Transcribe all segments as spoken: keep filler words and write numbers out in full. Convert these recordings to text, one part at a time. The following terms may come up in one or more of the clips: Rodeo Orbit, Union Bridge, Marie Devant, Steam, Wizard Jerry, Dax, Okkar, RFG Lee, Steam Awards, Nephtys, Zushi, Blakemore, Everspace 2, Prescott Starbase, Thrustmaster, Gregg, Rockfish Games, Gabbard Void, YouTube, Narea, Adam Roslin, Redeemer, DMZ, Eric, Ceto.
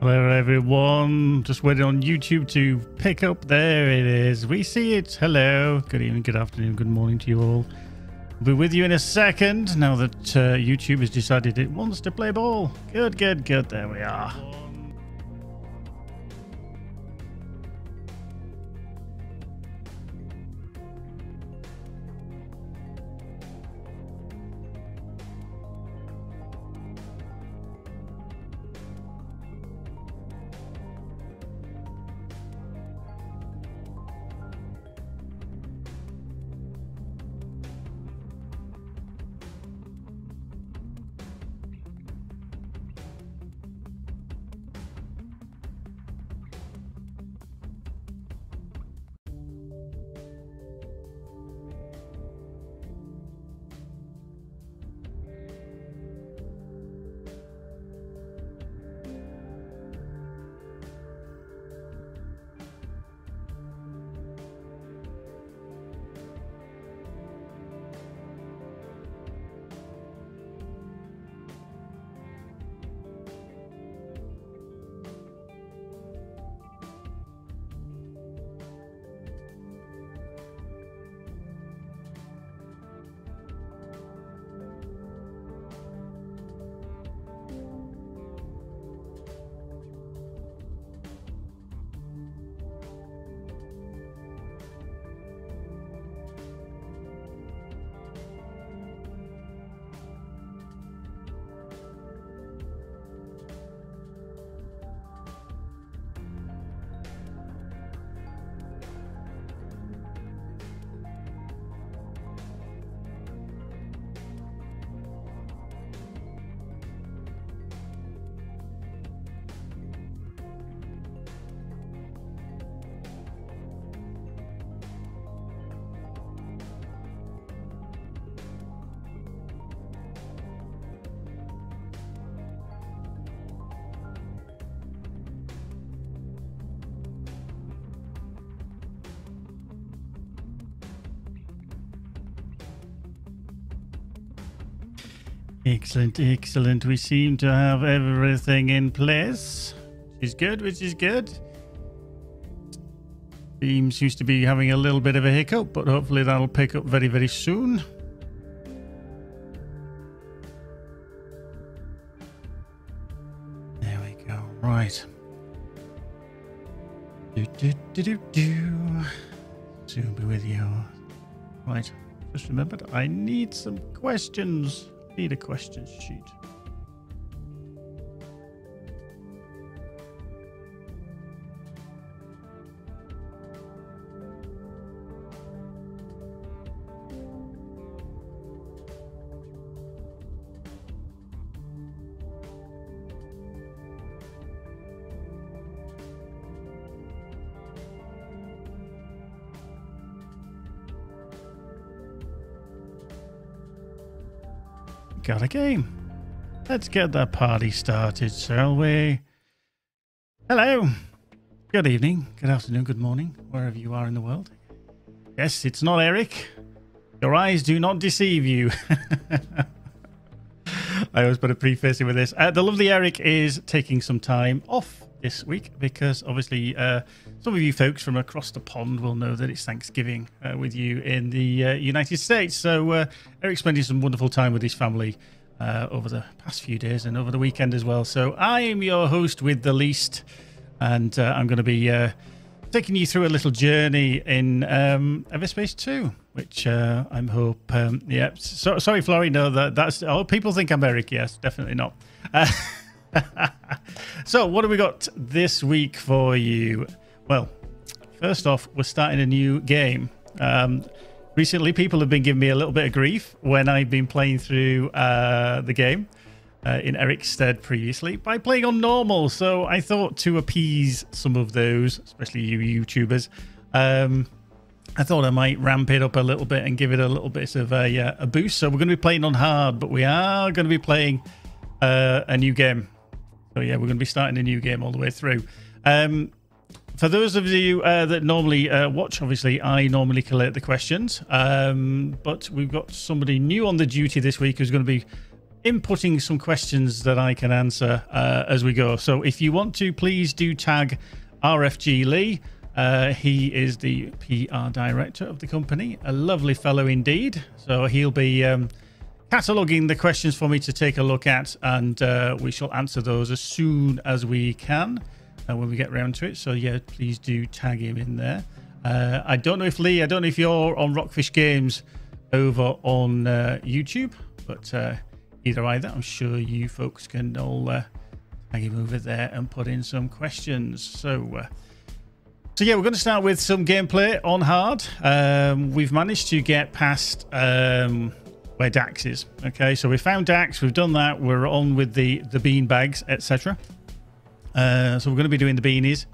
Hello everyone, just waiting on YouTube to pick up. There it is, we see it. Hello, good evening, good afternoon, good morning to you all. I'll be with you in a second now that uh, YouTube has decided it wants to play ball. Good, good, good, there we are. Excellent, excellent. We seem to have everything in place, which is good, which is good. Steam seems to be having a little bit of a hiccup, but hopefully that'll pick up very, very soon. There we go. Right. Do, do, do, do, do. Soon be with you. Right. Just remembered, I need some questions. Need a question sheet. Got a game. Let's get that party started, shall we? Hello. Good evening. Good afternoon. Good morning. Wherever you are in the world. Yes, it's not Eric. Your eyes do not deceive you. I always put a preface in with this. Uh, the lovely Eric is taking some time off this week because obviously uh, some of you folks from across the pond will know that it's Thanksgiving uh, with you in the uh, United States. So uh, Eric's spending some wonderful time with his family uh, over the past few days and over the weekend as well. So I am your host with the least, and uh, I'm going to be uh, taking you through a little journey in um, Everspace two, which uh, I'm hope, um, yeah, so, sorry Florrie, no, that, that's, oh, people think I'm Eric, yes, definitely not. Uh, So what have we got this week for you? Well, first off, we're starting a new game. Um, recently, people have been giving me a little bit of grief when I've been playing through uh, the game uh, in Eric's stead previously by playing on normal. So I thought to appease some of those, especially you YouTubers, um, I thought I might ramp it up a little bit and give it a little bit of a, uh, a boost. So we're going to be playing on hard, but we are going to be playing uh, a new game. So yeah, we're going to be starting a new game all the way through. Um, for those of you uh, that normally uh, watch, obviously, I normally collate the questions. Um, but we've got somebody new on the duty this week who's going to be inputting some questions that I can answer uh, as we go. So if you want to, please do tag R F G Lee. Uh, he is the P R director of the company, a lovely fellow indeed. So he'll be um, cataloguing the questions for me to take a look at, and uh, we shall answer those as soon as we can uh, when we get round to it. So yeah, please do tag him in there. Uh, I don't know if Lee, I don't know if you're on Rockfish Games over on uh, YouTube, but uh, either either, I'm sure you folks can all uh, tag him over there and put in some questions. So, uh, so yeah, we're going to start with some gameplay on hard. Um, we've managed to get past um, where Dax is. Okay, so we found Dax. We've done that. We're on with the the bean bags, et cetera. Uh, so we're going to be doing the beanies.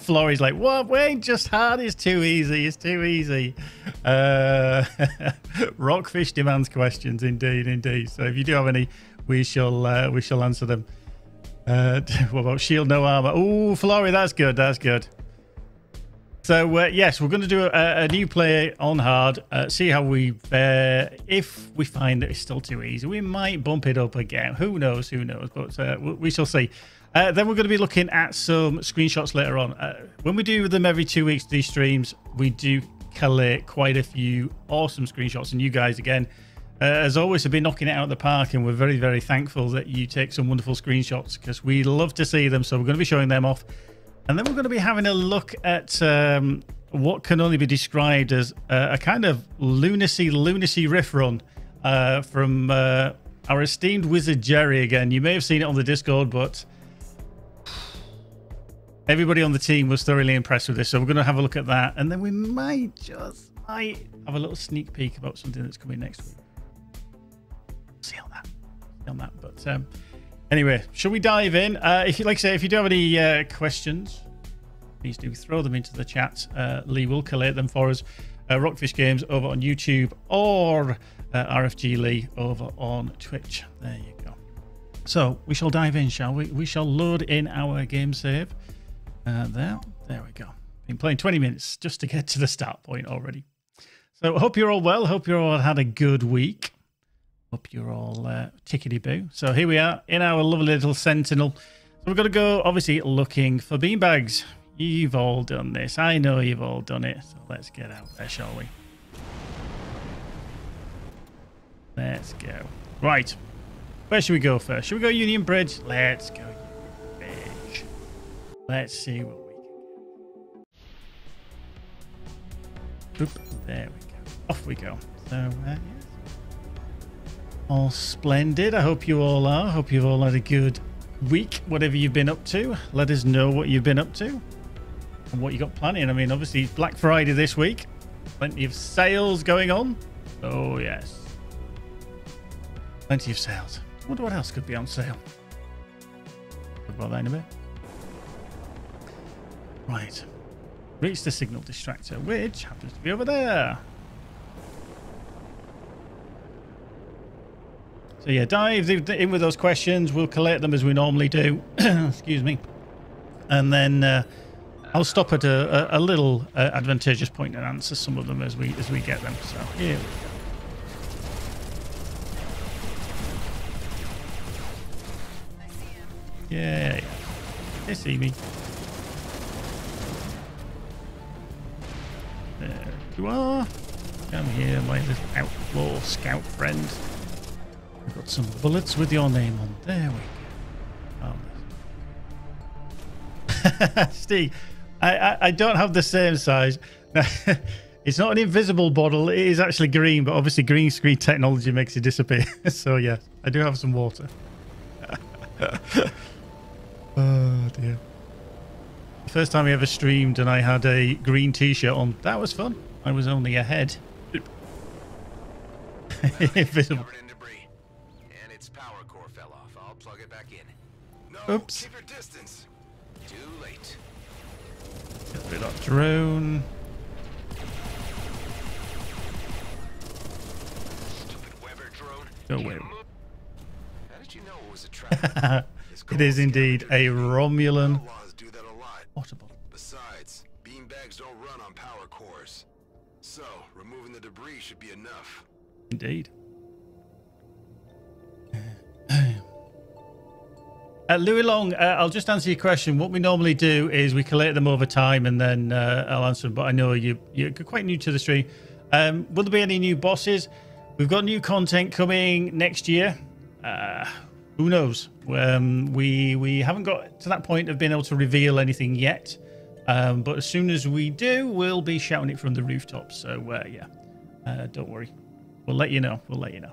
Florrie's like, what, Wayne? Just hard is too easy. It's too easy. Uh, Rockfish demands questions, indeed, indeed. So if you do have any, we shall uh, we shall answer them. Uh, what about shield, no armor? Oh, Florrie, that's good. That's good. So uh, yes, we're going to do a, a new play on hard. Uh, see how we fare. Uh, if we find that it's still too easy, we might bump it up again. Who knows? Who knows? But uh, we shall see. Uh, then we're going to be looking at some screenshots later on. Uh, when we do them every two weeks, these streams, we do collate quite a few awesome screenshots. And you guys, again, uh, as always, have been knocking it out of the park. And we're very, very thankful that you take some wonderful screenshots because we love to see them. So we're going to be showing them off. And then we're going to be having a look at um, what can only be described as a, a kind of lunacy, lunacy riff run uh, from uh, our esteemed Wizard Jerry again. You may have seen it on the Discord, but everybody on the team was thoroughly impressed with this, so we're going to have a look at that, and then we might just might have a little sneak peek about something that's coming next week. See on that, see on that. But um, anyway, shall we dive in? Uh, if you like, I say, if you do have any uh, questions, please do throw them into the chat. Uh, Lee will collate them for us. Uh, Rockfish Games over on YouTube, or uh, R F G Lee over on Twitch. There you go. So we shall dive in, shall we? We shall load in our game save. Uh, there, there we go. Been playing twenty minutes just to get to the start point already. So hope you're all well. Hope you all had a good week. Hope you're all uh, tickety-boo. So here we are in our lovely little sentinel. So we're going to go, obviously, looking for beanbags. You've all done this. I know you've all done it. So let's get out there, shall we? Let's go. Right. Where should we go first? Should we go Union Bridge? Let's go. Let's see what we can do. Boop, there we go. Off we go. So, uh, yes. All splendid. I hope you all are. Hope you've all had a good week, whatever you've been up to. Let us know what you've been up to and what you got planning. I mean, obviously, Black Friday this week. Plenty of sales going on. Oh, yes. Plenty of sales. I wonder what else could be on sale. Talk about that in a bit. Right, reach the signal distractor, which happens to be over there. So yeah, dive in with those questions. We'll collect them as we normally do. Excuse me. And then uh, I'll stop at a, a, a little uh, advantageous point and answer some of them as we as we get them. So here we go. Yeah, yeah. They see me. You are. Come here, my little outlaw scout friend. We've got some bullets with your name on. There we go. Oh. Steve, I, I, I don't have the same size. It's not an invisible bottle. It is actually green, but obviously green screen technology makes it disappear. So, yes, I do have some water. Oh, dear. The first time I ever streamed and I had a green T-shirt on. That was fun. I was only ahead. Invisible. In debris, and its power core fell off. I'll plug it back in. No, oops. Keep your distance. Too late. Get rid of drone. Stupid Weber drone. No way. How did you know it was a trap? It is indeed a Romulan. Audible. Besides, beanbags don't run on power cores. So, removing the debris should be enough. Indeed. Uh, Louis Long, uh, I'll just answer your question. What we normally do is we collate them over time and then uh, I'll answer them. But I know you, you're quite new to the stream. Um, will there be any new bosses? We've got new content coming next year. Uh, who knows? Um, we we haven't got to that point of being able to reveal anything yet. Um, but as soon as we do, we'll be shouting it from the rooftops. So, uh, yeah, uh, don't worry. We'll let you know. We'll let you know.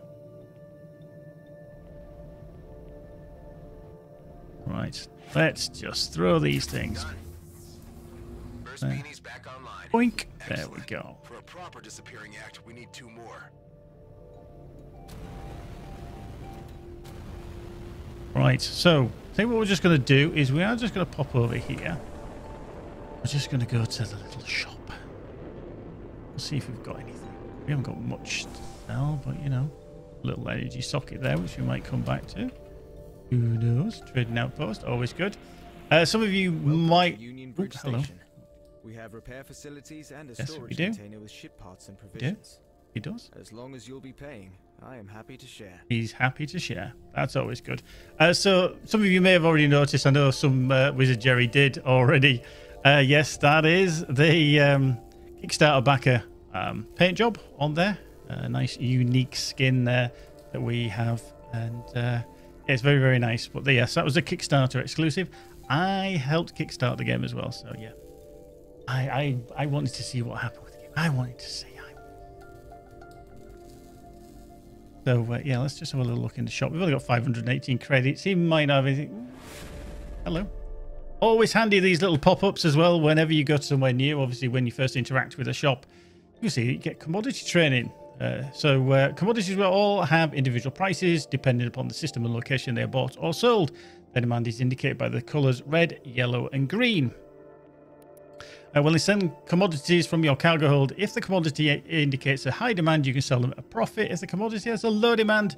Right, let's just throw these things. First beanie's back online. Boink. There we go. For a proper disappearing act, we need two more. Right, so I think what we're just going to do is we are just going to pop over here. We're just going to go to the little shop. We'll see if we've got anything. We haven't got much to sell, but you know, little energy socket there, which we might come back to. Who knows? Trading outpost, always good. Uh, some of you Welcome might. Union Bridge Oops, hello. We have repair facilities and a yes, storage we do. Container with ship parts and provisions. He does. As long as you'll be paying, I am happy to share. He's happy to share. That's always good. Uh, so some of you may have already noticed. I know some uh, Wizard Jerry did already. Uh, yes, that is the um, Kickstarter backer um, paint job on there. A uh, nice unique skin there that we have and. Uh, It's very, very nice. But yes, yeah, so that was a Kickstarter exclusive. I helped kickstart the game as well. So yeah, I I, I wanted to see what happened with the game. I wanted to see. I... So uh, yeah, let's just have a little look in the shop. We've only got five hundred eighteen credits. He might not have anything. Hello. Always handy, these little pop-ups as well. Whenever you go to somewhere new, obviously when you first interact with a shop, you see you get commodity training. Uh, so uh, commodities will all have individual prices depending upon the system and location they are bought or sold. Their demand is indicated by the colours red, yellow and green. Uh, when they send commodities from your cargo hold, if the commodity indicates a high demand, you can sell them at a profit. If the commodity has a low demand,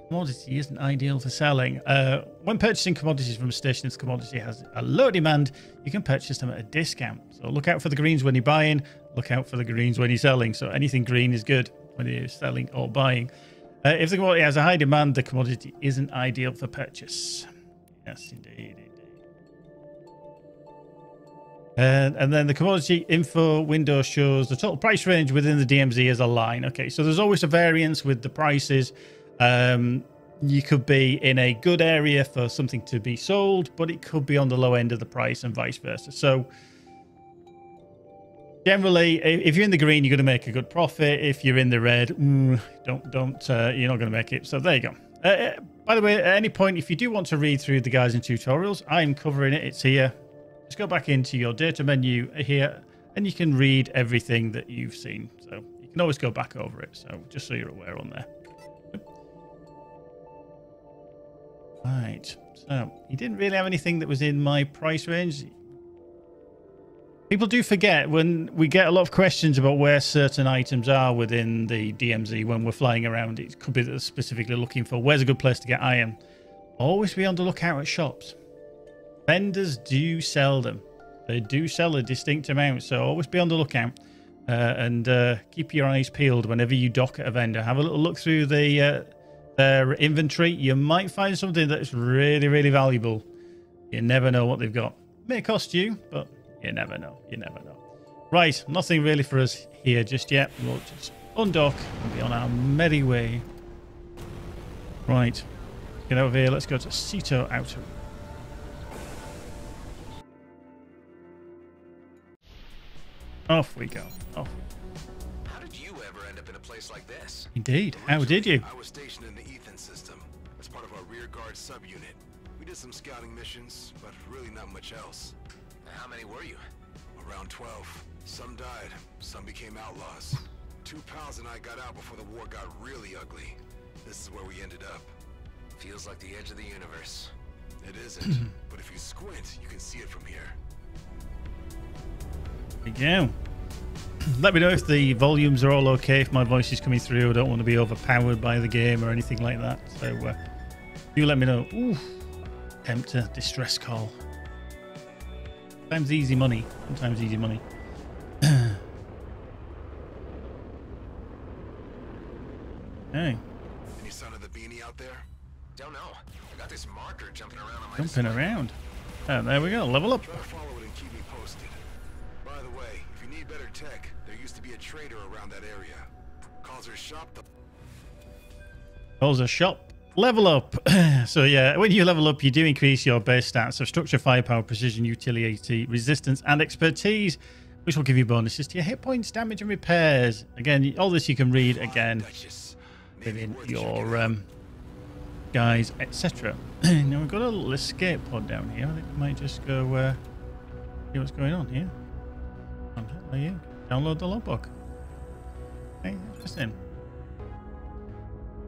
the commodity isn't ideal for selling. Uh, when purchasing commodities from a station, if the commodity has a low demand, you can purchase them at a discount. So look out for the greens when you're buying, look out for the greens when you're selling. So anything green is good when you're selling or buying. Uh, if the commodity has a high demand, the commodity isn't ideal for purchase. Yes, indeed. indeed. And, and then the commodity info window shows the total price range within the D M Z as a line. Okay, so there's always a variance with the prices. Um, you could be in a good area for something to be sold, but it could be on the low end of the price and vice versa. So generally, if you're in the green, you're going to make a good profit. If you're in the red, mm, don't, don't, uh, you're not going to make it. So there you go. Uh, by the way, at any point, if you do want to read through the guides and tutorials, I'm covering it. It's here. Just go back into your data menu here, and you can read everything that you've seen. So you can always go back over it. So just so you're aware on there. Right. So he didn't really have anything that was in my price range. People do forget when we get a lot of questions about where certain items are within the D M Z when we're flying around. It could be that they're specifically looking for where's a good place to get iron. Always be on the lookout at shops. Vendors do sell them. They do sell a distinct amount. So always be on the lookout uh, and uh, keep your eyes peeled whenever you dock at a vendor. Have a little look through the uh, their inventory. You might find something that's really, really valuable. You never know what they've got. It may cost you, but... You never know. You never know. Right. Nothing really for us here just yet. We'll just undock and be on our merry way. Right. Get over here. Let's go to Ceto Outer. Off we go. Off. How did you ever end up in a place like this? Indeed. How did you? I was stationed in the Ethan system as part of our rear guard subunit. We did some scouting missions, but really not much else. How many were you? Around twelve. Some died, some became outlaws. Two pals and I got out before the war got really ugly. This is where we ended up. Feels like the edge of the universe. It isn't, but if you squint, you can see it from here. Again. Let me know if the volumes are all okay, if my voice is coming through. I don't want to be overpowered by the game or anything like that. So uh, do let me know. Ooh, attempt to distress call. Sometimes easy money. Sometimes easy money. Hey. Any son of the beanie out there? Don't know. I got this this marker jumping around on my jumping side. around. And there we go, level up. Try to follow it and keep me posted. By the way, if you need better tech, there used to be a trader around that area. Calls her shop. The calls her shop. Level up. So yeah, when you level up, you do increase your base stats of structure, firepower, precision, utility, resistance, and expertise, which will give you bonuses to your hit points, damage, and repairs. Again, all this you can read again within your um, guys, et cetera. Now we've got a little escape pod down here. I think we might just go uh, see what's going on here. Are you? Download the logbook. Okay, interesting.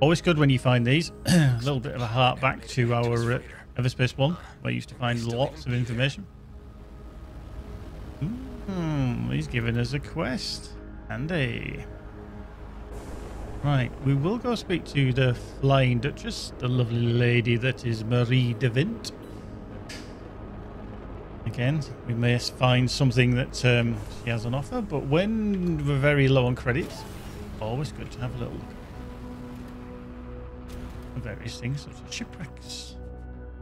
Always good when you find these. A little bit of a heart back to our uh, Everspace one, where I used to find lots of information. Hmm, he's giving us a quest. Andy. Right, we will go speak to the Flying Duchess, the lovely lady that is Marie Devant. Again, we may find something that um, she has on offer, but when we're very low on credits, always good to have a little look. Various things such as shipwrecks,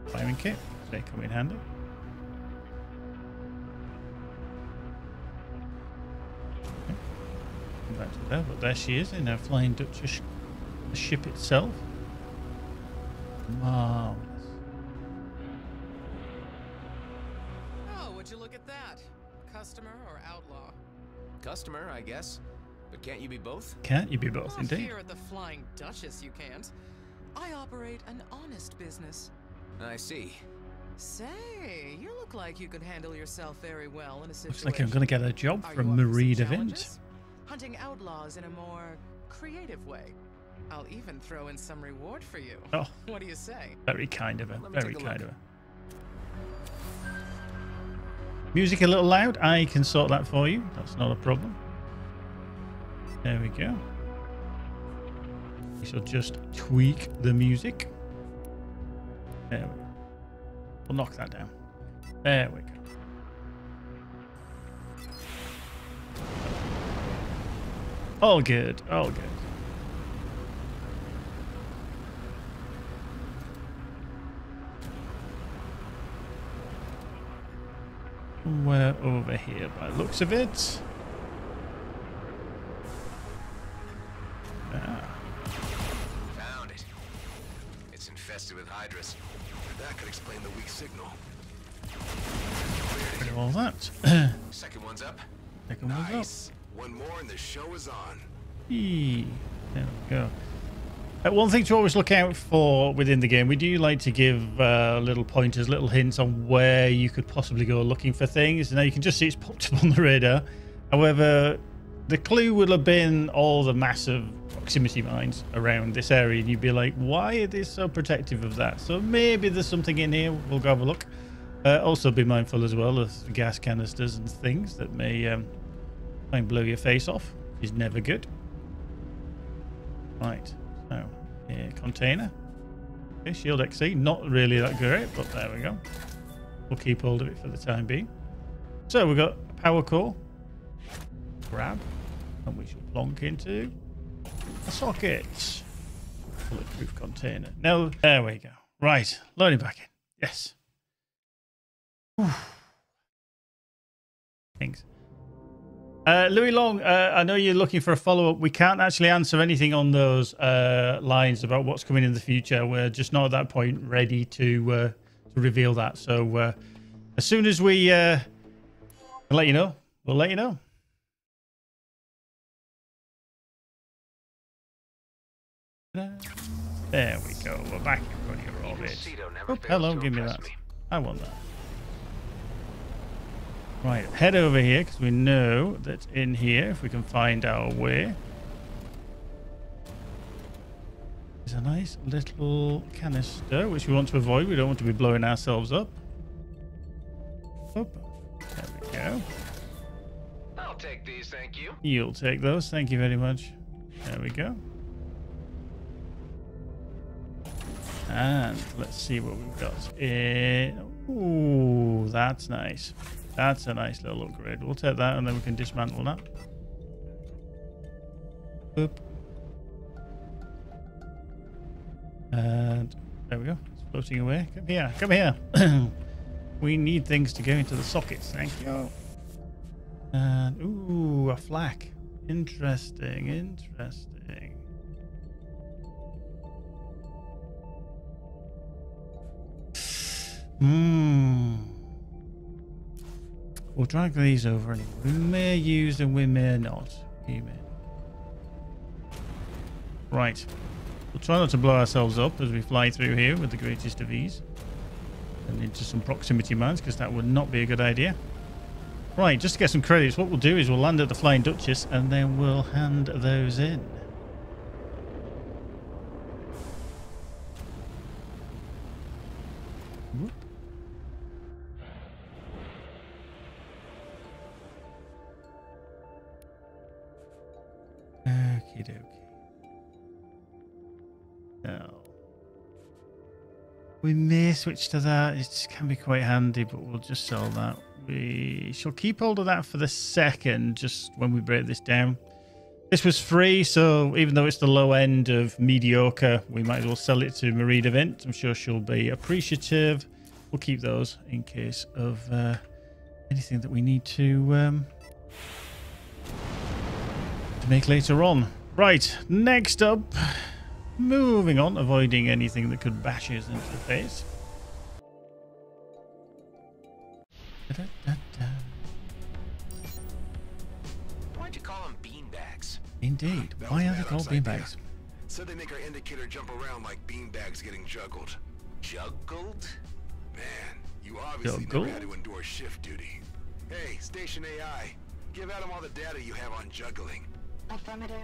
firing kit, they come in handy. Okay. Come back to there, but there she is in her Flying Dutch sh the ship itself. Marvelous. Oh, would you look at that? Customer or outlaw? Customer, I guess. But can't you be both? Can't you be both, well, indeed? Here at the Flying Duchess, you can't. I operate an honest business. I see. Say, you look like you could handle yourself very well in a situation. Looks like I'm going to get a job from Marie Devant. Hunting outlaws in a more creative way. I'll even throw in some reward for you. Oh, what do you say? Very kind of her. Very kind of her. Music a little loud. I can sort that for you. That's not a problem. There we go. So just tweak the music. There we go. We'll knock that down. There we go. All good. All good. We're over here by the looks of it. Ah. With Hydras. That could explain the weak signal. All that. Second one's up. Second one's nice. Up. One more and the show is on. Eee. There we go. Uh, one thing to always look out for within the game, we do like to give uh, little pointers, little hints on where you could possibly go looking for things. Now you can just see it's popped up on the radar. However, the clue will have been all the massive proximity mines around this area, and you'd be like, why are they so protective of that? So maybe there's something in here. We'll go have a look. Uh, also be mindful as well of gas canisters and things that may um, try and blow your face off, which is never good. Right, so yeah, container. Okay, shield X C, not really that great, but there we go. We'll keep hold of it for the time being. So we've got a power core. Grab, and we shall plonk into a socket. Bulletproof container. Now, there we go. Right, loading back in. Yes. Whew. Thanks. Uh, Louis Long, uh, I know you're looking for a follow-up. We can't actually answer anything on those uh, lines about what's coming in the future. We're just not at that point ready to, uh, to reveal that. So uh, as soon as we uh, let you know, we'll let you know. There we go. We're back in Rodeo Orbit. Oh, hello, give me that. Me. I want that. Right, head over here because we know that in here, if we can find our way, there's a nice little canister which we want to avoid. We don't want to be blowing ourselves up. Up. There we go. I'll take these, thank you. You'll take those, thank you very much. There we go. And let's see what we've got. Uh, ooh, that's nice. That's a nice little upgrade. We'll take that and then we can dismantle that. Boop. And there we go. Let's floating away. Come here, come here. We need things to go into the sockets. Thank you. And ooh, a flak. Interesting, interesting. Hmm. We'll drag these over and we may use and we may not. We may. Right. We'll try not to blow ourselves up as we fly through here with the greatest of ease. And into some proximity mines, because that would not be a good idea. Right, just to get some credits, what we'll do is we'll land at the Flying Duchess and then we'll hand those in. Whoop. Okie dokie. Now, we may switch to that. It can be quite handy, but we'll just sell that. We shall keep hold of that for the second, just when we break this down. This was free, so even though it's the low end of mediocre, we might as well sell it to Marie Devant. I'm sure she'll be appreciative. We'll keep those in case of uh, anything that we need to, um, to make later on. Right, next up, moving on, avoiding anything that could bash us into the face. Da, da, da. Why'd you call them beanbags? Indeed. Why are they called beanbags? Said they make our indicator jump around like beanbags getting juggled. Juggled? Man, you obviously juggled? Never had to endure shift duty. Hey, Station A I, give Adam all the data you have on juggling. Affirmative.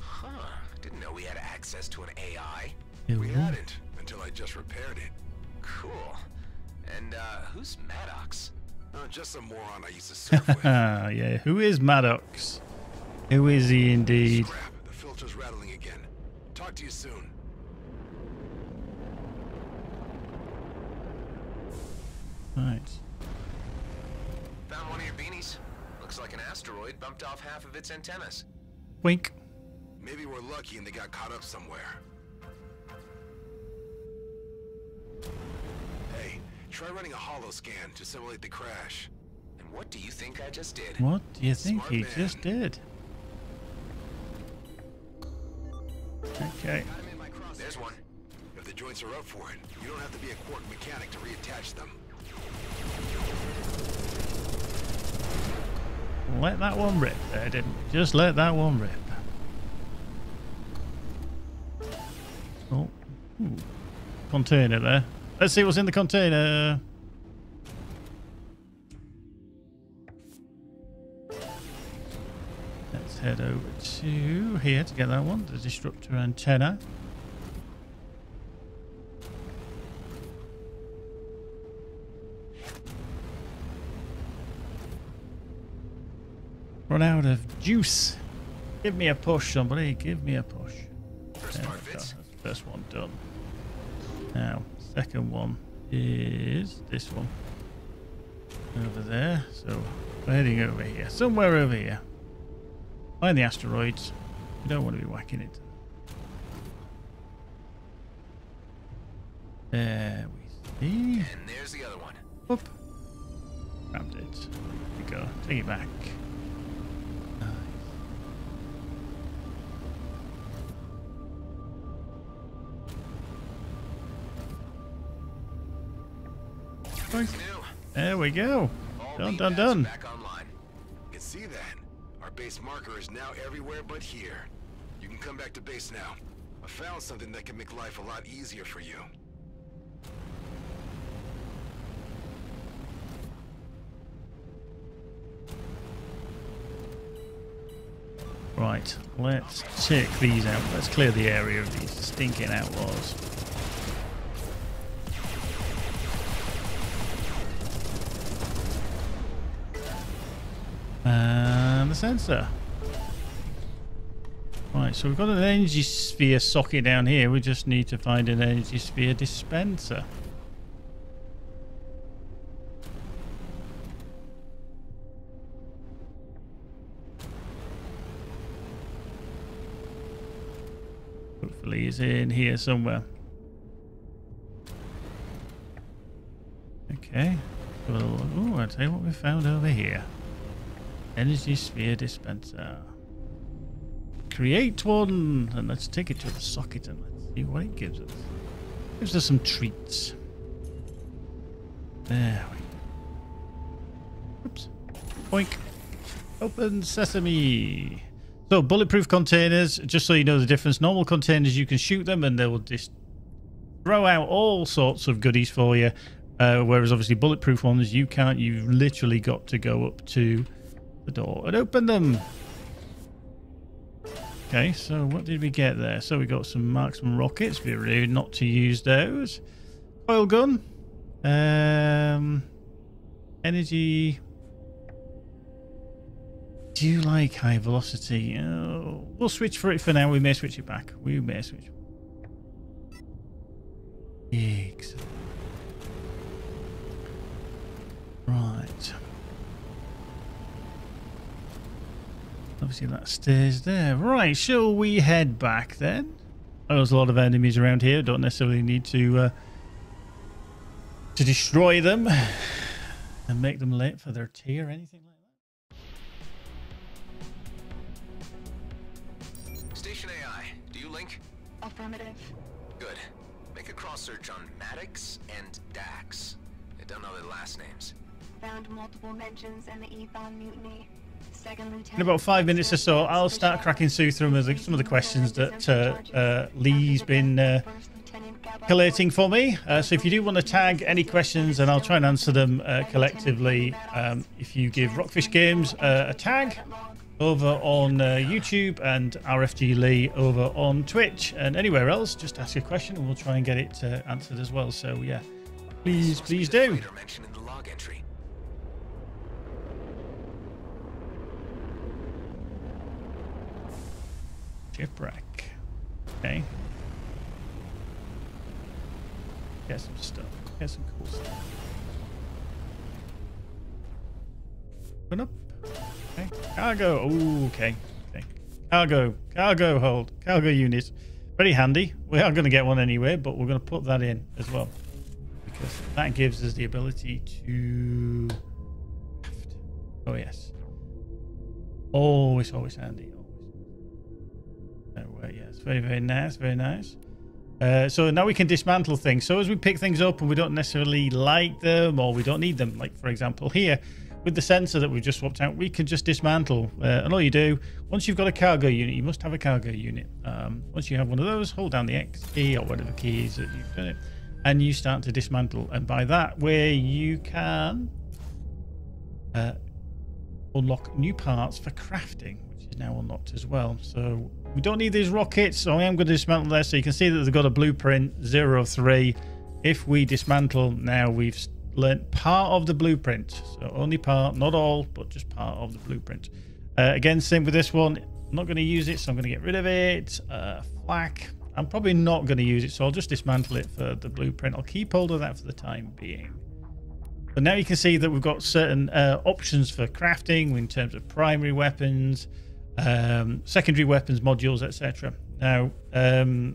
Huh, didn't know we had access to an A I. It we hadn't it until I just repaired it. Cool. And uh, who's Maddox? Oh, just some moron I used to surf with. Yeah, who is Maddox? Who is he indeed? Scrap. The filter's rattling again. Talk to you soon. Right. Found one of your beanies. Looks like an asteroid bumped off half of its antennas. Wink. Maybe we're lucky and they got caught up somewhere. Hey. Try running a holo scan to simulate the crash. And what do you think I just did? What do you think Smart he man. just did? Okay. There's one. If the joints are up for it, you don't have to be a quirk mechanic to reattach them. Let that one rip there, didn't we? Just let that one rip. Oh. Ooh. Container there. Let's see what's in the container. Let's head over to here to get that one, the disruptor antenna. Run out of juice. Give me a push, somebody. Give me a push. First, part fits. First one done. Now. Second one is this one over there, so we're heading over here, somewhere over here. Find the asteroids. We don't want to be whacking it. There we see. And there's the other one. Whoop. Grabbed it. There we go. Take it back. Nice. There we go. Done, done, done. You can see that our base marker is now everywhere but here. You can come back to base now. I found something that can make life a lot easier for you. Right, let's check these out. Let's clear the area of these stinking outlaws. And the sensor. Right, so we've got an energy sphere socket down here. We just need to find an energy sphere dispenser. Hopefully it's in here somewhere. Okay. Ooh, I'll tell you what we found over here. Energy sphere dispenser. Create one! And let's take it to the socket and let's see what it gives us. Gives us some treats. There we go. Oops. Boink. Open sesame. So bulletproof containers, just so you know the difference. Normal containers, you can shoot them and they will just throw out all sorts of goodies for you. Uh, whereas obviously bulletproof ones, you can't. You've literally got to go up to the door and open them. Okay, so what did we get there? So we got some marksman rockets. Be rude not to use those. Oil gun. Um, energy. Do you like high velocity? Oh, we'll switch for it for now. We may switch it back. We may switch. Eggs. Right. Obviously that stays there. Right, shall we head back then? Oh, there's a lot of enemies around here. Don't necessarily need to uh, to destroy them and make them late for their tea or anything like that. Affirmative. Good. Make a cross-search on Maddox and Dax. I don't know their last names. Found multiple mentions in the Ethon Mutiny. Second Lieutenant... In about five minutes or so, I'll start cracking through some of the questions that uh, uh, Lee's been uh, collating for me. Uh, so if you do want to tag any questions, and I'll try and answer them uh, collectively, um, if you give Rockfish Games uh, a tag... over on uh, YouTube and R F G Lee over on Twitch and anywhere else, just ask a question and we'll try and get it uh, answered as well. So yeah, please, please do. Shipwreck. Okay. Get some stuff. Get some cool stuff. Open up. Okay. Cargo. Ooh, okay. Okay. Cargo. Cargo hold. Cargo unit. Pretty handy. We are going to get one anyway, but we're going to put that in as well because that gives us the ability to craft. Oh yes. Always, always handy. Always. Well, yeah, it's very, very nice. Very nice. Uh, so now we can dismantle things. So as we pick things up and we don't necessarily like them or we don't need them, like for example here. With the sensor that we've just swapped out, we can just dismantle. Uh, and all you do, once you've got a cargo unit, you must have a cargo unit. Um, once you have one of those, hold down the X key or whatever key is that you've done it, and you start to dismantle. And by that way, you can uh, unlock new parts for crafting, which is now unlocked as well. So we don't need these rockets, so I am going to dismantle there. So you can see that they've got a blueprint zero three. If we dismantle now, we've learnt part of the blueprint, so only part, not all, but just part of the blueprint. Uh, again, same with this one. I'm not going to use it, so I'm going to get rid of it. Uh, flak. I'm probably not going to use it, so I'll just dismantle it for the blueprint. I'll keep hold of that for the time being. But now you can see that we've got certain uh, options for crafting in terms of primary weapons, um, secondary weapons modules, et cetera. Now, um,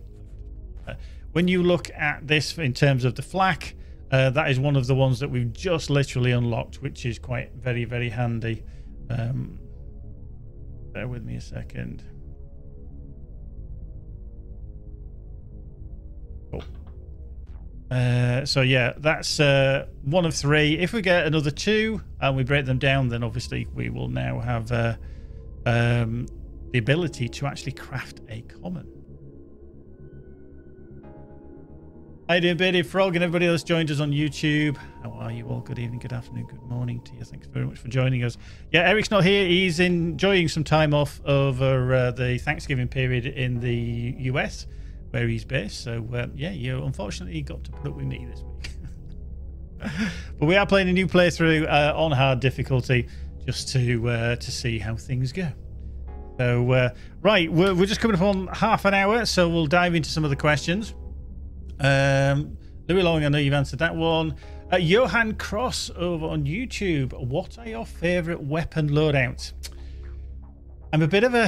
uh, when you look at this in terms of the flak, Uh, that is one of the ones that we've just literally unlocked, which is quite very, very handy. Um, bear with me a second. Cool. Uh, so yeah, that's uh, one of three. If we get another two and we break them down, then obviously we will now have uh, um, the ability to actually craft a common. How you doing, Bearded Frog, and everybody else joined us on YouTube? How are you all? Good evening, good afternoon, good morning to you. Thanks very much for joining us. Yeah, Eric's not here. He's enjoying some time off over uh, the Thanksgiving period in the U S, where he's based. So, uh, yeah, you unfortunately got to put up with me this week. But we are playing a new playthrough uh, on hard difficulty just to uh, to see how things go. So, uh, right, we're, we're just coming up on half an hour, so we'll dive into some of the questions. Um, Louis Long, I know you've answered that one. Uh, Johan Cross over on YouTube. What are your favourite weapon loadouts? I'm a bit of a...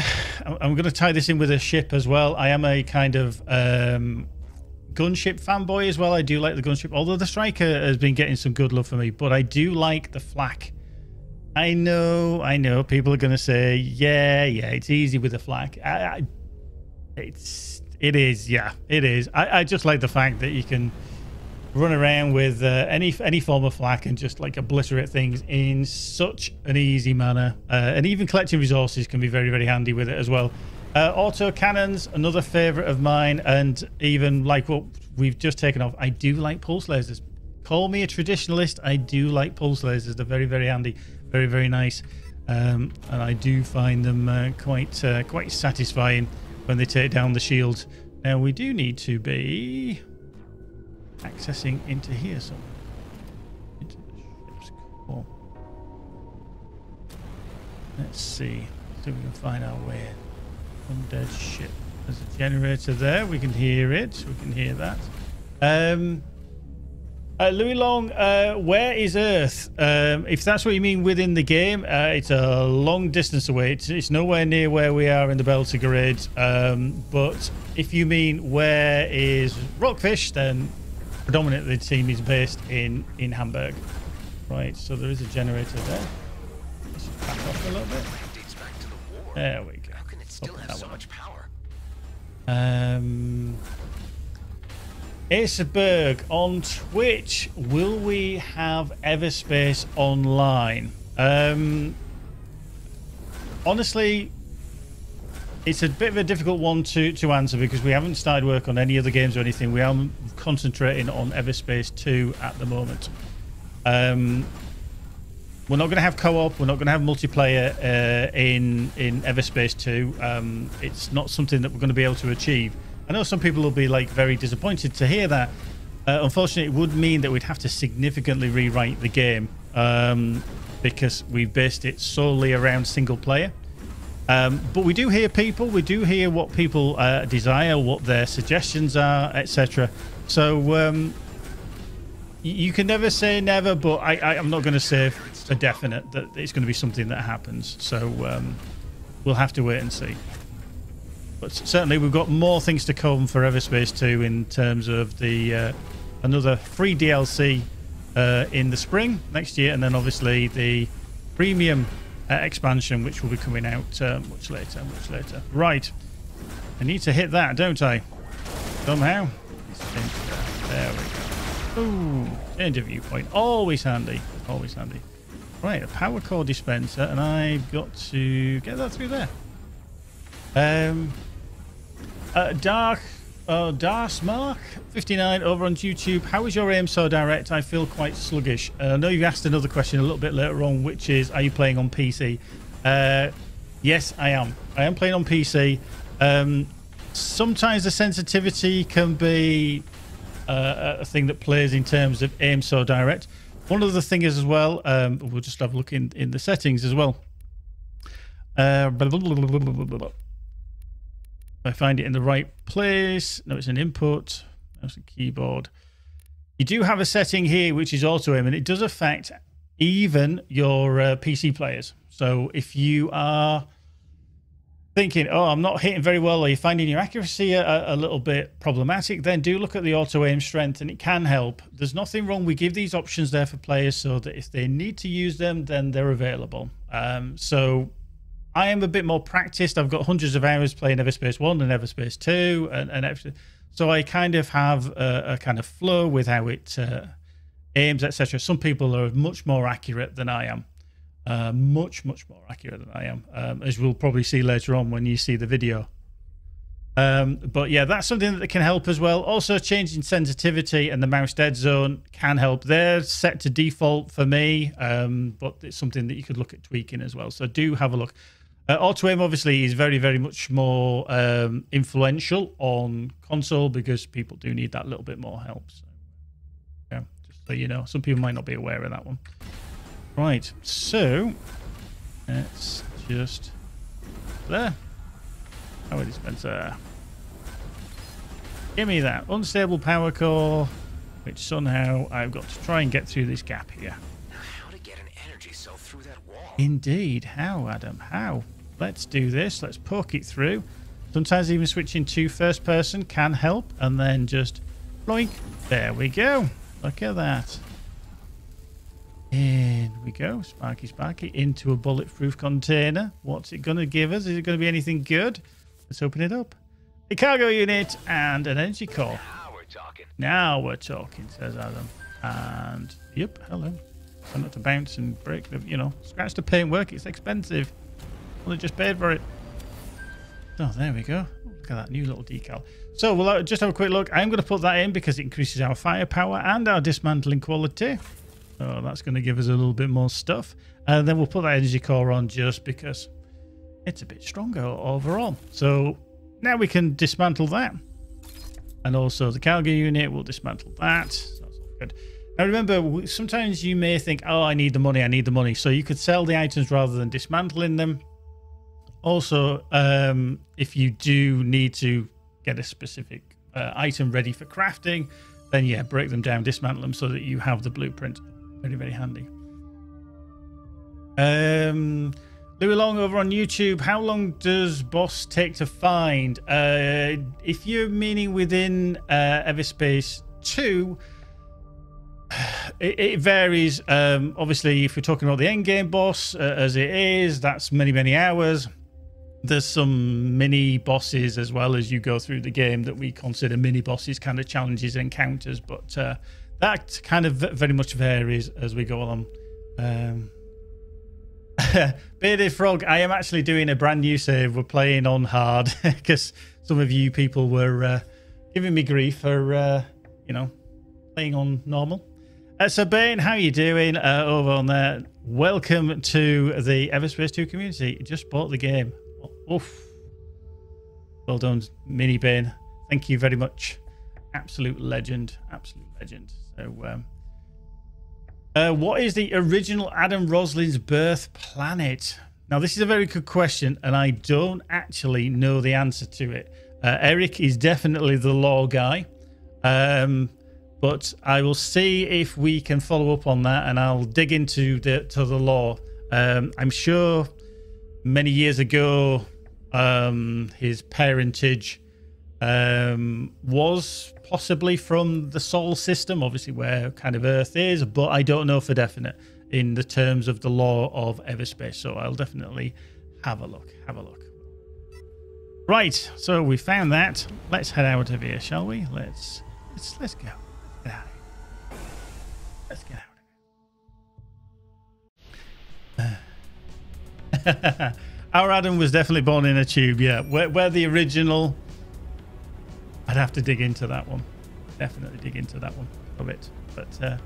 I'm going to tie this in with a ship as well. I am a kind of um, gunship fanboy as well. I do like the gunship, although the striker has been getting some good love for me, but I do like the flak. I know, I know people are going to say, yeah, yeah, it's easy with the flak. I, I, it's, it is, yeah, it is. I, I just like the fact that you can run around with uh, any any form of flak and just like obliterate things in such an easy manner. Uh, and even collecting resources can be very, very handy with it as well. Uh, auto cannons, another favorite of mine, and even like what we've just taken off, I do like pulse lasers. Call me a traditionalist, I do like pulse lasers. They're very, very handy, very, very nice, um, and I do find them uh, quite, uh, quite satisfying when they take down the shields. Now we do need to be accessing into here somewhere. Into the ship's core. Let's see. Let's see if we can find our way in. Undead ship. There's a generator there. We can hear it. We can hear that. Um, uh, Louis Long, uh, where is Earth? Um, if that's what you mean within the game, uh, it's a long distance away. It's, it's nowhere near where we are in the Beltergrade. Um, but if you mean where is Rockfish, then predominantly the team is based in in Hamburg. Right, so there is a generator there. Let's back off a little bit. There we go. How can it still have so much power? Um Aceberg on Twitch, will we have Everspace online? Um honestly, it's a bit of a difficult one to, to answer because we haven't started work on any other games or anything. We are concentrating on Everspace two at the moment. Um, we're not going to have co-op. We're not going to have multiplayer uh, in, in Everspace two. Um, it's not something that we're going to be able to achieve. I know some people will be like very disappointed to hear that. Uh, unfortunately, it would mean that we'd have to significantly rewrite the game um, because we've based it solely around single player. Um, but we do hear people, we do hear what people uh, desire, what their suggestions are, et cetera. So um, you can never say never, but I, I, I'm not going to say for definite that it's going to be something that happens. So um, we'll have to wait and see. But certainly we've got more things to come for Everspace two in terms of the uh, another free D L C uh, in the spring next year, and then obviously the premium Uh, expansion, which will be coming out uh, much later, much later. Right, I need to hit that, don't I? Somehow. There we go. Ooh, change of viewpoint. Always handy, always handy. Right, a power core dispenser, and I've got to get that through there. Um, uh, Dark, uh, Darsmark fifty-nine over on YouTube. How is your aim so direct? I feel quite sluggish. Uh, I know you asked another question a little bit later on, which is, are you playing on P C? Uh, yes, I am. I am playing on P C. Um, sometimes the sensitivity can be uh, a thing that plays in terms of aim so direct. One other thing is as well, um, we'll just have a look in, in the settings as well. Uh, blah, blah, blah, blah, blah, blah, blah. I find it in the right place. No, it's an input. That's a keyboard. You do have a setting here which is auto aim, and it does affect even your uh, P C players. So if you are thinking, oh, I'm not hitting very well, or you're finding your accuracy a, a little bit problematic, then do look at the auto aim strength, and it can help. There's nothing wrong. We give these options there for players so that if they need to use them, then they're available. Um, so I am a bit more practiced. I've got hundreds of hours playing Everspace one and Everspace two and, and everything. So I kind of have a, a kind of flow with how it uh, aims, et cetera. Some people are much more accurate than I am. Uh, much, much more accurate than I am, um, as we'll probably see later on when you see the video. Um, but yeah, that's something that can help as well. Also, changing sensitivity and the mouse dead zone can help. They're set to default for me, um, but it's something that you could look at tweaking as well. So do have a look. Uh, auto aim obviously is very, very much more um, influential on console because people do need that little bit more help. So, yeah, just so you know, some people might not be aware of that one. Right, so let's just there. Power dispenser. Give me that unstable power core, which somehow I've got to try and get through this gap here. Now, how to get an energy cell through that wall? Indeed, how, Adam? How? Let's do this. Let's poke it through. Sometimes even switching to first person can help, and then just Bloink. There we go. Look at that. In we go. Sparky, sparky. Into a bulletproof container. What's it going to give us? Is it going to be anything good? Let's open it up. A cargo unit and an energy core. Now we're talking. Now we're talking, says Adam. And, yep, hello. Try not to bounce and break the, you know, scratch the paintwork. It's expensive. Well, they just paid for it. Oh, there we go. Look at that new little decal. So we'll just have a quick look. I'm going to put that in because it increases our firepower and our dismantling quality. So that's going to give us a little bit more stuff. And then we'll put that energy core on just because it's a bit stronger overall. So now we can dismantle that. And also the cargo unit, we'll dismantle that. So that's all good. Now remember, sometimes you may think, oh, I need the money, I need the money. So you could sell the items rather than dismantling them. Also, um, if you do need to get a specific uh, item ready for crafting, then yeah, break them down, dismantle them so that you have the blueprint. Very, very handy. Um, Louis Long over on YouTube. How long does boss take to find? Uh, if you're meaning within uh, Everspace two, It, it varies. Um, obviously, if we're talking about the end game boss, uh, as it is, that's many, many hours. There's some mini bosses as well as you go through the game that we consider mini bosses, kind of challenges and encounters, but uh, that kind of very much varies as we go along. Um, Bearded Frog, I am actually doing a brand new save. We're playing on hard because some of you people were uh, giving me grief for, uh, you know, playing on normal. Uh, so Bane, how you doing uh, over on there? Welcome to the Everspace two community. Just bought the game. Oh, oof. Well done, Mini Bane. Thank you very much. Absolute legend. Absolute legend. So, um, uh, what is the original Adam Roslin's birth planet? Now, this is a very good question, and I don't actually know the answer to it. Uh, Eric is definitely the lore guy. Um... But I will see if we can follow up on that, and I'll dig into the to the lore. Um, I'm sure many years ago, um, his parentage um, was possibly from the Sol system, obviously where kind of Earth is. But I don't know for definite in the terms of the lore of Everspace. So I'll definitely have a look. Have a look. Right. So we found that. Let's head out of here, shall we? Let's let's let's go. Get out of here. Let's get out of here. Uh. Our Adam was definitely born in a tube, yeah. Where, where the original... I'd have to dig into that one. Definitely dig into that one a bit. But uh,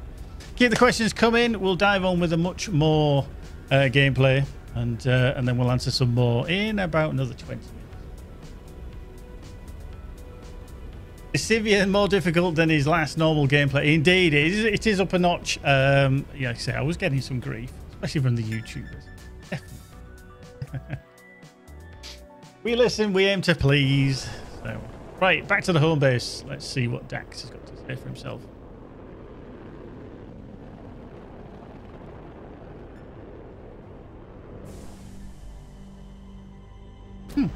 keep the questions coming. We'll dive on with a much more uh, gameplay. And, uh, and then we'll answer some more in about another twenty minutes. Sivian more difficult than his last normal gameplay. Indeed, it is, it is up a notch. Um, yeah, like I say, I was getting some grief, especially from the YouTubers. Definitely. We listen, we aim to please. So, right, back to the home base. Let's see what Dax has got to say for himself. Hmm.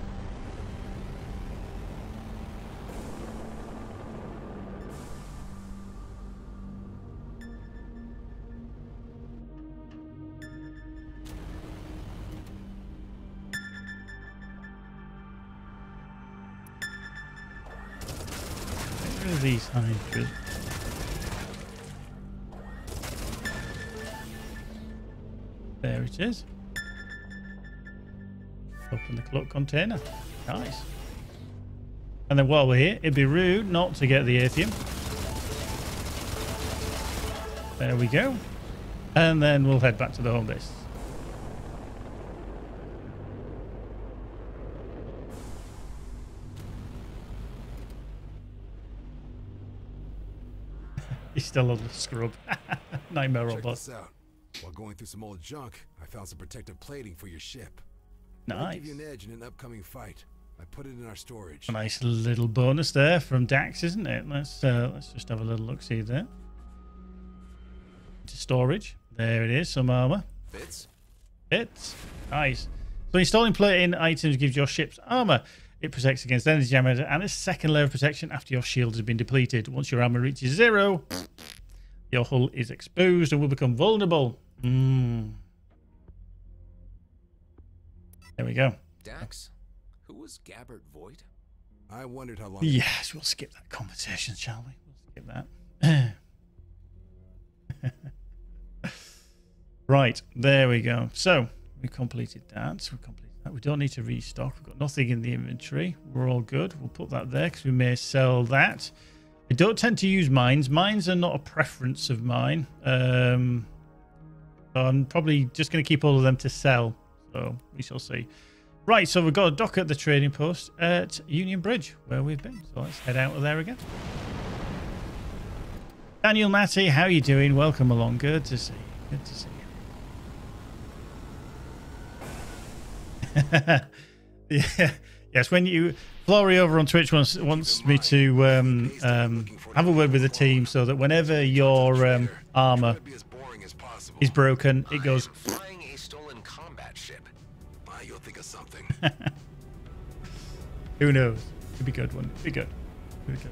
These hydras. There it is. Open the clock container. Nice. And then while we're here, it'd be rude not to get the atheum. There we go. And then we'll head back to the home base. He's still on the scrub. Nightmare robot. Check this out. While going through some old junk, I found some protective plating for your ship. Nice. Give you an edge in an upcoming fight. I put it in our storage. A nice little bonus there from Dax, isn't it? Let's uh, let's just have a little look see there. To storage. There it is. Some armor. Fits. Fits. Nice. So installing plating items gives your ship's armor. It protects against energy damage and a second layer of protection after your shield has been depleted. Once your armor reaches zero, your hull is exposed and will become vulnerable. Mm. There we go. Dax, who was Gabbard Void? I wondered how long. Yes, we'll skip that conversation, shall we? We'll skip that. Right, there we go. So we completed that. We completed that. We don't need to restock. We've got nothing in the inventory. We're all good. We'll put that there because we may sell that. I don't tend to use mines. Mines are not a preference of mine. Um, so I'm probably just going to keep all of them to sell. So we shall see. Right, so we've got a dock at the trading post at Union Bridge, where we've been. So let's head out of there again. Daniel Matty, how are you doing? Welcome along. Good to see you. Good to see you. Yeah. Yes, when you... Flory over on Twitch wants, wants me to um, um, have a word with the team so that whenever your um, armor is broken, it goes... something. Who knows? It'd be good, wouldn't it? It'd be good. It'd be good.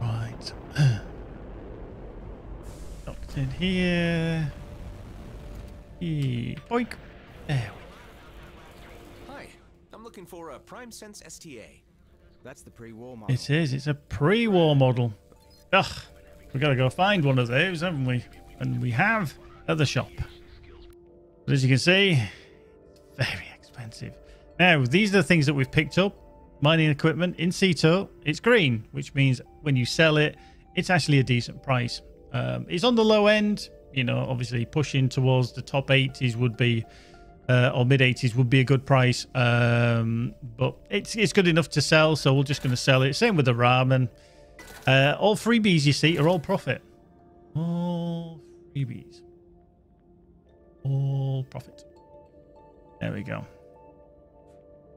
Right. Locked in here. Boink. There we go. Hi, I'm looking for a Prime Sense S T A. That's the pre-war model. It is. It's a pre-war model. Ugh, we gotta go find one of those, haven't we? And we have at the shop. But as you can see, very expensive. Now, these are the things that we've picked up. Mining equipment in Ceto. It's green, which means when you sell it, it's actually a decent price. Um, it's on the low end. You know, obviously pushing towards the top eighties would be, uh, or mid eighties would be a good price. Um, but it's it's good enough to sell, so we're just going to sell it. Same with the ramen. Uh, all freebies you see are all profit. All freebies. All profit. There we go.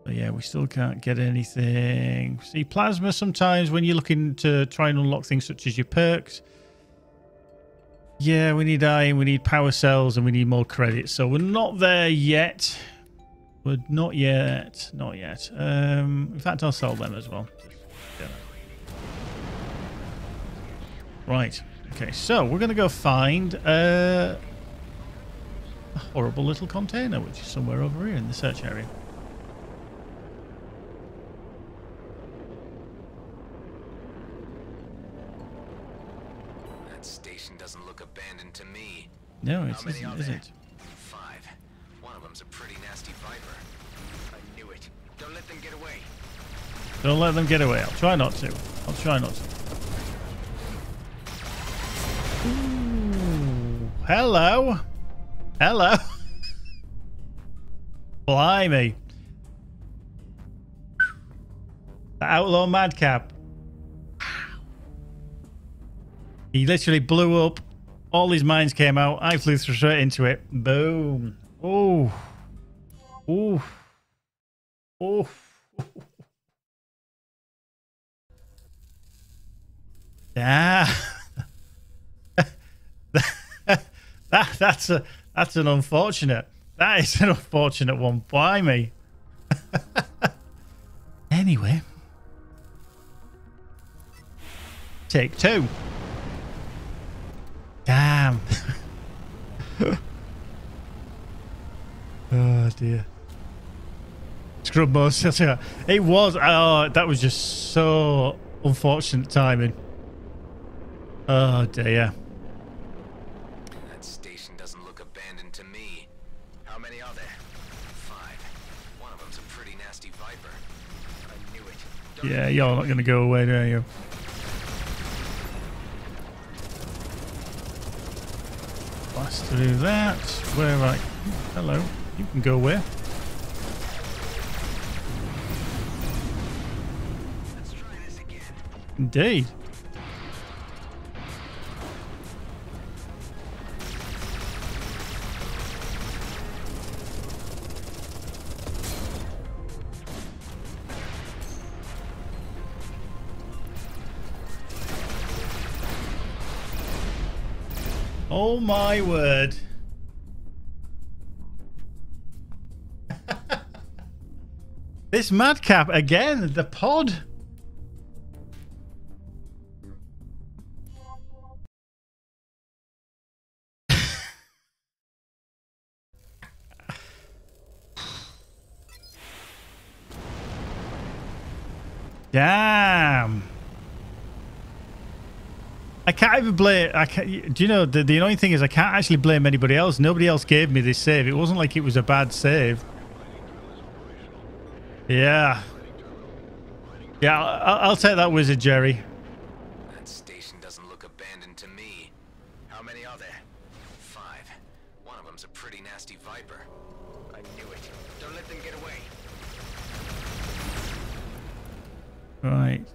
But yeah, we still can't get anything. See, plasma sometimes when you're looking to try and unlock things such as your perks. Yeah, we need iron, we need power cells, and we need more credits. So we're not there yet. We're not yet. Not yet. Um, in fact, I'll sell them as well. Yeah. Right. Okay, so we're going to go find uh, a horrible little container, which is somewhere over here in the search area. No, it isn't, is it? Five. One of them's a pretty nasty viper. I knew it. Don't let them get away. Don't let them get away. I'll try not to. I'll try not to. Ooh. Hello. Hello. Blimey. The outlaw madcap. He literally blew up. All these mines came out. I flew straight into it. Boom. Oh. Oh. Oh. Yeah. that, that's a that's an unfortunate. That is an unfortunate one by me. Anyway. Take two. Damn. Oh dear. Scrub most. It was. Oh, that was just so unfortunate timing. Oh dear. That station doesn't look abandoned to me. How many are there? Five. One of them's a pretty nasty viper. I knew it. Don't yeah, y'all not gonna go away, are you? Blast through that. Where I... Hello. You can go where? Let's try this again. Indeed. Oh my word. This madcap again, the pod. Damn. I can't even blame... I can't, do you know, the, the annoying thing is I can't actually blame anybody else. Nobody else gave me this save. It wasn't like it was a bad save. Yeah. Yeah, I'll, I'll take that, Wizard Jerry. That station doesn't look abandoned to me. How many are there? Five. One of them's a pretty nasty viper. I knew it. Don't let them get away. Right.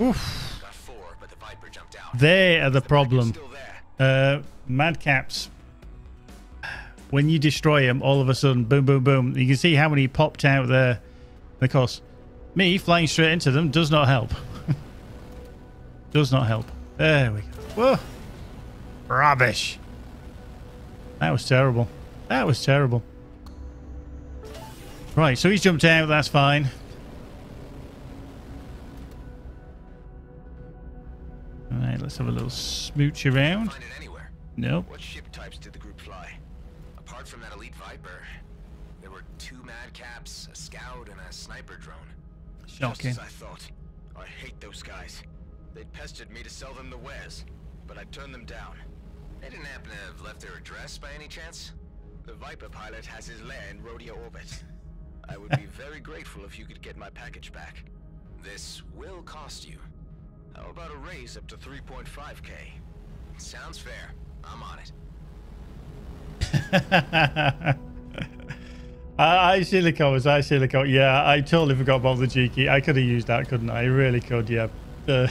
Oof. They are the problem. Uh, madcaps. When you destroy them, all of a sudden, boom, boom, boom. You can see how many popped out there. Of course, me flying straight into them does not help. Does not help. There we go. Whoa. Rubbish. That was terrible. That was terrible. Right, so he's jumped out. That's fine. Alright, let's have a little smooch around. Nope. What ship types did the group fly? Apart from that elite Viper, there were two madcaps, a scout, and a sniper drone. Shocking. Just as I thought. I hate those guys. They pestered me to sell them the wares, but I turned them down. They didn't happen to have left their address by any chance? The Viper pilot has his lair in Rodeo Orbit. I would be very grateful if you could get my package back. This will cost you. How about a raise up to three point five K? Sounds fair. I'm on it. I see the covers. I see the covers. Yeah, I totally forgot about the G-key. I could have used that, couldn't I? I really could, yeah. Uh,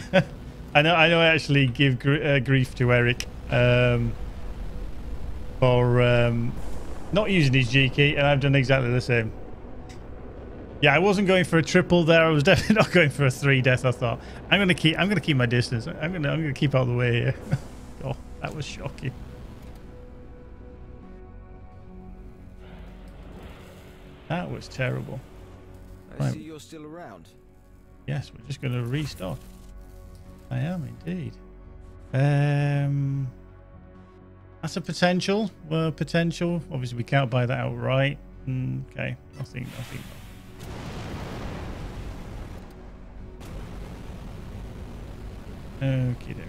I know I know. I actually give gr uh, grief to Eric um, for um, not using his G-key, and I've done exactly the same. Yeah, I wasn't going for a triple there. I was definitely not going for a three death. I thought I'm gonna keep. I'm gonna keep my distance. I'm gonna. I'm gonna keep out of the way here. Oh, that was shocking. That was terrible. I right. see you're still around. Yes, we're just gonna restock. I am indeed. Um, that's a potential. Well, potential. Obviously, we can't buy that outright. Mm, okay, nothing. Nothing. Okay, there.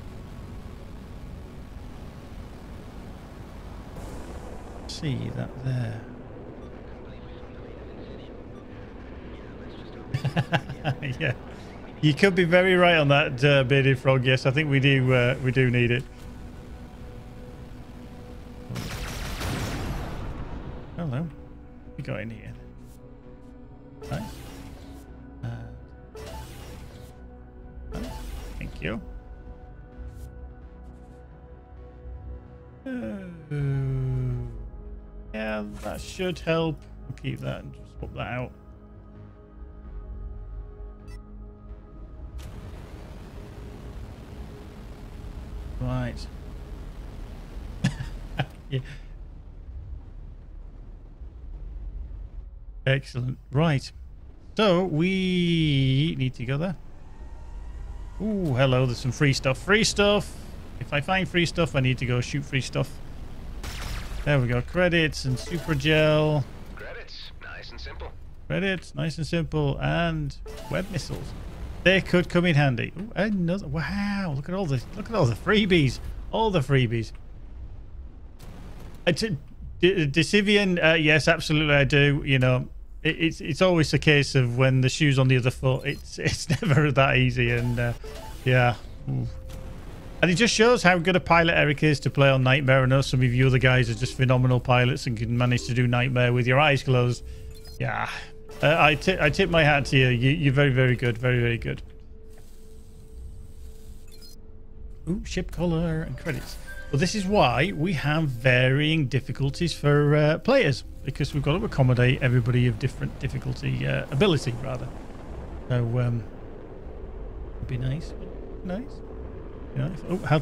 See that there. Yeah, you could be very right on that, uh, bearded frog. Yes, I think we do. Uh, we do need it. Hello. What we got in here. Right. Uh, right. Thank you. Uh, yeah, that should help. We'll keep that and just swap that out. Right. Yeah. Excellent. Right. So we need to go there. Ooh, hello. There's some free stuff. Free stuff. If I find free stuff, I need to go shoot free stuff. There we go. Credits and super gel. Credits, nice and simple. Credits, nice and simple. And web missiles. They could come in handy. Ooh, another. Wow! Look at all the look at all the freebies. All the freebies. Decivian. Uh, yes, absolutely. I do. You know, it, it's it's always the case of when the shoe's on the other foot, it's it's never that easy. And uh, yeah, ooh. And it just shows how good a pilot Eric is to play on Nightmare. I know some of you other guys are just phenomenal pilots and can manage to do Nightmare with your eyes closed. Yeah, uh, I, t I tip my hat to you. you. You're very, very good. Very, very good. Ooh, ship color and credits. Well, this is why we have varying difficulties for uh, players, because we've got to accommodate everybody of different difficulty uh, ability, rather. So, um, it'd be nice. Nice. Yeah. Oh, how?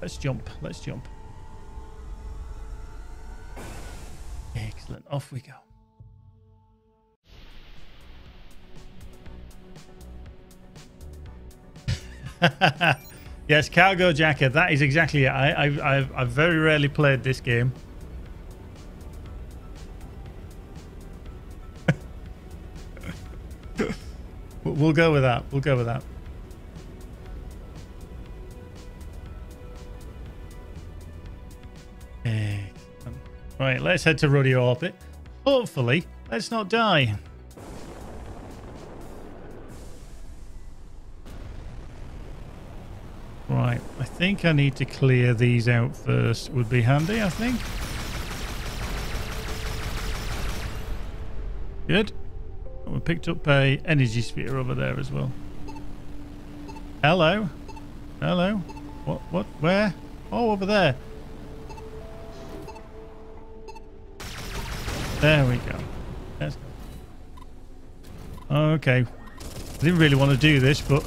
Let's jump. Let's jump. Excellent. Off we go. Yes, Cargo Jacker. That is exactly it. I, I, I've, I've very rarely played this game. We'll go with that. We'll go with that. Excellent. Right, let's head to Rodeo Orbit. Hopefully, let's not die. Right, I think I need to clear these out first. Would be handy, I think. Good. Oh, we picked up a energy sphere over there as well. Hello. Hello. What? What? Where? Oh, over there. There we go. Let's go. Okay. I didn't really want to do this, but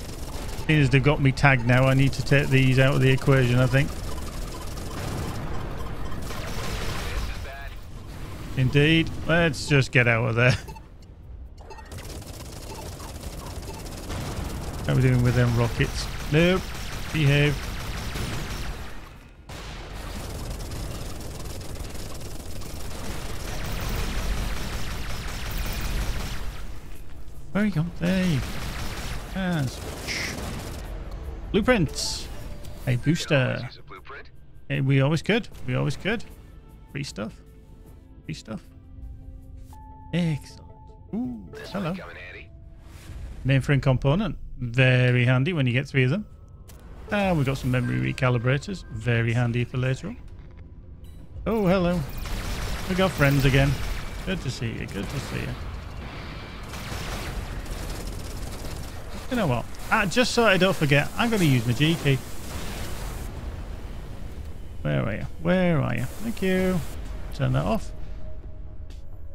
seeing as they've got me tagged now, I need to take these out of the equation, I think. Indeed. Let's just get out of there. How are we doing with them rockets? Nope. Behave. Where are you going? There you go. Yes. Blueprints. A booster. A blueprint. Hey, we always could. We always could. Free stuff. Free stuff. Excellent. Ooh, this hello. Mainframe component. Very handy when you get three of them. Ah, we've got some memory recalibrators. Very handy for later on. Oh, hello. We got friends again. Good to see you. Good to see you. You know what? Ah, just so I don't forget, I'm going to use my G key. Where are you? Where are you? Thank you. Turn that off.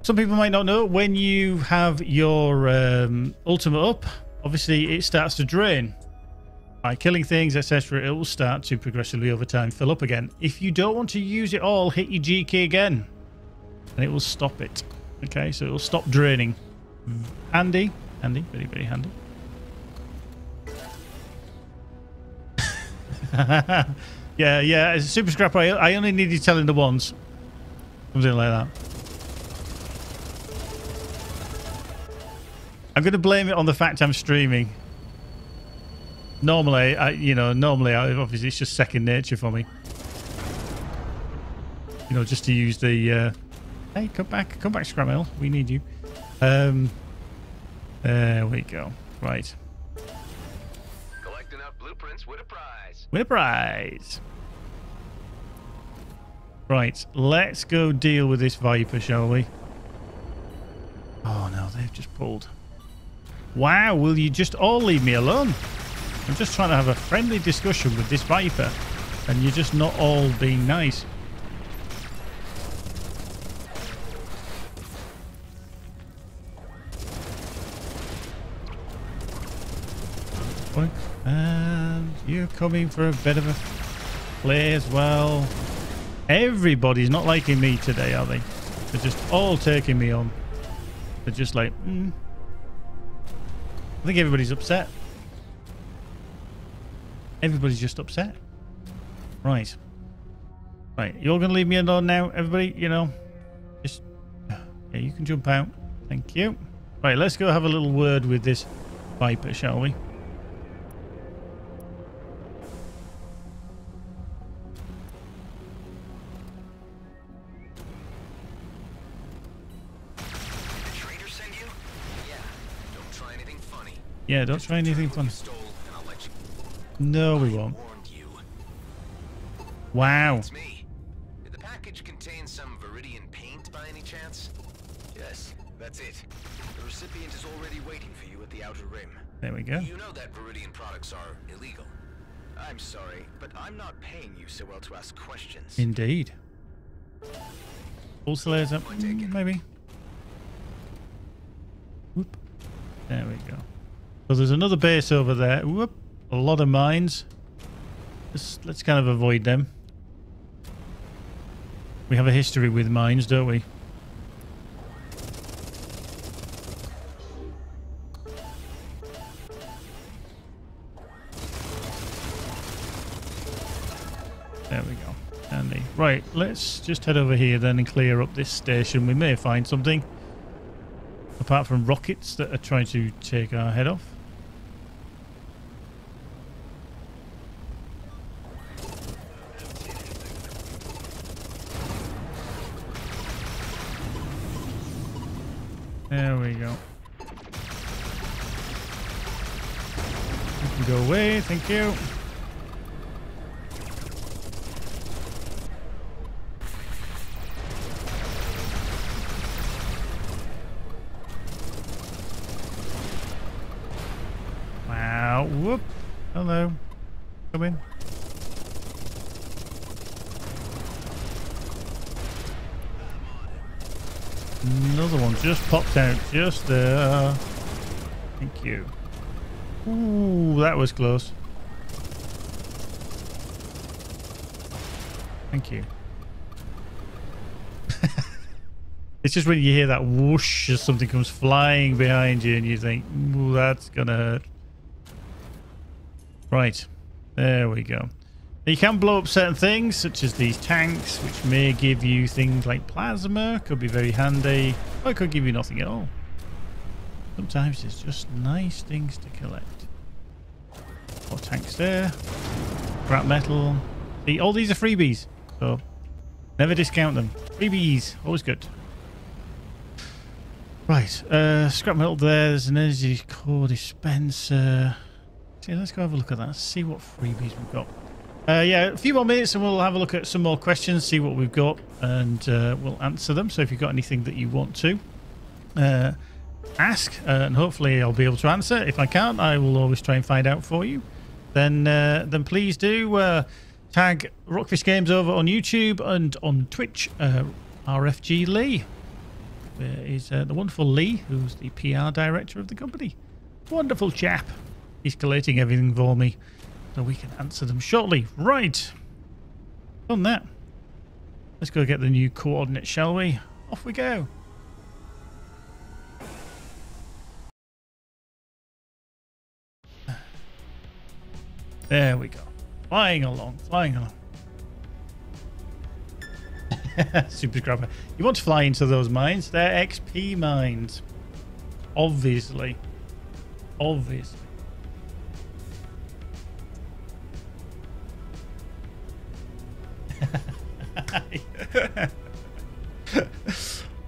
Some people might not know, when you have your um, ultimate up, obviously it starts to drain. By killing things, et cetera, it will start to progressively over time fill up again. If you don't want to use it all, hit your G key again. And it will stop it. Okay, so it will stop draining. Handy. Handy. Very, very handy. yeah, yeah, it's a super scrapper. I, I only need you telling the ones. Something like that. I'm going to blame it on the fact I'm streaming. Normally, I, you know, normally, I, obviously, it's just second nature for me. You know, just to use the... Uh, hey, come back. Come back, Scramel. We need you. Um, there we go. Right. Collecting up blueprints with a prize. Win a prize. Right, let's go deal with this Viper, shall we? Oh no, they've just pulled. Wow, will you just all leave me alone? I'm just trying to have a friendly discussion with this Viper, and you're just not all being nice. Boink. And you're coming for a bit of a play as well. Everybody's not liking me today, are they? They're just all taking me on. They're just like, hmm. I think everybody's upset. Everybody's just upset. Right. Right. You're going to leave me alone now, everybody? You know? Just... Yeah, you can jump out. Thank you. Right, let's go have a little word with this Viper, shall we? anything funny. Yeah, don't try anything funny. No, we won't. Wow. It's me. Did the package contain some Viridian paint by any chance? Yes, that's it. The recipient is already waiting for you at the outer rim. There we go. You know that Viridian products are illegal. I'm sorry, but I'm not paying you so well to ask questions. Indeed. Also layers up, maybe. Whoop. There we go. So there's another base over there. Whoop. A lot of mines. Let's, let's kind of avoid them. We have a history with mines, don't we? There we go. Andy. Right, let's just head over here then and clear up this station. We may find something. Apart from rockets that are trying to take our head off. There we go. You can go away, thank you. Wow, whoop. Hello. Come in. Another one just popped out just there. Thank you. Ooh, that was close. Thank you. It's just when you hear that whoosh as something comes flying behind you and you think, ooh, that's gonna hurt. Right. There we go. You can blow up certain things, such as these tanks, which may give you things like plasma, could be very handy, or it could give you nothing at all. Sometimes it's just nice things to collect. More tanks there. Scrap metal. See, all these are freebies, so never discount them. Freebies, always good. Right, uh, scrap metal there, there's an energy core dispenser. See, let's go have a look at that, see what freebies we've got. Uh, yeah, a few more minutes and we'll have a look at some more questions, see what we've got, and uh, we'll answer them. So if you've got anything that you want to uh, ask, uh, and hopefully I'll be able to answer. If I can't, I will always try and find out for you. Then uh, then please do uh, tag Rockfish Games over on YouTube and on Twitch, uh, R F G Lee. There is uh, the wonderful Lee, who's the P R director of the company. Wonderful chap. He's collating everything for me. So we can answer them shortly. Right. Done that. Let's go get the new coordinates, shall we? Off we go. There we go. Flying along, flying along. Super scrapper. You want to fly into those mines. They're X P mines. Obviously. Obviously.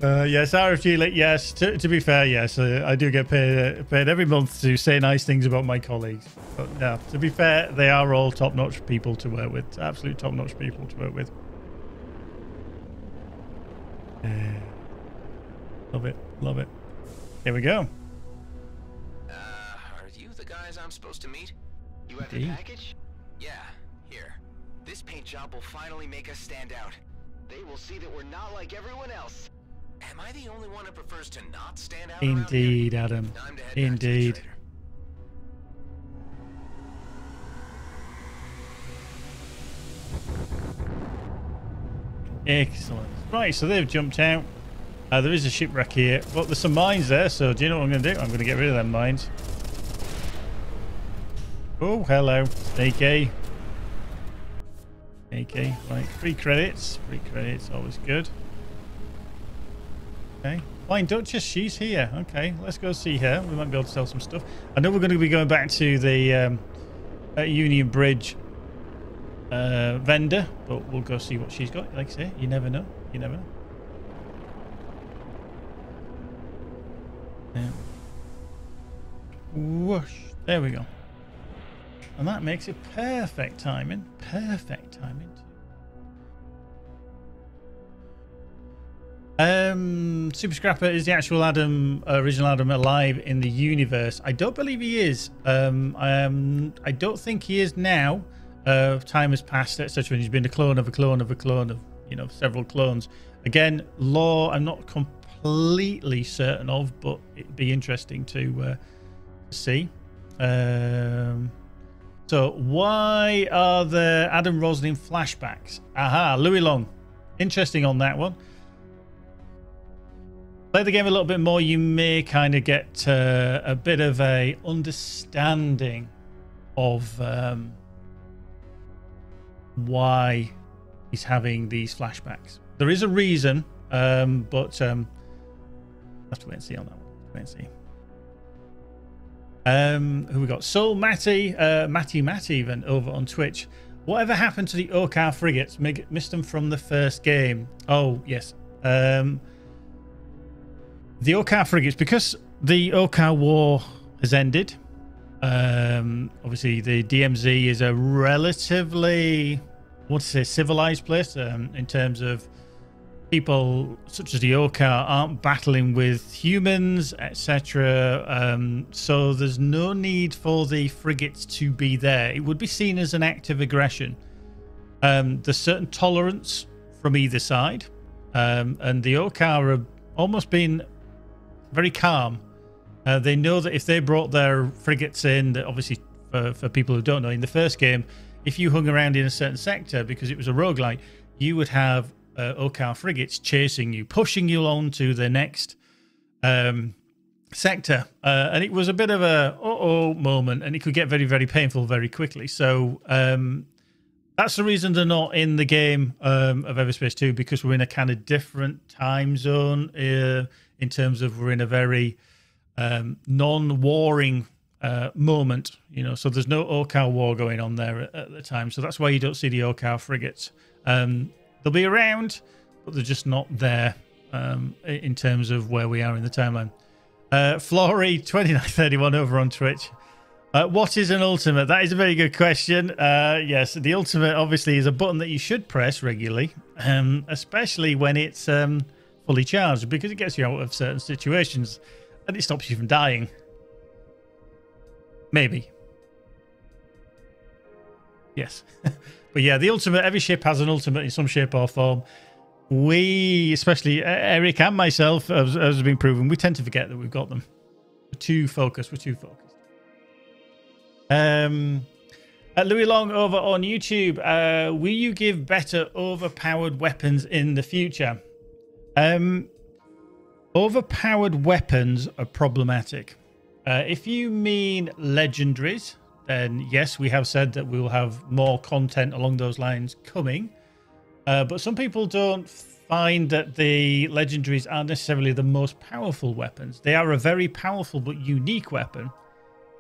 uh, yes, R F G Lee, yes, to, to be fair, yes, uh, I do get paid, uh, paid every month to say nice things about my colleagues, but no, to be fair, they are all top-notch people to work with, absolute top-notch people to work with. Uh, love it, love it. Here we go. Uh, are you the guys I'm supposed to meet? You have the package? Yeah. This paint job will finally make us stand out. They will see that we're not like everyone else. Am I the only one who prefers to not stand out? Indeed, Adam. Indeed. Excellent. Right, so they've jumped out. Uh, there is a shipwreck here. Well, there's some mines there, so do you know what I'm going to do? I'm going to get rid of them mines. Oh, hello. Sneaky. Okay, right, free credits, free credits, always good. Okay, Wine Duchess, she's here. Okay, let's go see her. We might be able to sell some stuff. I know we're going to be going back to the um, Union Bridge uh, vendor, but we'll go see what she's got. Like I say, you never know, you never know. Yeah. Whoosh. There we go. And that makes it perfect timing. Perfect timing. Um, Super Scrapper, is the actual Adam, uh, original Adam, alive in the universe? I don't believe he is. Um, I, um, I don't think he is now. Uh, time has passed, et cetera. And he's been a clone of a clone of a clone of, you know, several clones. Again, lore I'm not completely certain of, but it'd be interesting to uh, see. Um, so, why are the Adam Roslin flashbacks? Aha, Louis Long. Interesting on that one. Play the game a little bit more, you may kind of get uh, a bit of a understanding of um, why he's having these flashbacks. There is a reason, um, but um, I have to wait and see on that one. Wait and see. Um, who we got? Soul Matty, uh, Matty Matty even over on Twitch. Whatever happened to the Okkar frigates? Missed them from the first game. Oh yes. Um, The Okkar frigates, because the Okkar war has ended, um, obviously the D M Z is a relatively, I want to say, civilized place um, in terms of people such as the Okkar aren't battling with humans, et cetera. Um, so there's no need for the frigates to be there. It would be seen as an act of aggression. Um, there's certain tolerance from either side, um, and the Okkar are almost being very calm. Uh, they know that if they brought their frigates in, that obviously for, for people who don't know, in the first game, if you hung around in a certain sector because it was a roguelite, you would have uh, Okkar frigates chasing you, pushing you on to the next um, sector. Uh, and it was a bit of a uh-oh moment, and it could get very, very painful very quickly. So um, that's the reason they're not in the game um, of Everspace two, because we're in a kind of different time zone. Uh, In terms of we're in a very um, non-warring uh, moment, you know, so there's no Okkar war going on there at, at the time. So that's why you don't see the Okkar frigates. Um, they'll be around, but they're just not there um, in terms of where we are in the timeline. Uh, Flory twenty-nine thirty-one over on Twitch. Uh, what is an ultimate? That is a very good question. Uh, yes, the ultimate obviously is a button that you should press regularly, um, especially when it's... Um, fully charged, because it gets you out of certain situations and it stops you from dying. Maybe. Yes. But yeah, the ultimate, every ship has an ultimate in some shape or form. We, especially Eric and myself, as has been proven, we tend to forget that we've got them. We're too focused. We're too focused. Um... At Louis Long over on YouTube, uh, will you give better overpowered weapons in the future? Um, overpowered weapons are problematic. Uh, if you mean legendaries, then yes, we have said that we will have more content along those lines coming. Uh, but some people don't find that the legendaries are necessarily the most powerful weapons. They are a very powerful but unique weapon,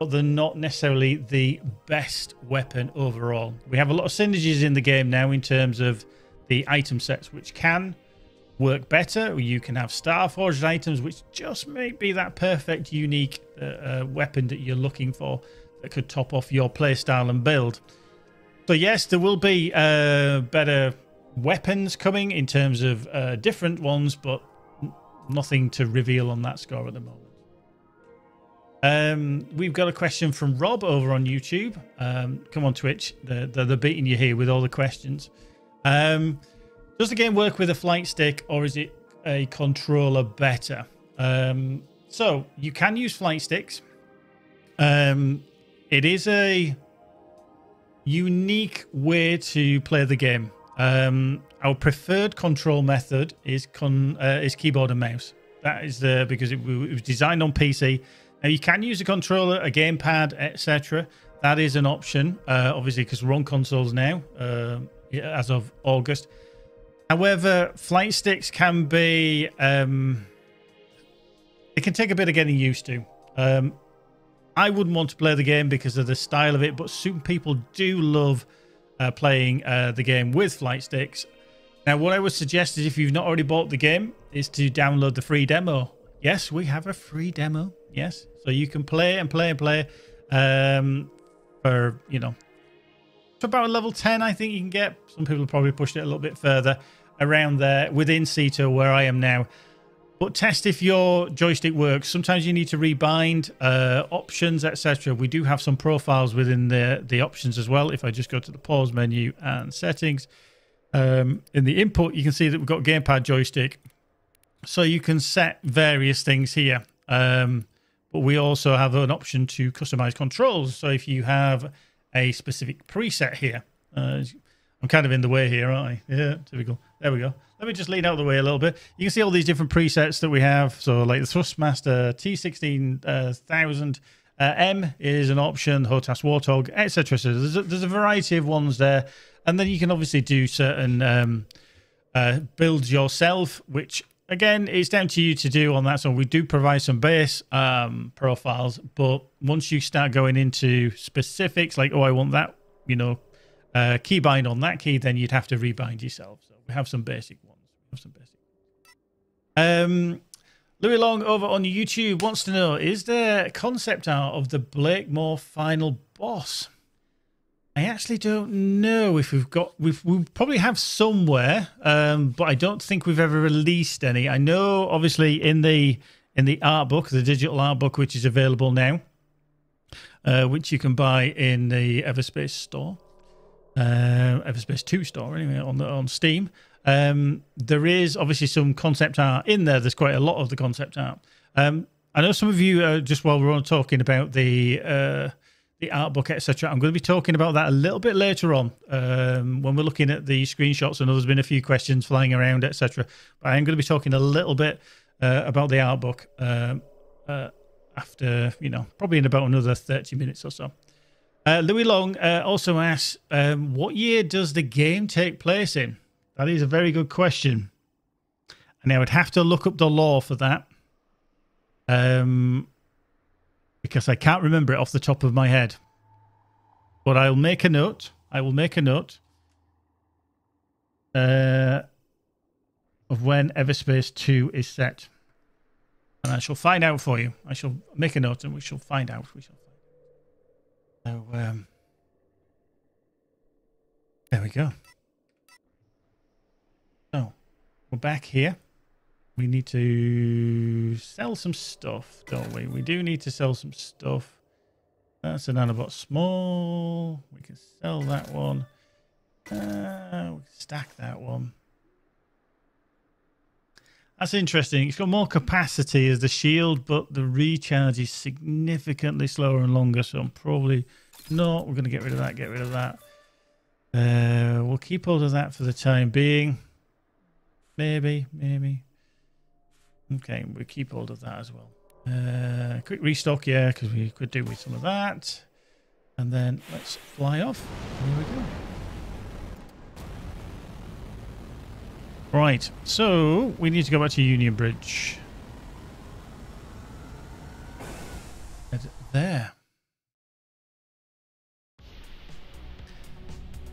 but they're not necessarily the best weapon overall. We have a lot of synergies in the game now in terms of the item sets, which can... work better. You can have Starforged items, which just may be that perfect unique uh, uh, weapon that you're looking for that could top off your playstyle and build. So yes, there will be uh, better weapons coming in terms of uh, different ones, but nothing to reveal on that score at the moment. Um, we've got a question from Rob over on YouTube. Um, come on, Twitch. They're, they're beating you here with all the questions. Um, Does the game work with a flight stick, or is it a controller better? Um, so you can use flight sticks. Um, it is a unique way to play the game. Um, our preferred control method is con uh, is keyboard and mouse. That is the because it, it was designed on P C. Now you can use a controller, a gamepad, et cetera. That is an option, uh, obviously, because we're on consoles now uh, as of August. However, flight sticks can be, um, it can take a bit of getting used to. Um, I wouldn't want to play the game because of the style of it, but some people do love uh, playing uh, the game with flight sticks. Now, what I would suggest is if you've not already bought the game, is to download the free demo. Yes, we have a free demo. Yes, so you can play and play and play um for, you know, to about level ten. I think you can get, some people probably pushed it a little bit further around there within Ceto where I am now. But test if your joystick works. Sometimes you need to rebind uh options, etc. We do have some profiles within the the options as well. If I just go to the pause menu and settings, um in the input you can see that we've got gamepad, joystick, so you can set various things here. Um but we also have an option to customize controls. So if you have a specific preset here, uh, I'm kind of in the way here, aren't I? Yeah, typical. There we go. Let me just lean out of the way a little bit. You can see all these different presets that we have. So like the Thrustmaster T sixteen thousand uh, uh, M is an option, Hotas Warthog, et cetera. So there's a, there's a variety of ones there. And then you can obviously do certain um, uh, builds yourself, which again, it's down to you to do on that. So we do provide some base um, profiles, but once you start going into specifics, like, oh, I want that, you know, Uh, key bind on that key, then you'd have to rebind yourself. So we have some basic ones. We have some basic. Um, Louis Long over on YouTube wants to know: is there concept art of the Blakemore final boss? I actually don't know if we've got. We've we probably have somewhere, um, but I don't think we've ever released any. I know, obviously, in the in the art book, the digital art book, which is available now, uh, which you can buy in the Everspace store. Uh, Everspace two store anyway on the on Steam. Um, there is obviously some concept art in there. There's quite a lot of the concept art. Um, I know some of you uh, just while we're on talking about the uh, the art book, et cetera. I'm going to be talking about that a little bit later on um, when we're looking at the screenshots. I know there's been a few questions flying around, et cetera. But I am going to be talking a little bit uh, about the art book uh, uh, after, you know, probably in about another thirty minutes or so. Uh, Louis Long uh, also asks, um, what year does the game take place in? That is a very good question. And I would have to look up the lore for that. Um, because I can't remember it off the top of my head. But I'll make a note. I will make a note. Uh, of when Everspace two is set. And I shall find out for you. I shall make a note and we shall find out. We shall. So, um, there we go. So, we're back here. We need to sell some stuff, don't we? We do need to sell some stuff. That's a nanobot small. We can sell that one. Uh, we can stack that one. That's interesting. It's got more capacity as the shield, but the recharge is significantly slower and longer. So I'm probably not. We're going to get rid of that, get rid of that. Uh, we'll keep hold of that for the time being. Maybe, maybe. Okay, we'll keep hold of that as well. Uh, quick restock, yeah, because we could do with some of that. And then let's fly off. Here we go. Right, so we need to go back to Union Bridge. And there.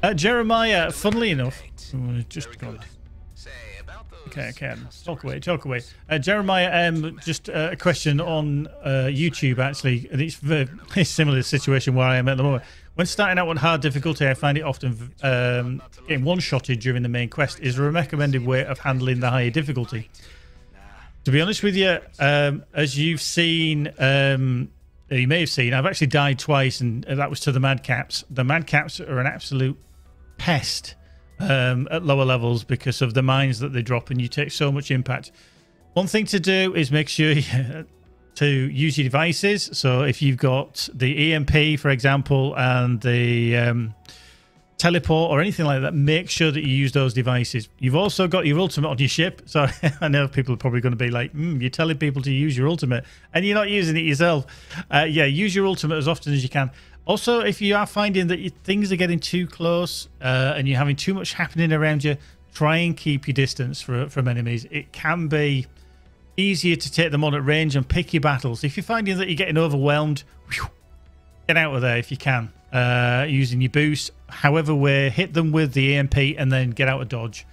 Uh, Jeremiah, funnily enough, oh, just gone. Okay, okay, talk away, talk away. Uh, Jeremiah, um, just uh, a question on uh, YouTube actually, and it's very it's similar to the situation where I am at the moment. When starting out on hard difficulty, I find it often um, getting one-shotted during the main quest. Is there a recommended way of handling the higher difficulty? To be honest with you, um, as you've seen, um, you may have seen, I've actually died twice, and that was to the madcaps. The madcaps are an absolute pest. Um, at lower levels because of the mines that they drop, and you take so much impact. One thing to do is make sure you, to use your devices. So if you've got the E M P, for example, and the um, teleport or anything like that, make sure that you use those devices. You've also got your ultimate on your ship. So I know people are probably going to be like, mm, you're telling people to use your ultimate and you're not using it yourself. Uh, yeah, use your ultimate as often as you can. Also, if you are finding that your things are getting too close uh, and you're having too much happening around you, try and keep your distance for, from enemies. It can be easier to take them on at range and pick your battles. If you're finding that you're getting overwhelmed, whew, get out of there if you can, uh, using your boost. However way, hit them with the E M P and then get out of dodge.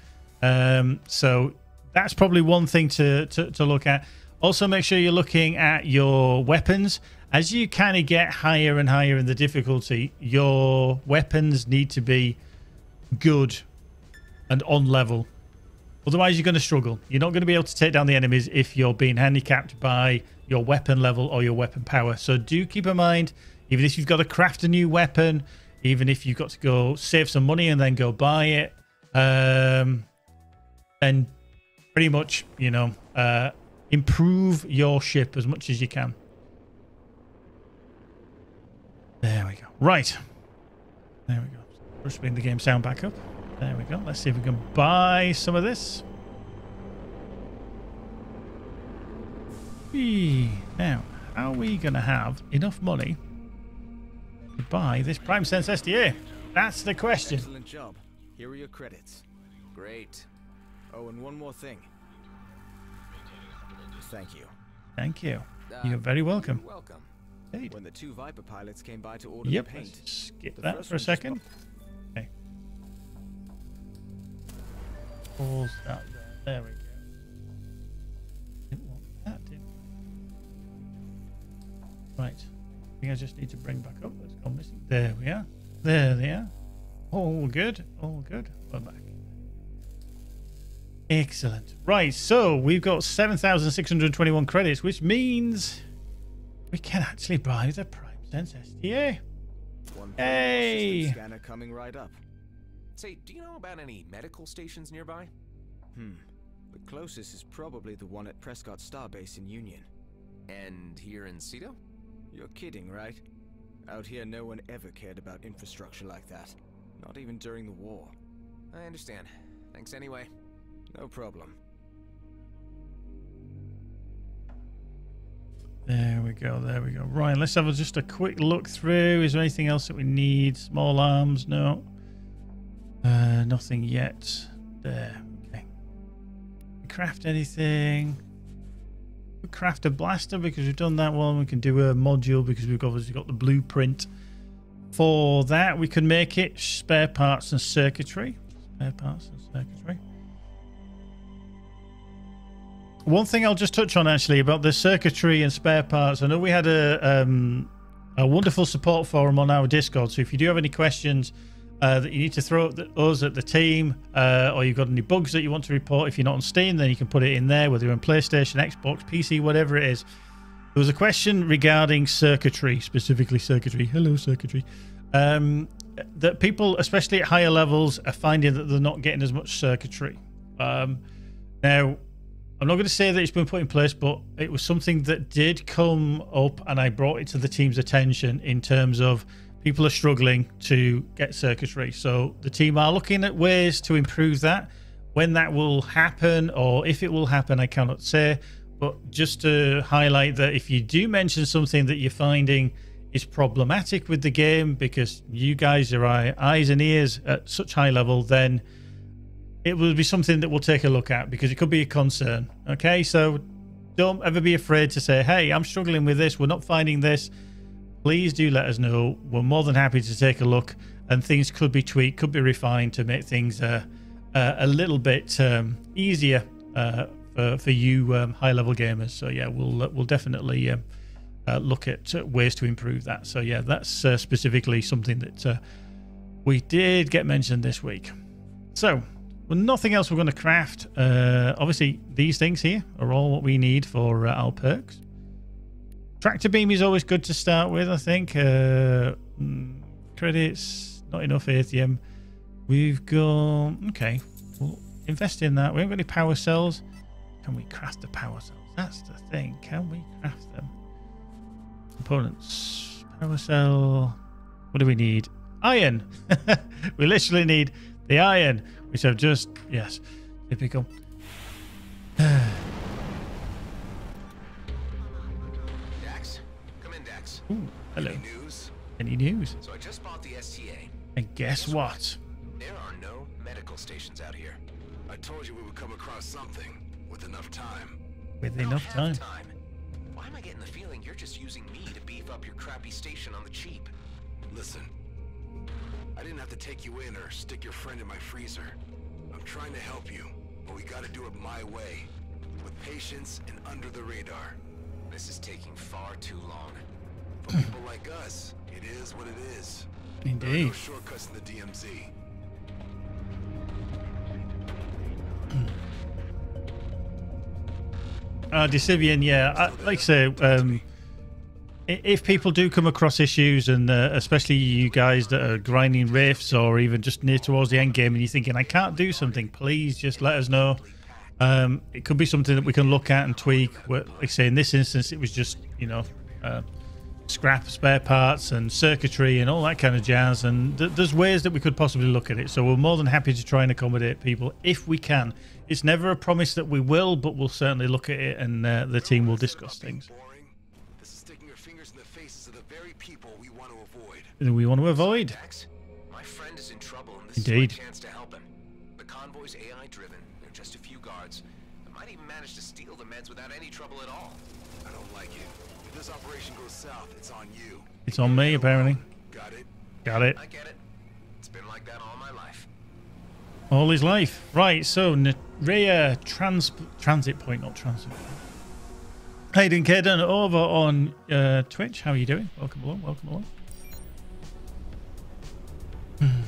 Um, so that's probably one thing to, to, to look at. Also, make sure you're looking at your weapons. As you kind of get higher and higher in the difficulty, your weapons need to be good and on level. Otherwise, you're going to struggle. You're not going to be able to take down the enemies if you're being handicapped by your weapon level or your weapon power. So do keep in mind, even if you've got to craft a new weapon, even if you've got to go save some money and then go buy it, um, and pretty much, you know, uh, improve your ship as much as you can. There we go. Right. There we go. Just bring the game sound back up. There we go. Let's see if we can buy some of this. Eee. Now, how are we going to have enough money to buy this Prime Sense S D A? That's the question. Excellent job. Here are your credits. Great. Oh, and one more thing. Thank you. Thank you. You're very welcome. You're welcome. Indeed. When the two Viper pilots came by to order yep, the paint. Let's skip the that for a second. Okay. Pause that there. There we go. Didn't want that, did we? Right. I think I just need to bring back up. Let's go missing. There we are. There they are. All good. All good. We're back. Excellent. Right, so we've got seven thousand six hundred twenty-one credits, which means we can actually buy the Prime Sense S D A. One hey! Scanner coming right up. Say, do you know about any medical stations nearby? Hmm. The closest is probably the one at Prescott Starbase in Union. And here in Ceto? You're kidding, right? Out here, no one ever cared about infrastructure like that. Not even during the war. I understand. Thanks anyway. No problem. There we go, there we go. Right, let's have a, just a quick look through. Is there anything else that we need? Small arms, no. Uh, nothing yet. There, okay. Craft anything. We craft a blaster because we've done that one. We can do a module because we've obviously got the blueprint for that. We can make it spare parts and circuitry. Spare parts and circuitry. One thing I'll just touch on actually about the circuitry and spare parts. I know we had a um, a wonderful support forum on our Discord. So if you do have any questions uh, that you need to throw at us, at the team, uh, or you've got any bugs that you want to report, if you're not on Steam, then you can put it in there, whether you're on PlayStation, Xbox, P C, whatever it is. There was a question regarding circuitry, specifically circuitry. Hello, circuitry. Um, that people, especially at higher levels, are finding that they're not getting as much circuitry. Um, now... I'm not going to say that it's been put in place, but it was something that did come up and I brought it to the team's attention in terms of people are struggling to get circuitry. So the team are looking at ways to improve that. When that will happen or if it will happen, I cannot say. But just to highlight that if you do mention something that you're finding is problematic with the game, because you guys are eyes and ears at such high level, then it will be something that we'll take a look at because it could be a concern. Okay, so don't ever be afraid to say, hey, I'm struggling with this, we're not finding this. Please do let us know. We're more than happy to take a look, and things could be tweaked, could be refined to make things uh, uh, a little bit um, easier uh, for, for you um, high level gamers. So yeah, we'll uh, we'll definitely um, uh, look at ways to improve that. So yeah, that's uh, specifically something that uh, we did get mentioned this week. So well, nothing else we're going to craft. Uh, obviously, these things here are all what we need for uh, our perks. Tractor beam is always good to start with, I think. Uh, credits, not enough A T M. We've got... Okay, we'll invest in that. We haven't got any power cells. Can we craft the power cells? That's the thing. Can we craft them? Components. Power cell. What do we need? Iron. We literally need the iron. Which I've just, yes, typical. Dax, come in, Dax. Ooh, hello. Any news? Any news? So I just bought the S T A. And guess, guess what? what? There are no medical stations out here. I told you we would come across something with enough time. With enough time. time. Why am I getting the feeling you're just using me to beef up your crappy station on the cheap? Listen. I didn't have to take you in or stick your friend in my freezer. I'm trying to help you, but we gotta do it my way. with patience and under the radar. This is taking far too long. For people like us, it is what it is. Indeed. There are no shortcuts in the D M Z. Uh, Decivian, yeah, I, like I say, um, if people do come across issues, and uh, especially you guys that are grinding rifts or even just near towards the end game, and you're thinking, I can't do something, please just let us know. Um, it could be something that we can look at and tweak. Like I say, in this instance, it was just, you know, uh, scrap, spare parts and circuitry and all that kind of jazz, and th there's ways that we could possibly look at it. So we're more than happy to try and accommodate people if we can. It's never a promise that we will, but we'll certainly look at it, and uh, the team will discuss things. This is sticking your fingers in the faces of the very people we want to avoid. And we want to avoid. My friend is in trouble, and this Indeed. is my chance to help him. The convoy's A I driven. There are just a few guards. I might even manage to steal the meds without any trouble at all. I don't like it. If this operation goes south, it's on you. It's on me, apparently. Got it. Got it. I get it. It's been like that all my life. All his life. Right, so Narea trans transit point, not transit. Hayden Kaden over on uh, Twitch. How are you doing? Welcome along, welcome along. Hmm.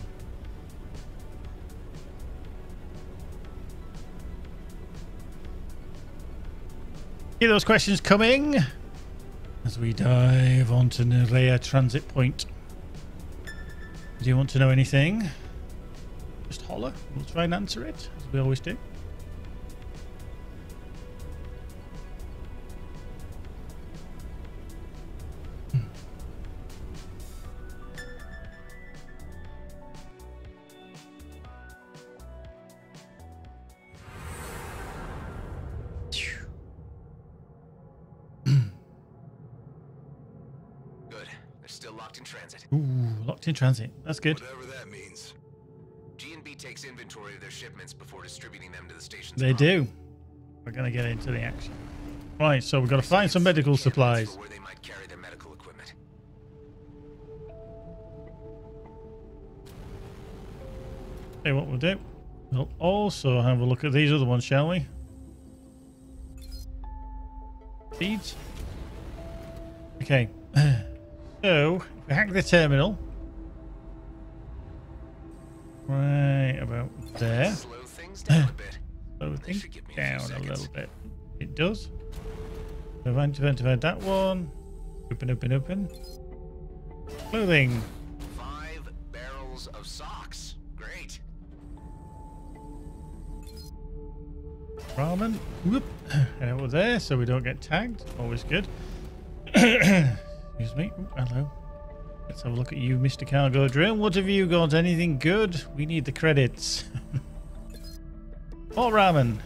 Get those questions coming as we dive onto Narea transit point. Do you want to know anything? Just holler. We'll try and answer it, as we always do. Hmm. Good. They're still locked in transit. Ooh, locked in transit. That's good. Whatever that means. Takes inventory of their shipments before distributing them to the stations. They do. We're gonna get into the action. Right, so we've got to find some medical supplies. Where they might carry their medical equipment. Okay, what we'll do? We'll also have a look at these other ones, shall we? Feeds. Okay. So we hack the terminal. Right about there. Slow things down a bit. Slow things down a little bit. It does. I've identified that one. Open, open, open. Clothing. Five barrels of socks. Great. Ramen. Whoop. And over there, so we don't get tagged. Always good. Excuse me. Ooh, hello. Let's have a look at you, Mister Cargo Drill. What have you got? Anything good? We need the credits. More ramen.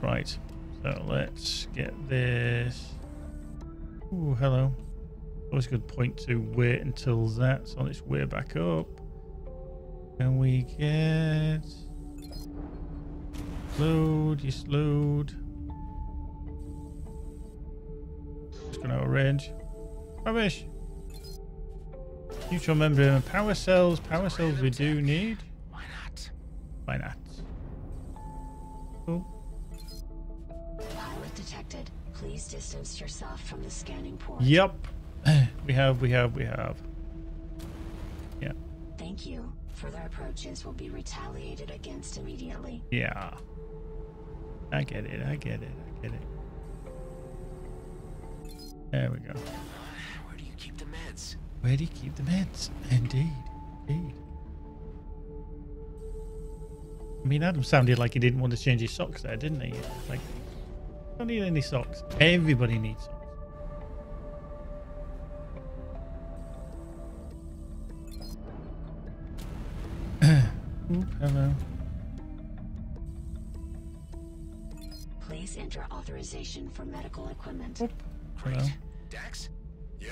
Right. So let's get this. Ooh, hello. Always a good point to wait until that's on its way back up. Can we get... Load, just load. Gonna arrange rubbish neutral membrane and power cells. Power cells we do need. Why not? Why not? Cool. Pilot detected. Please distance yourself from the scanning port. Yep. We have. We have. We have. Yeah. Thank you. Further approaches will be retaliated against immediately. Yeah. I get it. I get it. I get it. There we go. Where do you keep the meds? Where do you keep the meds? Indeed. Indeed. I mean, Adam sounded like he didn't want to change his socks there, didn't he? It's like, I don't need any socks. Everybody needs socks. Oop, hello. Please enter authorization for medical equipment. Oop. Great. Dax? Yeah?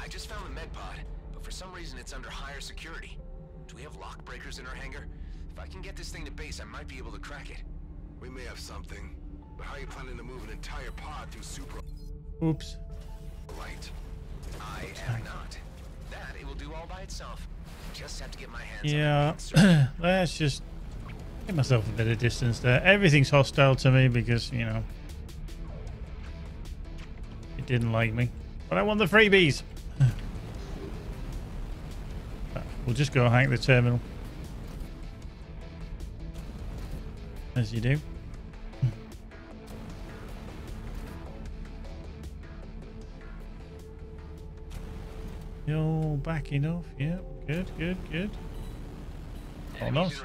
I just found the med pod, but for some reason it's under higher security. Do we have lock breakers in our hangar? If I can get this thing to base, I might be able to crack it. We may have something, but how are you planning to move an entire pod through super... Oops. Light. I am not. That it will do all by itself. Just have to get my hands on it. Yeah. Let's just Give myself a bit of distance there. Everything's hostile to me because, you know, it didn't like me. But I want the freebies. We'll just go hack the terminal. As you do. You're back enough. Yeah, good, good, good. Almost.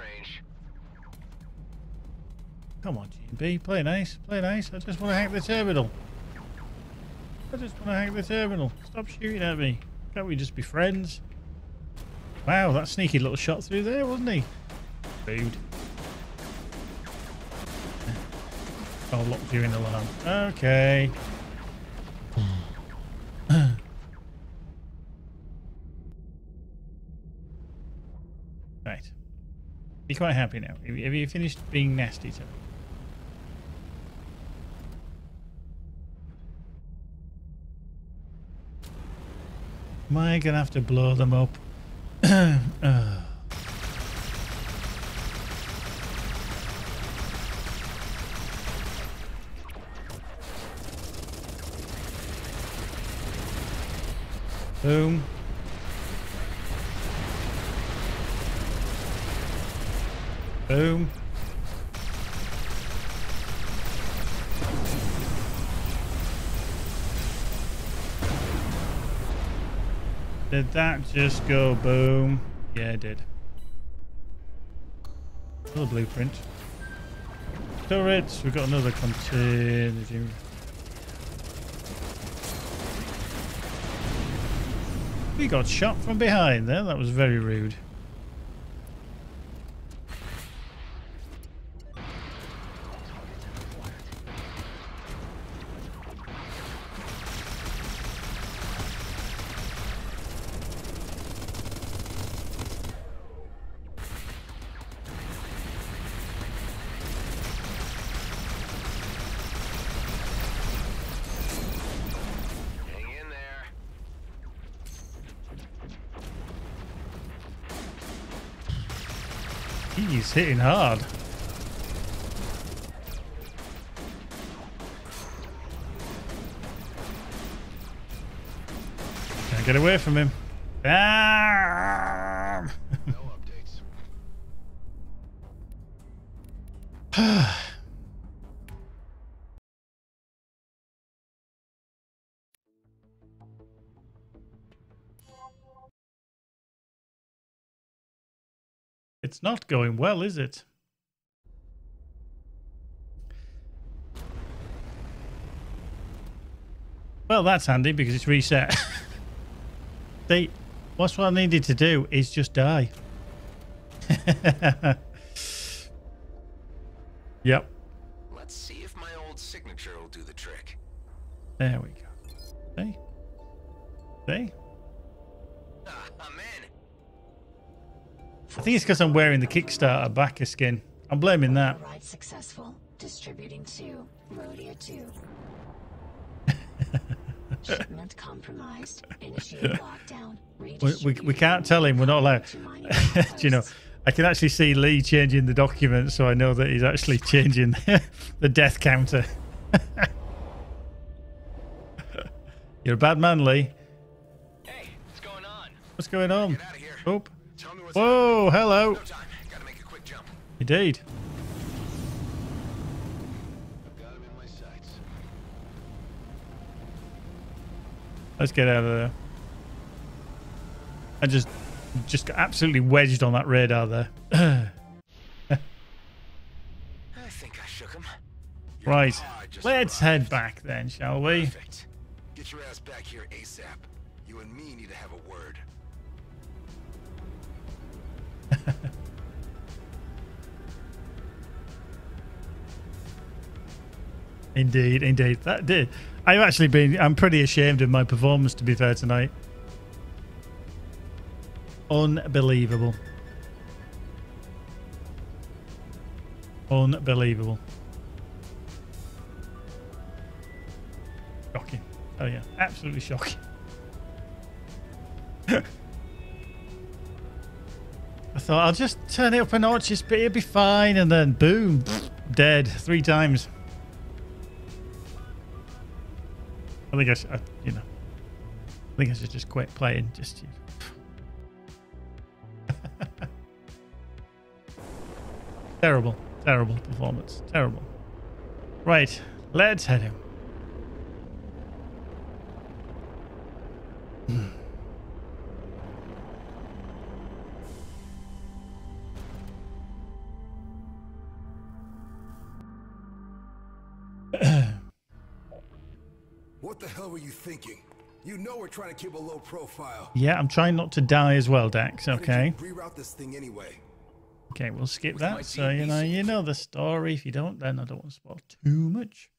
Come on, G M B. Play nice. Play nice. I just want to hack the terminal. I just want to hack the terminal. Stop shooting at me. Can't we just be friends? Wow, that sneaky little shot through there, wasn't he? Dude. I'll lock you in the alarm. Okay. Right. Be quite happy now. Have you finished being nasty to me? Am I gonna have to blow them up? uh. Boom. Boom. Did that just go boom? Yeah, it did. Little blueprint. Turrets. We've got another contingency. We got shot from behind there. That was very rude. He's hitting hard. Can't get away from him. Ah! No updates. It's not going well, is it? Well, that's handy because it's reset. See, what's what I needed to do is just die. Yep. Let's see if my old signature will do the trick. There we go. See? See? I think it's because I'm wearing the Kickstarter backer skin. I'm blaming that. Right, successful. Distributing to Rodeo two. Shipment compromised. Initiate lockdown. We, we, we can't tell him. We're not allowed. Do you know, I can actually see Lee changing the document, so I know that he's actually changing the death counter. You're a bad man, Lee. Hey, what's going on? What's going on? Get out of here. Oh. Whoa, hello. No time. Gotta make a quick jump. Indeed. I've got him in my sights. Let's get out of there. I just just got absolutely wedged on that radar there. I think I shook him. Right. Let's head back then, shall we? Perfect. Get your ass back here ASAP. You and me need to have a word. Indeed, indeed, that did. I've actually been, I'm pretty ashamed of my performance, to be fair, tonight. Unbelievable. Unbelievable. Shocking. Oh yeah, absolutely shocking. I thought I'll just turn it up a notch, just it'll be fine, and then boom, dead three times. I think I should, I, you know, I think I should just quit playing. Just. Terrible, terrible performance. Terrible. Right, let's head him. What the hell were you thinking? You know we're trying to keep a low profile. Yeah, I'm trying not to die as well, Dax. Okay. Reroute this thing anyway. Okay, we'll skip that. So you know, you know the story. If you don't, then I don't want to spoil too much.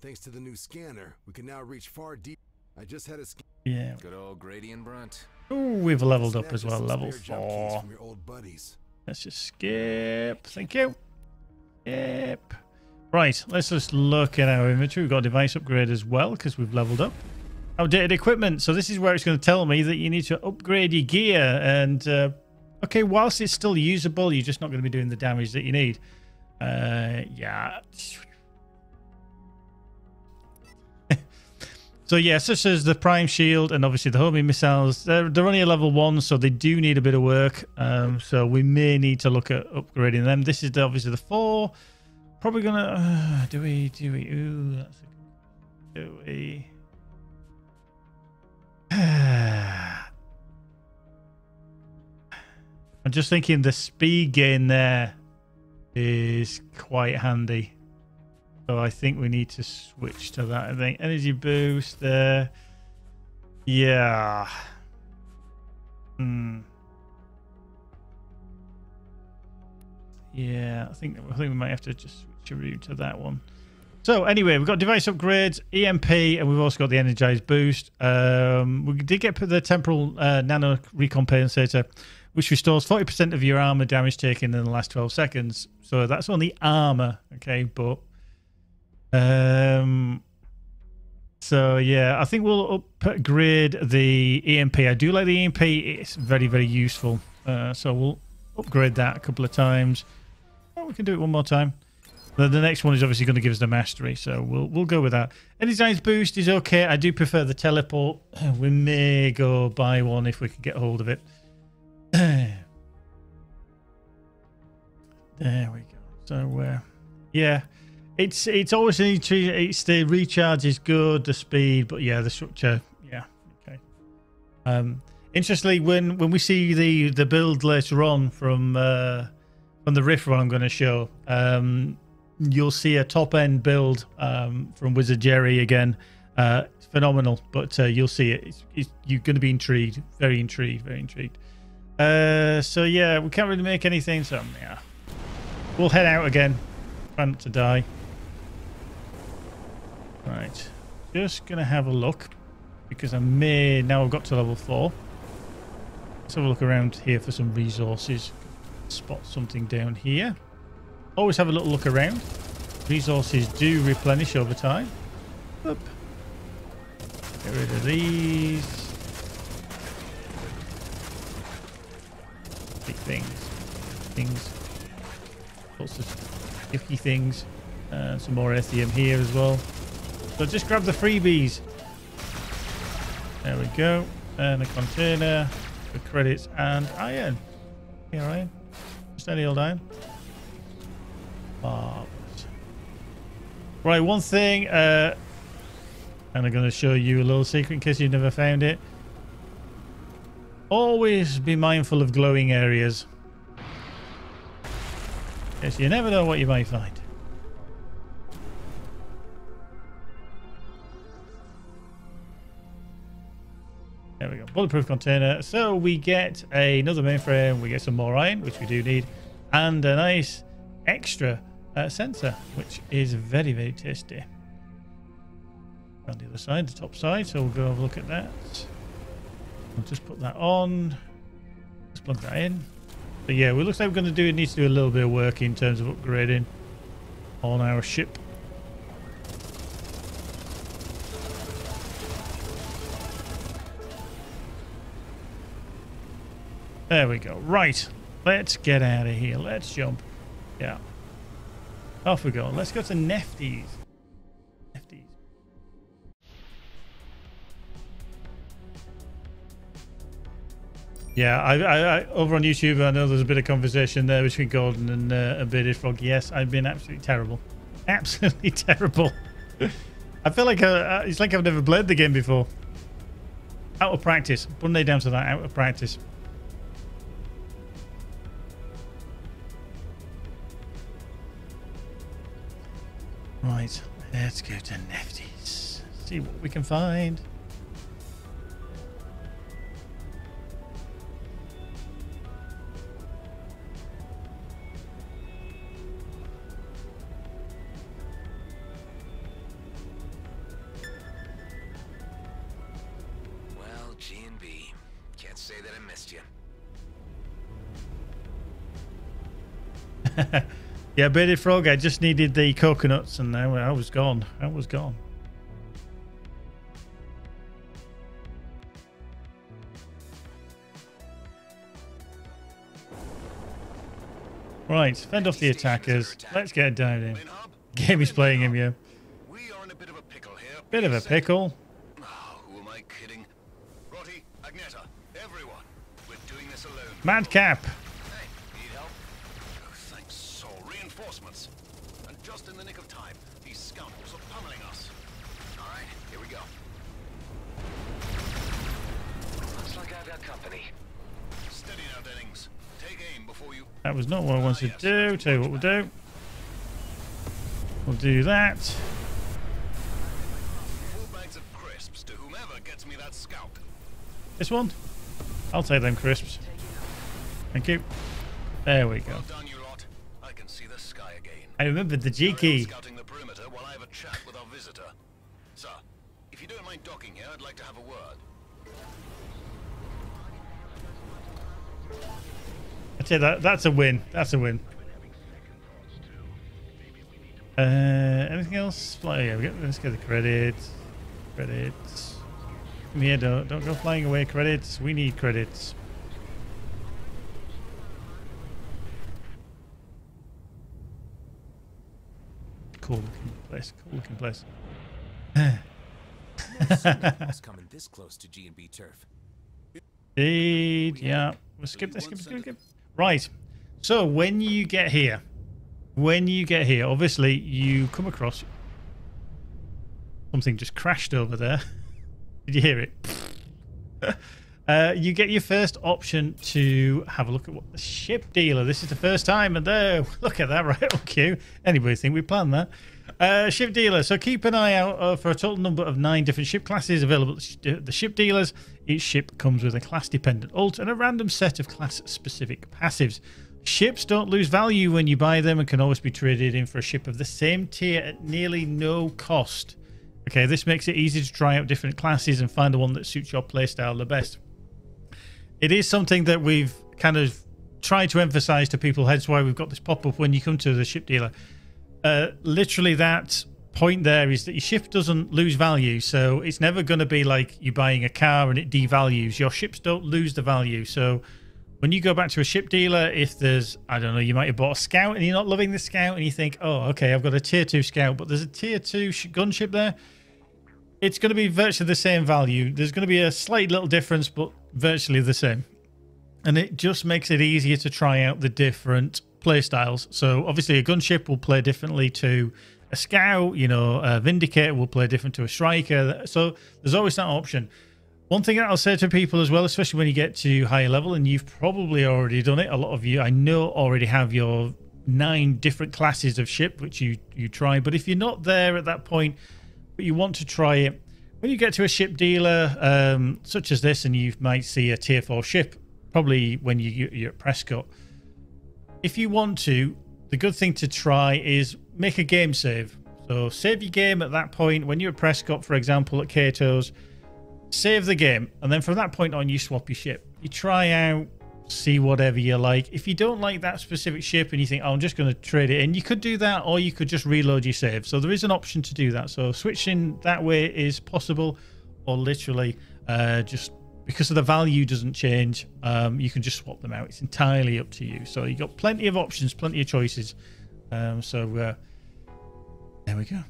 Thanks to the new scanner, we can now reach far deep. I just had a scan. Yeah. Good old Grady and Brunt. Oh, we've leveled up as well. Level four. Let's just skip. Thank you. Skip. Right. Let's just look at our inventory. We've got a device upgrade as well because we've leveled up. Outdated equipment. So this is where it's going to tell me that you need to upgrade your gear and. Uh, Okay, whilst it's still usable, you're just not going to be doing the damage that you need. Uh, yeah. So yeah, such as the Prime Shield and obviously the homing missiles, they're, they're only a level one, so they do need a bit of work. Um, so we may need to look at upgrading them. This is the, obviously the four. Probably going to... Uh, do we... Do we... Ooh, that's a... Do we... I'm just thinking the speed gain there is quite handy. So I think we need to switch to that. I think energy boost there. Yeah. Hmm. Yeah, I think I think we might have to just switch a route to that one. So anyway, we've got device upgrades, E M P, and we've also got the energized boost. Um, we did get the temporal uh, nano recompensator, which restores forty percent of your armor damage taken in the last twelve seconds. So that's only armor, okay? But, um, so yeah, I think we'll upgrade the E M P. I do like the E M P. It's very, very useful. Uh, so we'll upgrade that a couple of times. Oh, we can do it one more time. The, the next one is obviously going to give us the mastery. So we'll, we'll go with that. Anytime's boost is okay. I do prefer the teleport. We may go buy one if we can get hold of it. There we go. So uh, yeah, it's it's always an it's the recharge is good, the speed, but yeah, the structure, yeah, okay. Um, interestingly, when when we see the the build later on from uh, from the Rift run I'm going to show, um, you'll see a top end build um, from Wizard Jerry again. Uh, it's phenomenal, but uh, you'll see it. It's, it's, you're going to be intrigued, very intrigued, very intrigued. Uh, so yeah, we can't really make anything, so yeah. We'll head out again. Try not to die. Right. Just gonna have a look. Because I may... Now I've got to level four. Let's have a look around here for some resources. Spot something down here. Always have a little look around. Resources do replenish over time. Oop. Get rid of these. Things, things, lots of yucky things, uh, some more lithium here as well. So just grab the freebies. There we go, and a container, the credits, and iron. Here, iron, just any old iron. Marvelous. Right, one thing, uh, and I'm going to show you a little secret in case you've never found it. Always be mindful of glowing areas. Yes, you never know what you might find. There we go. Bulletproof container. So we get another mainframe. We get some more iron, which we do need. And a nice extra uh, sensor, which is very, very tasty. On the other side, the top side. So we'll go have a look at that. I'll just put that on. Let's plug that in. But yeah, it looks like we're going to do. It needs to do a little bit of work in terms of upgrading on our ship. There we go. Right. Let's get out of here. Let's jump. Yeah. Off we go. Let's go to Nephtys. Nephtys. Yeah, I, I, I, over on YouTube, I know there's a bit of conversation there between Gordon and uh, a bearded frog. Yes, I've been absolutely terrible. Absolutely terrible. I feel like uh, it's like I've never played the game before. Out of practice. One day down to that, out of practice. Right, let's go to Nephtys. See what we can find. Well, G and B, can't say that I missed you. Yeah, bearded frog, I just needed the coconuts and now I was gone. I was gone. Right, fend off the attackers. Let's get down in. Game is playing him, yeah. We are in a bit of a pickle here. Bit of a pickle. Who am I kidding? Roddy, Agneta, everyone. We're doing this alone. Madcap! That was not what I wanted to do. Tell you what we'll do. We'll do that. Four bags of crisps to whomever gets me that scalp. This one? I'll take them crisps. Thank you. There we go. Well done, you lot. I can see the sky again. I remembered the G key. Scouting the perimeter while I have a chat with our visitor. Sir, if you don't mind docking here, I'd like to have a word. I tell you that, that's a win. That's a win. Uh, anything else? Fly, yeah, we got, let's get the credits. Credits. Come here, don't, don't go flying away. Credits. We need credits. Cool looking place. Cool looking place. It's coming this close to G and B turf. Indeed, yeah. We'll skip this. Skip, skip, skip. Right, so when you get here, when you get here, obviously you come across something just crashed over there. Did you hear it? uh, you get your first option to have a look at what the ship dealer. This is the first time, and there, look at that, right on cue. Anybody think we planned that? Uh, ship dealer. So keep an eye out uh, for a total number of nine different ship classes available at the ship dealers. Each ship comes with a class-dependent ult and a random set of class-specific passives. Ships don't lose value when you buy them and can always be traded in for a ship of the same tier at nearly no cost. Okay, this makes it easy to try out different classes and find the one that suits your playstyle the best. It is something that we've kind of tried to emphasize to people, hence why we've got this pop-up when you come to the ship dealer. Uh, literally that point there is that your ship doesn't lose value, so it's never going to be like you buying a car and it devalues. Your ships don't lose the value, so when you go back to a ship dealer, if there's, I don't know, you might have bought a scout and you're not loving the scout and you think, oh, okay, I've got a tier two scout, but there's a tier two gunship there, it's going to be virtually the same value. There's going to be a slight little difference, but virtually the same, and it just makes it easier to try out the different play styles. So obviously a gunship will play differently to a scout, you know, a vindicator will play different to a striker, so there's always that option. One thing that I'll say to people as well, especially when you get to higher level, and you've probably already done it, a lot of you I know already have your nine different classes of ship which you you try, but if you're not there at that point but you want to try it, when you get to a ship dealer um such as this, and you might see a tier four ship probably when you you're at Prescott, if you want to, the good thing to try is make a game save. So save your game at that point. When you're at Prescott, for example, at Cato's, save the game. And then from that point on, you swap your ship. You try out, see whatever you like. If you don't like that specific ship and you think, oh, I'm just going to trade it in, you could do that, or you could just reload your save. So there is an option to do that. So switching that way is possible, or literally uh, just because of the value doesn't change. Um, you can just swap them out. It's entirely up to you. So you've got plenty of options, plenty of choices. Um, so uh, there we go.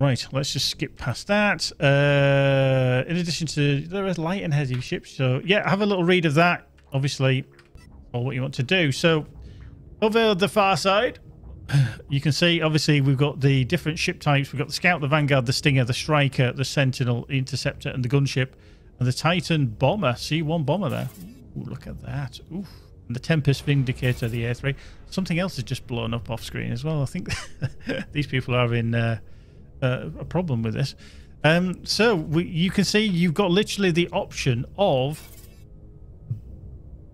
Right, let's just skip past that. Uh, in addition to, there are light and heavy ships. So yeah, have a little read of that, obviously, or what you want to do. So over the far side, you can see, obviously, we've got the different ship types. We've got the Scout, the Vanguard, the Stinger, the Striker, the Sentinel, the Interceptor, and the Gunship. And the Titan Bomber, C one Bomber there. Ooh, look at that. Oof. And the Tempest Vindicator, the A three. Something else has just blown up off screen as well. I think these people are in uh, uh, a problem with this. Um, so we, you can see you've got literally the option of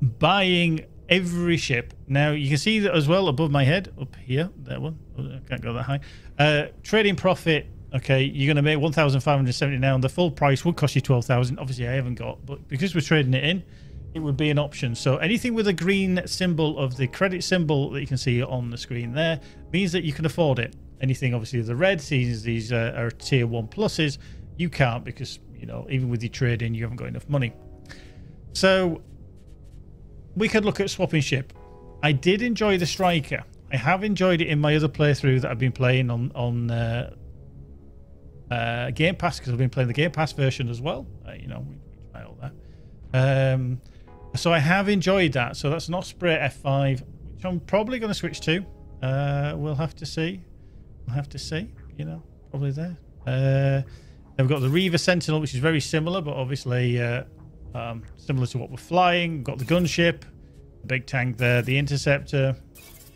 buying every ship. Now, you can see that as well above my head, up here, that one. I can't go that high. Uh, trading profit. Okay, you're going to make one thousand five hundred seventy now, and the full price would cost you twelve thousand. Obviously, I haven't got, but because we're trading it in, it would be an option. So anything with a green symbol of the credit symbol that you can see on the screen there means that you can afford it. Anything, obviously, the red, these, these uh, are tier one pluses. You can't because, you know, even with your trading, you haven't got enough money. So we could look at swapping ship. I did enjoy the Striker. I have enjoyed it in my other playthrough that I've been playing on... on uh, Uh, Game Pass, because I've been playing the Game Pass version as well. Uh, you know, we try all that. Um, so I have enjoyed that. So that's an Osprey F five, which I'm probably going to switch to. Uh, we'll have to see. We'll have to see. You know, probably there. Uh, then we've got the Reaver Sentinel, which is very similar, but obviously uh, um, similar to what we're flying. We've got the Gunship, the big tank there, the Interceptor.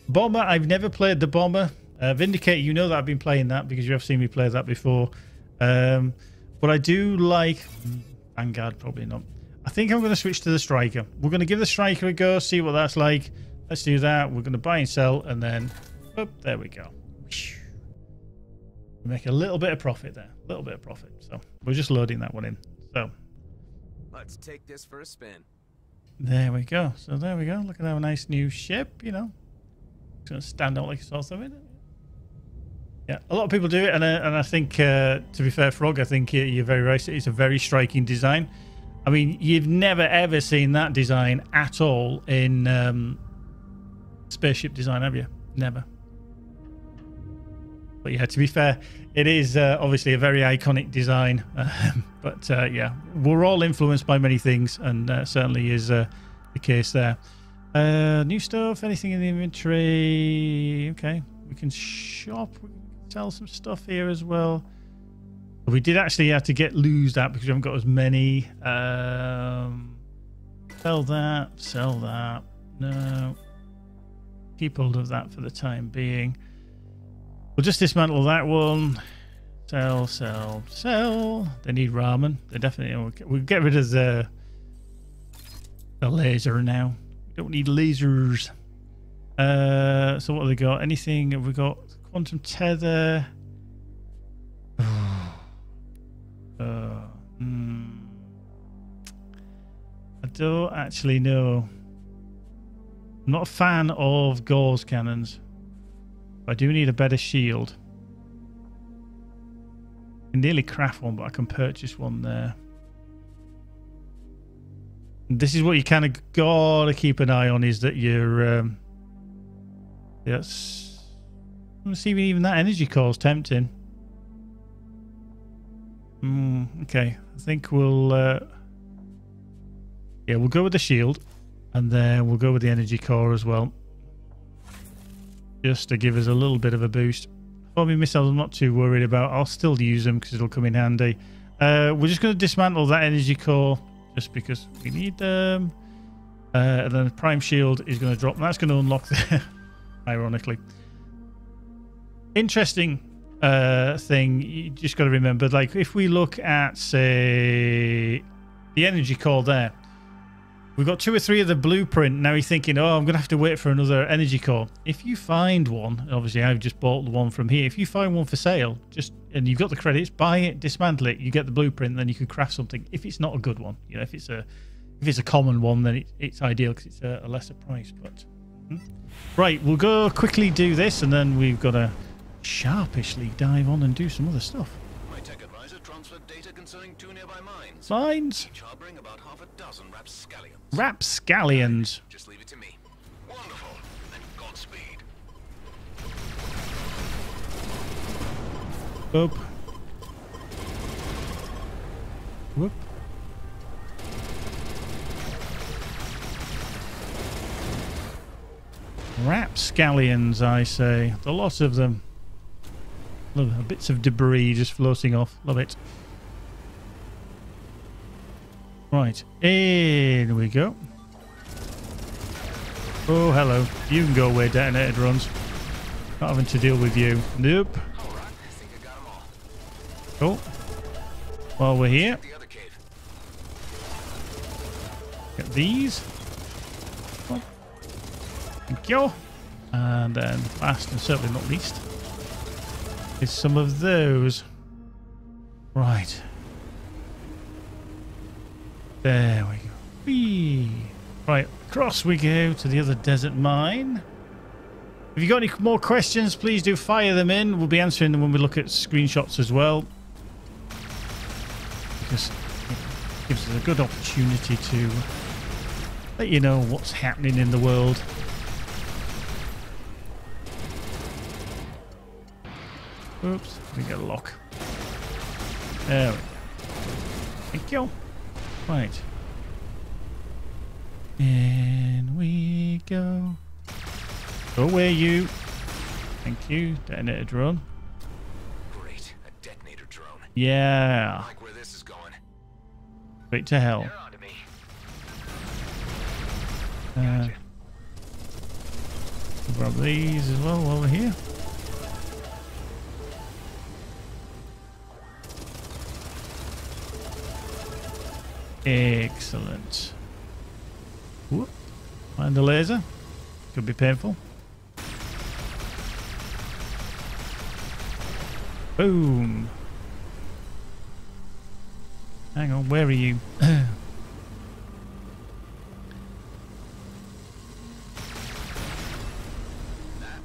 Bomber, I've never played the Bomber. Uh, Vindicator, you know that I've been playing that because you have seen me play that before. Um, but I do like Vanguard, probably not. I think I'm going to switch to the Striker. We're going to give the Striker a go, see what that's like. Let's do that. We're going to buy and sell, and then oh, there we go. We make a little bit of profit there, a little bit of profit. So we're just loading that one in. So let's take this for a spin. There we go. So there we go. Look at our nice new ship. You know, it's going to stand out like a sore thumb, isn't it? Yeah, a lot of people do it, and I, and I think, uh, to be fair, Frog, I think you're very right. It's a very striking design. I mean, you've never, ever seen that design at all in um, spaceship design, have you? Never. But yeah, to be fair, it is uh, obviously a very iconic design. Um, but uh, yeah, we're all influenced by many things, and uh, certainly is uh, the case there. Uh, new stuff, anything in the inventory? Okay, we can shop. Sell some stuff here as well. We did actually have to get lose that because we haven't got as many. Um, sell that, sell that. No, keep hold of that for the time being. We'll just dismantle that one. Sell, sell, sell. They need ramen. They definitely. We'll get rid of the the laser now. We don't need lasers. Uh, so what have they got? Anything? Have we got? Quantum tether. uh, mm. I don't actually know. I'm not a fan of Gauss cannons. But I do need a better shield. I can nearly craft one, but I can purchase one there. And this is what you kind of gotta keep an eye on: is that you're. Um, that's. See, even that energy core is tempting. Mm, okay, I think we'll uh, yeah, we'll go with the shield, and then we'll go with the energy core as well, just to give us a little bit of a boost. Homing missiles, I'm not too worried about. I'll still use them because it'll come in handy. Uh, we're just going to dismantle that energy core just because we need them. Uh, and then the prime shield is going to drop, and that's going to unlock there, ironically. Interesting uh thing you just got to remember, like if we look at say the energy core there, we've got two or three of the blueprint. Now you're thinking, oh, I'm gonna have to wait for another energy core. If you find one, obviously I've just bought the one from here, if you find one for sale, just and you've got the credits, buy it, dismantle it, you get the blueprint, then you can craft something. If it's not a good one, you know, if it's a if it's a common one, then it, it's ideal because it's a, a lesser price. But right, we'll go quickly do this, and then we've got to sharpishly dive on and do some other stuff. My tech advisor transferred data concerning two nearby mines. Mines? Each harboring about half a dozen rapscallions. Rapscallions. Just leave it to me. Wonderful. And Godspeed. Whoop. Whoop. Rapscallions, I say. The lot of them. Love bits of debris just floating off. Love it. Right. In we go. Oh, hello. You can go away, detonated runs. Not having to deal with you. Nope. Cool. While we're here. Get these. Thank you. And then last and certainly not least is some of those. Right. There we go. Whee. Right, across we go to the other desert mine. If you've got any more questions, please do fire them in. We'll be answering them when we look at screenshots as well, because it gives us a good opportunity to let you know what's happening in the world. Oops, we got a lock. There we go. Thank you. Right. In we go. Go away, you. Thank you. Detonator drone. Great. A detonator drone. Yeah. I like where this is going. Straight to hell. Uh, gotcha. We'll grab these as well while we're here. Excellent. Whoop. Find the laser. Could be painful. Boom. Hang on, where are you? That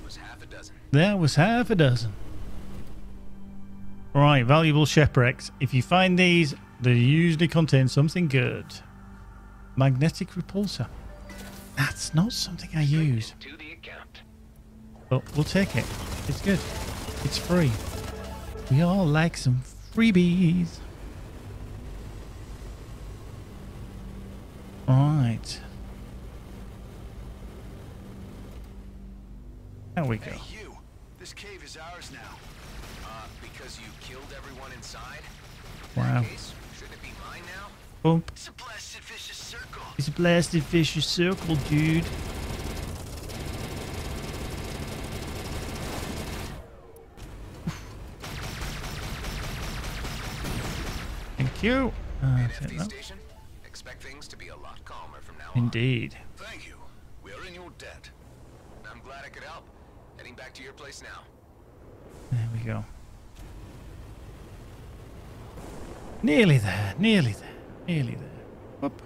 was half a dozen. That was half a dozen. Right, valuable shipwrecks. If you find these, they usually contain something good. Magnetic repulsor. That's not something I use. To the account. But we'll take it. It's good. It's free. We all like some freebies. Alright. There we go. Hey, you. This cave is ours now. Uh, because you killed everyone inside? Wow. Bump. It's a blasted vicious circle. It's a blasted vicious circle, dude. Thank you. Uh, station, expect things to be a lot calmer from now on. Indeed. Thank you. We are in your debt. I'm glad I could help. Heading back to your place now. There we go. Nearly there. Nearly there. Nearly there. Up.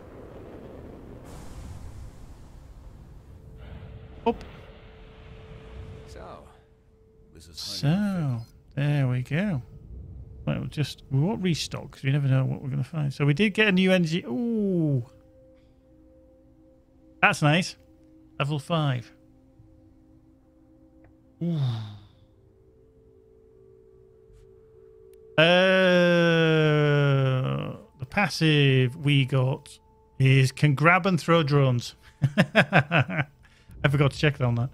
Up. So, this is so there we go. Well, just we won't restock because we never know what we're going to find. So we did get a new energy. Ooh, that's nice. Level five. Ooh. Uh, the passive we got is can grab and throw drones. I forgot to check on that.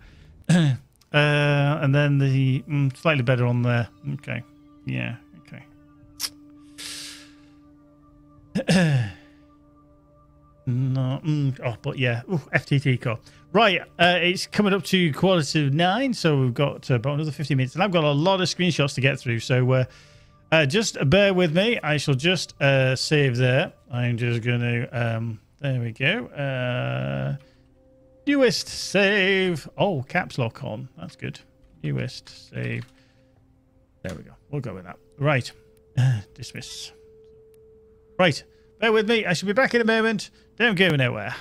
uh, and then the mm, slightly better on there. Okay. Yeah. Okay. no. Mm, oh, but yeah. Ooh, F T T core. Right. Uh, it's coming up to quarter to nine. So we've got about another fifteen minutes. And I've got a lot of screenshots to get through. So, uh, Uh, just bear with me. I shall just uh, save there. I'm just going to... Um, there we go. Uh, newest save. Oh, caps lock on. That's good. Newest save. There we go. We'll go with that. Right. Uh, dismiss. Right. Bear with me. I shall be back in a moment. Don't go nowhere.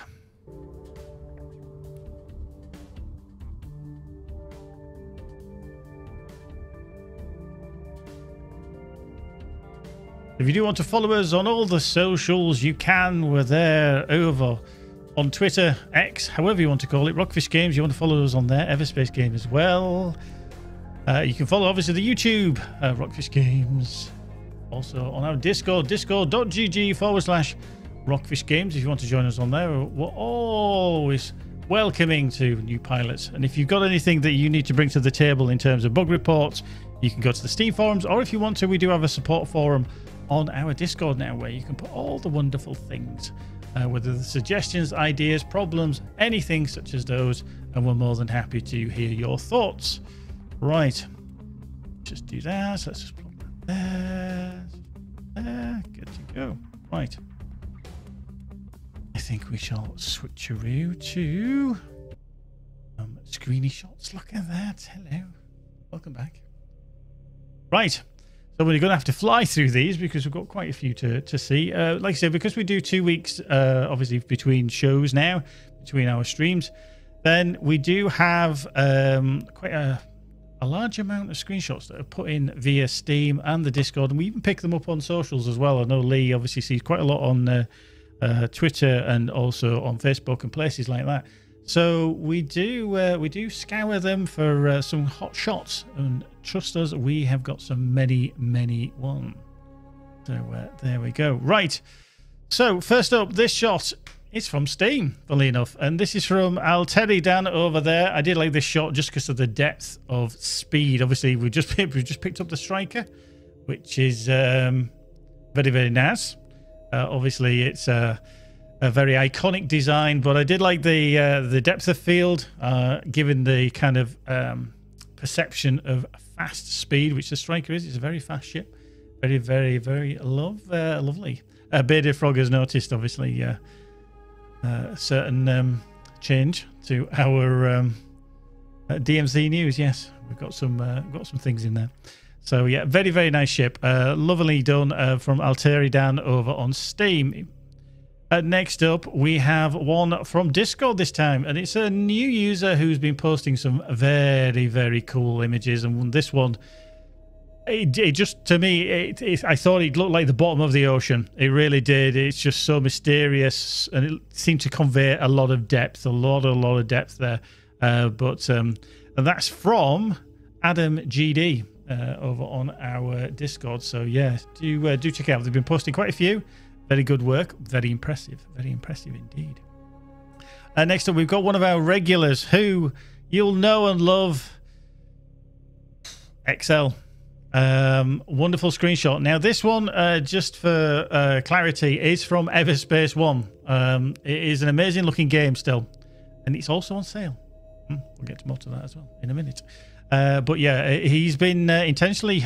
If you do want to follow us on all the socials, you can. We're there over on Twitter, X, however you want to call it. Rockfish Games, you want to follow us on there. Everspace Game as well. Uh, you can follow, obviously, the YouTube, uh, Rockfish Games. Also on our Discord, discord.gg forward slash Rockfish Games. If you want to join us on there, we're always welcoming to new pilots. And if you've got anything that you need to bring to the table in terms of bug reports, you can go to the Steam forums, or if you want to, we do have a support forum on our Discord now where you can put all the wonderful things, uh, whether the suggestions, ideas, problems, anything such as those, and we're more than happy to hear your thoughts. Right, just do that. So let's just plug that there. There, good to go. Right, I think we shall switcheroo to um, screeny shots. Look at that. Hello, welcome back. Right, so we're going to have to fly through these because we've got quite a few to, to see. Uh, like I said, because we do two weeks, uh, obviously, between shows now, between our streams, then we do have um, quite a, a large amount of screenshots that are put in via Steam and the Discord, and we even pick them up on socials as well. I know Lee obviously sees quite a lot on uh, uh, Twitter and also on Facebook and places like that. So we do uh, we do scour them for uh, some hot shots, and trust us, we have got some many many one. So uh, there we go. Right. So first up, this shot is from Steam, funnily enough, and this is from Alteri Dan over there. I did like this shot just because of the depth of speed. Obviously, we just we just picked up the Striker, which is um, very very nice. Uh, obviously, it's a uh, A very iconic design, but I did like the uh, the depth of field, uh, given the kind of um, perception of fast speed, which the Striker is. It's a very fast ship, very, very, very love, uh, lovely. Uh, Bearded Frog has noticed, obviously, uh, uh, a certain um, change to our um, uh, D M Z news. Yes, we've got some uh, got some things in there. So yeah, very, very nice ship, uh, lovely done uh, from Alteri Dan over on Steam. Uh, next up, we have one from Discord this time, and it's a new user who's been posting some very, very cool images. And this one, it, it just, to me, it, it, I thought it looked like the bottom of the ocean. It really did. It's just so mysterious, and it seemed to convey a lot of depth, a lot, a lot of depth there. Uh, but um, and that's from Adam G D uh, over on our Discord. So yeah, do uh, do check out. They've been posting quite a few. Very good work. Very impressive. Very impressive indeed. Uh, next up, we've got one of our regulars who you'll know and love. X L. Um, wonderful screenshot. Now, this one, uh, just for uh, clarity, is from Everspace one. Um, it is an amazing looking game still. And it's also on sale. Hmm, we'll get more to that as well in a minute. Uh, but yeah, he's been uh, intentionally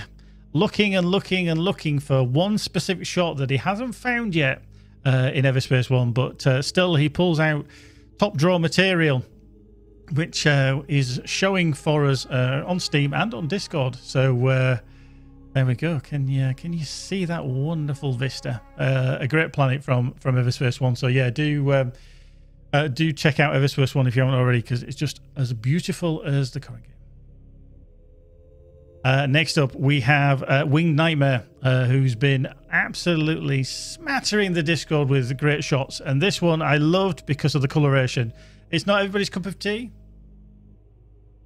looking and looking and looking for one specific shot that he hasn't found yet uh, in Everspace one, but uh, still he pulls out top draw material, which uh, is showing for us uh, on Steam and on Discord. So uh, there we go. Can you can you see that wonderful vista? Uh, a great planet from from Everspace one. So yeah, do um, uh, do check out Everspace one if you haven't already, because it's just as beautiful as the current game. Uh, next up, we have uh, Winged Nightmare, uh, who's been absolutely smattering the Discord with great shots. And this one I loved because of the coloration. It's not everybody's cup of tea.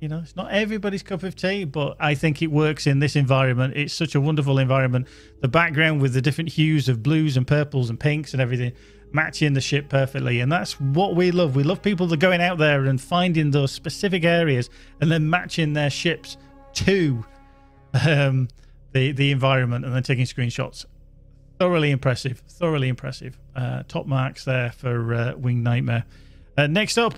You know, it's not everybody's cup of tea, but I think it works in this environment. It's such a wonderful environment. The background with the different hues of blues and purples and pinks and everything matching the ship perfectly. And that's what we love. We love people that are going out there and finding those specific areas and then matching their ships to um the the environment and then taking screenshots. Thoroughly impressive, thoroughly impressive. Uh top marks there for uh, Winged Nightmare. Uh, next up,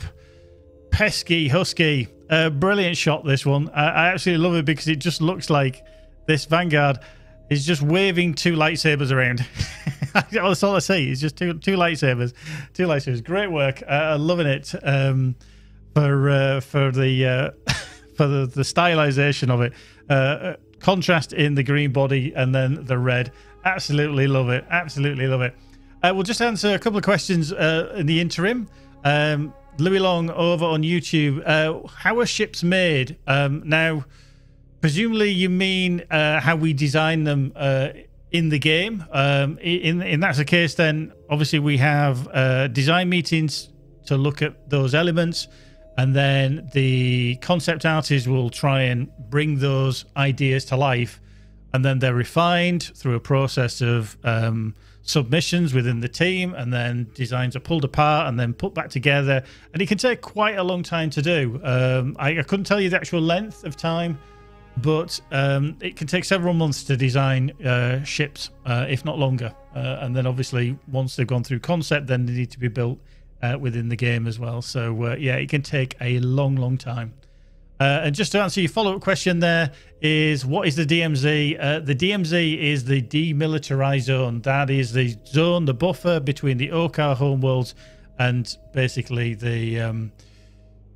Pesky Husky. Uh brilliant shot, this one. I, I absolutely love it because it just looks like this Vanguard is just waving two lightsabers around. That's all I see. It's just two two lightsabers, two lightsabers. Great work. Uh, loving it um for uh, for the uh, for the, the stylization of it. Uh, contrast in the green body and then the red. Absolutely love it. Absolutely love it. Uh, we'll just answer a couple of questions uh, in the interim. Um, Louis Long over on YouTube. Uh, how are ships made? Um, now, presumably you mean uh, how we design them uh, in the game. Um, in, in that's the case, then obviously we have uh, design meetings to look at those elements, and then the concept artists will try and bring those ideas to life, and then they're refined through a process of um, submissions within the team, and then designs are pulled apart and then put back together, and it can take quite a long time to do. Um, I, I couldn't tell you the actual length of time, but um, it can take several months to design uh, ships, uh, if not longer. Uh, and then obviously once they've gone through concept, then they need to be built uh, within the game as well. So uh, yeah, it can take a long, long time. Uh, and just to answer your follow-up question there is, what is the D M Z? Uh, the D M Z is the demilitarized zone. That is the zone, the buffer between the Okkar homeworlds and basically the um,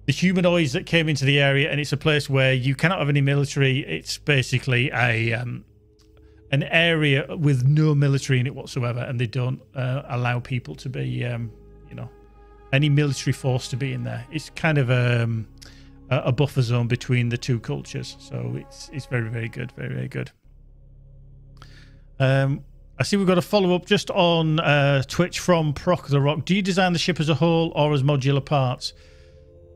the humanoids that came into the area. And it's a place where you cannot have any military. It's basically a um, an area with no military in it whatsoever, and they don't uh, allow people to be, um, you know, any military force to be in there. It's kind of a... Um, a buffer zone between the two cultures, so it's it's very very good, very very good. um I see we've got a follow-up just on uh Twitch from Proc the Rock. Do you design the ship as a whole or as modular parts?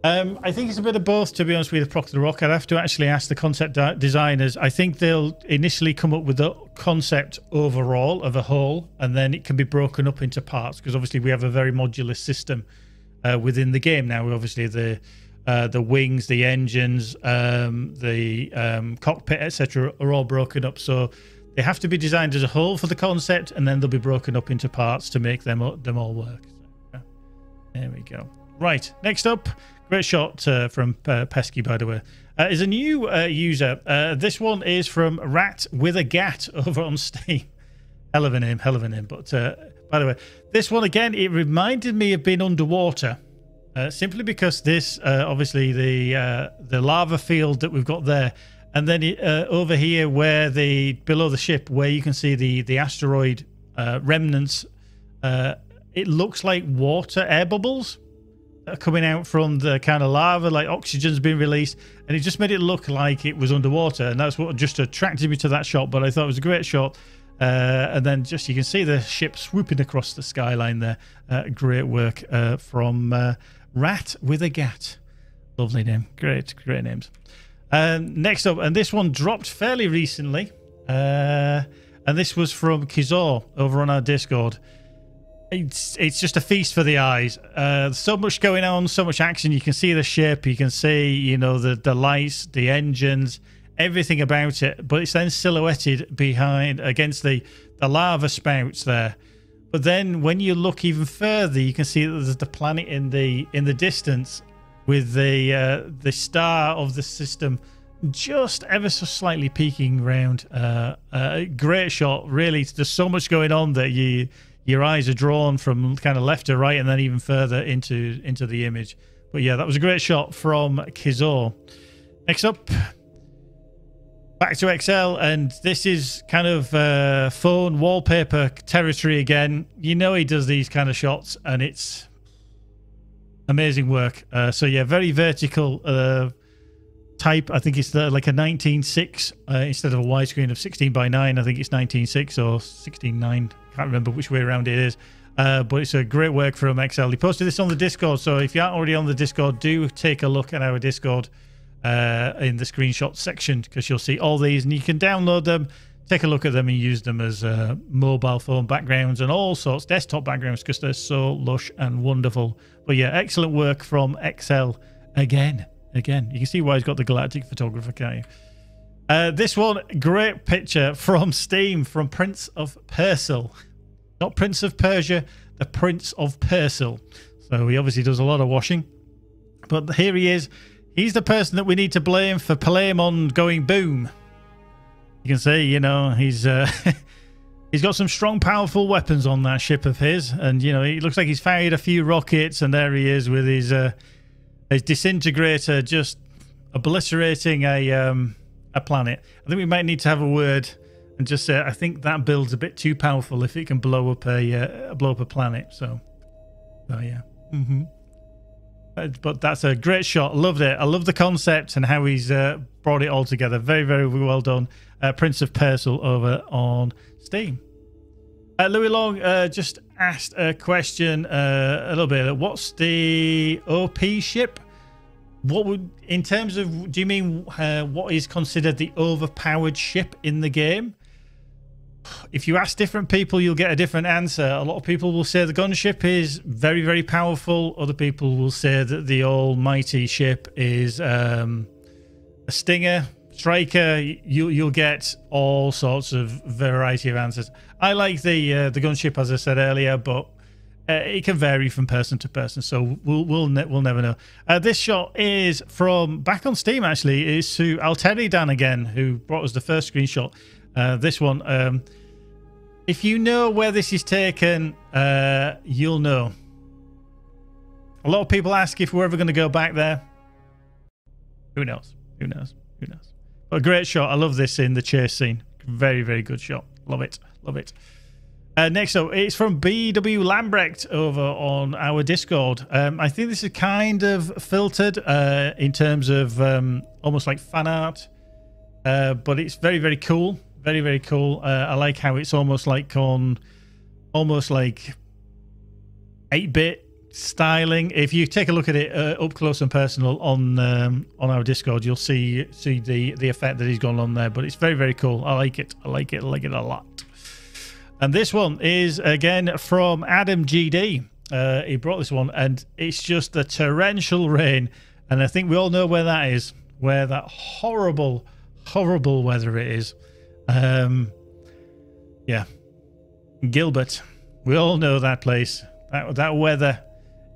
um I think it's a bit of both, to be honest with Proc the Rock. I'd have to actually ask the concept designers. I think they'll initially come up with the concept overall of a whole, and then it can be broken up into parts, because obviously we have a very modular system uh within the game now. Obviously the Uh, the wings, the engines, um, the um, cockpit, et cetera are all broken up, so they have to be designed as a whole for the concept, and then they'll be broken up into parts to make them them all work. So, yeah. There we go. Right, next up, great shot uh, from uh, Pesky, by the way, uh, is a new uh, user. Uh, this one is from Rat with a Gat over on Steam. Hell of a name, hell of a name. But uh, by the way, this one again, it reminded me of being underwater. Uh, simply because this, uh, obviously, the uh, the lava field that we've got there, and then uh, over here where the below the ship, where you can see the the asteroid uh, remnants, uh, it looks like water air bubbles that are coming out from the kind of lava, like oxygen's been released, and it just made it look like it was underwater, and that's what just attracted me to that shot. But I thought it was a great shot. Uh, and then just you can see the ship swooping across the skyline there. Uh, great work uh, from uh, Rat with a Gat. Lovely name. Great, great names. Um, next up, and this one dropped fairly recently. Uh, and this was from Kizor over on our Discord. It's, it's just a feast for the eyes. Uh, so much going on, so much action. You can see the ship. You can see, you know, the, the lights, the engines, everything about it, but it's then silhouetted behind against the the lava spouts there. But then when you look even further, you can see that there's the planet in the in the distance with the uh the star of the system just ever so slightly peeking round. Uh, uh great shot, really. There's so much going on that you your eyes are drawn from kind of left to right, and then even further into into the image. But yeah, that was a great shot from Kizor. Next up, back to Excel, and this is kind of uh, phone wallpaper territory again. You know he does these kind of shots, and it's amazing work. Uh, so yeah, very vertical uh, type. I think it's the, like a nineteen six uh, instead of a widescreen of sixteen by nine. I think it's nineteen six or sixteen nine. Can't remember which way around it is. Uh, but it's a great work from Excel. He posted this on the Discord, so if you aren't already on the Discord, do take a look at our Discord uh in the screenshot section, because you'll see all these, and you can download them, take a look at them, and use them as uh mobile phone backgrounds and all sorts, desktop backgrounds, because they're so lush and wonderful. But yeah, excellent work from Excel again. Again you can see why he's got the galactic photographer, can't you? Uh this one, great picture from Steam from Prince of Persil. Not Prince of Persia, the Prince of Persil. So he obviously does a lot of washing, but here he is. He's the person that we need to blame for Palaemon going boom. You can see, you know, he's uh, he's got some strong, powerful weapons on that ship of his, and you know, it looks like he's fired a few rockets, and there he is with his uh, his disintegrator, just obliterating a um, a planet. I think we might need to have a word and just say, I think that build's a bit too powerful if it can blow up a uh, blow up a planet. So, so yeah. Mm-hmm. But that's a great shot. Loved it. I love the concept and how he's uh, brought it all together. Very, very well done. Uh, Prince of Persil over on Steam. Uh, Louis Long uh, just asked a question uh, a little bit. What's the O P ship? What would, in terms of, do you mean uh, what is considered the overpowered ship in the game? If you ask different people, you'll get a different answer. A lot of people will say the gunship is very, very powerful. Other people will say that the almighty ship is um, a stinger, striker. You, you'll get all sorts of variety of answers. I like the uh, the gunship, as I said earlier, but uh, it can vary from person to person. So we'll we'll ne we'll never know. Uh, this shot is from back on Steam. Actually, is to Alteridan again, who brought us the first screenshot. Uh, this one, um, if you know where this is taken, uh, you'll know. A lot of people ask if we're ever going to go back there. Who knows? Who knows? Who knows? But a great shot. I love this in the chase scene. Very, very good shot. Love it. Love it. Uh, next up, it's from B W Lambrecht over on our Discord. Um, I think this is kind of filtered uh, in terms of um, almost like fan art. Uh, but it's very, very cool. Very, very cool. Uh, I like how it's almost like on, almost like eight bit styling. If you take a look at it uh, up close and personal on um, on our Discord, you'll see see the the effect that he's gone on there. But it's very, very cool. I like it. I like it. I like it a lot. And this one is again from Adam G D. Uh, he brought this one, and it's just the torrential rain. And I think we all know where that is. Where that horrible. horrible weather it is. Um yeah, Gilbert, we all know that place, that, that weather,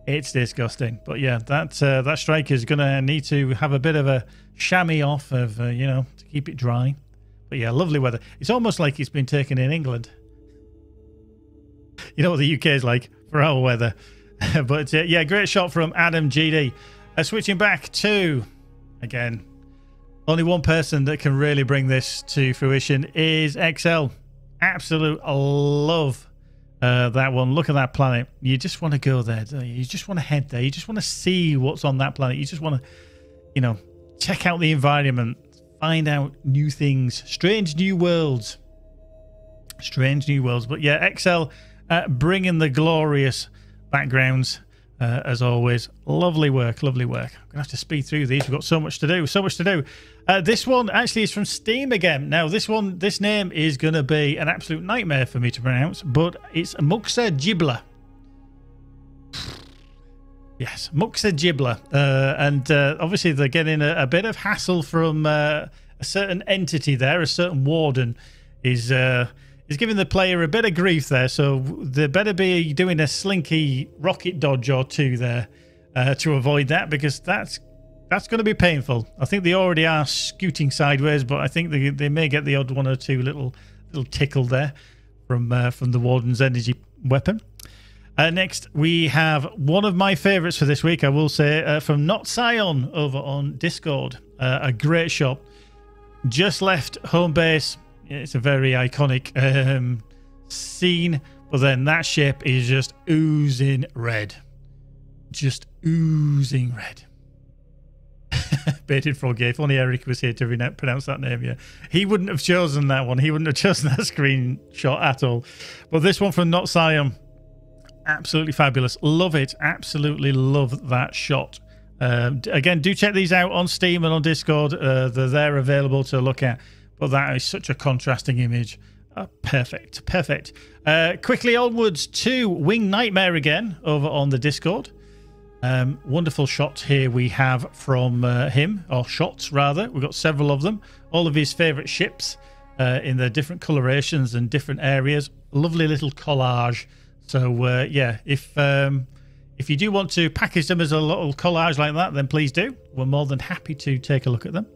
it's disgusting. But yeah, that uh, that striker is gonna need to have a bit of a chamois off of uh, you know, to keep it dry. But yeah, lovely weather. It's almost like it's been taken in England. You know what the U K is like for our weather. But uh, yeah, great shot from Adam G D. Uh, switching back to again, only one person that can really bring this to fruition is X L. Absolute love uh, that one. Look at that planet. You just want to go there. Don't you? You just want to head there. You just want to see what's on that planet. You just want to, you know, check out the environment, find out new things, strange new worlds, strange new worlds. But yeah, X L uh, bringing the glorious backgrounds. Uh, as always, lovely work, lovely work. I'm gonna have to speed through these. We've got so much to do, so much to do. Uh, this one actually is from Steam again. Now this one, this name is gonna be an absolute nightmare for me to pronounce, but it's Muxa Gibla. Yes, Muxa Gibla. Uh, and uh, obviously they're getting a, a bit of hassle from uh, a certain entity there. A certain warden is uh, He's giving the player a bit of grief there, so they better be doing a slinky rocket dodge or two there uh, to avoid that, because that's that's going to be painful. I think they already are scooting sideways, but I think they, they may get the odd one or two little little tickle there from uh, from the warden's energy weapon. Uh, next, we have one of my favourites for this week, I will say, uh, from Not Scion over on Discord. Uh, a great shot. Just left home base. It's a very iconic um, scene, but then that ship is just oozing red. Just oozing red. Baited Frog, if only Eric was here to re pronounce that name, yeah. He wouldn't have chosen that one. He wouldn't have chosen that screenshot at all. But this one from Not Siam, absolutely fabulous. Love it. Absolutely love that shot. Um, again, do check these out on Steam and on Discord. Uh, they're there available to look at. But that is such a contrasting image. Uh, perfect, perfect. Uh, quickly onwards to Wing Nightmare again over on the Discord. Um, wonderful shot here we have from uh, him, or shots rather. We've got several of them. All of his favourite ships uh, in their different colorations and different areas. Lovely little collage. So uh, yeah, if um, if you do want to package them as a little collage like that, then please do. We're more than happy to take a look at them.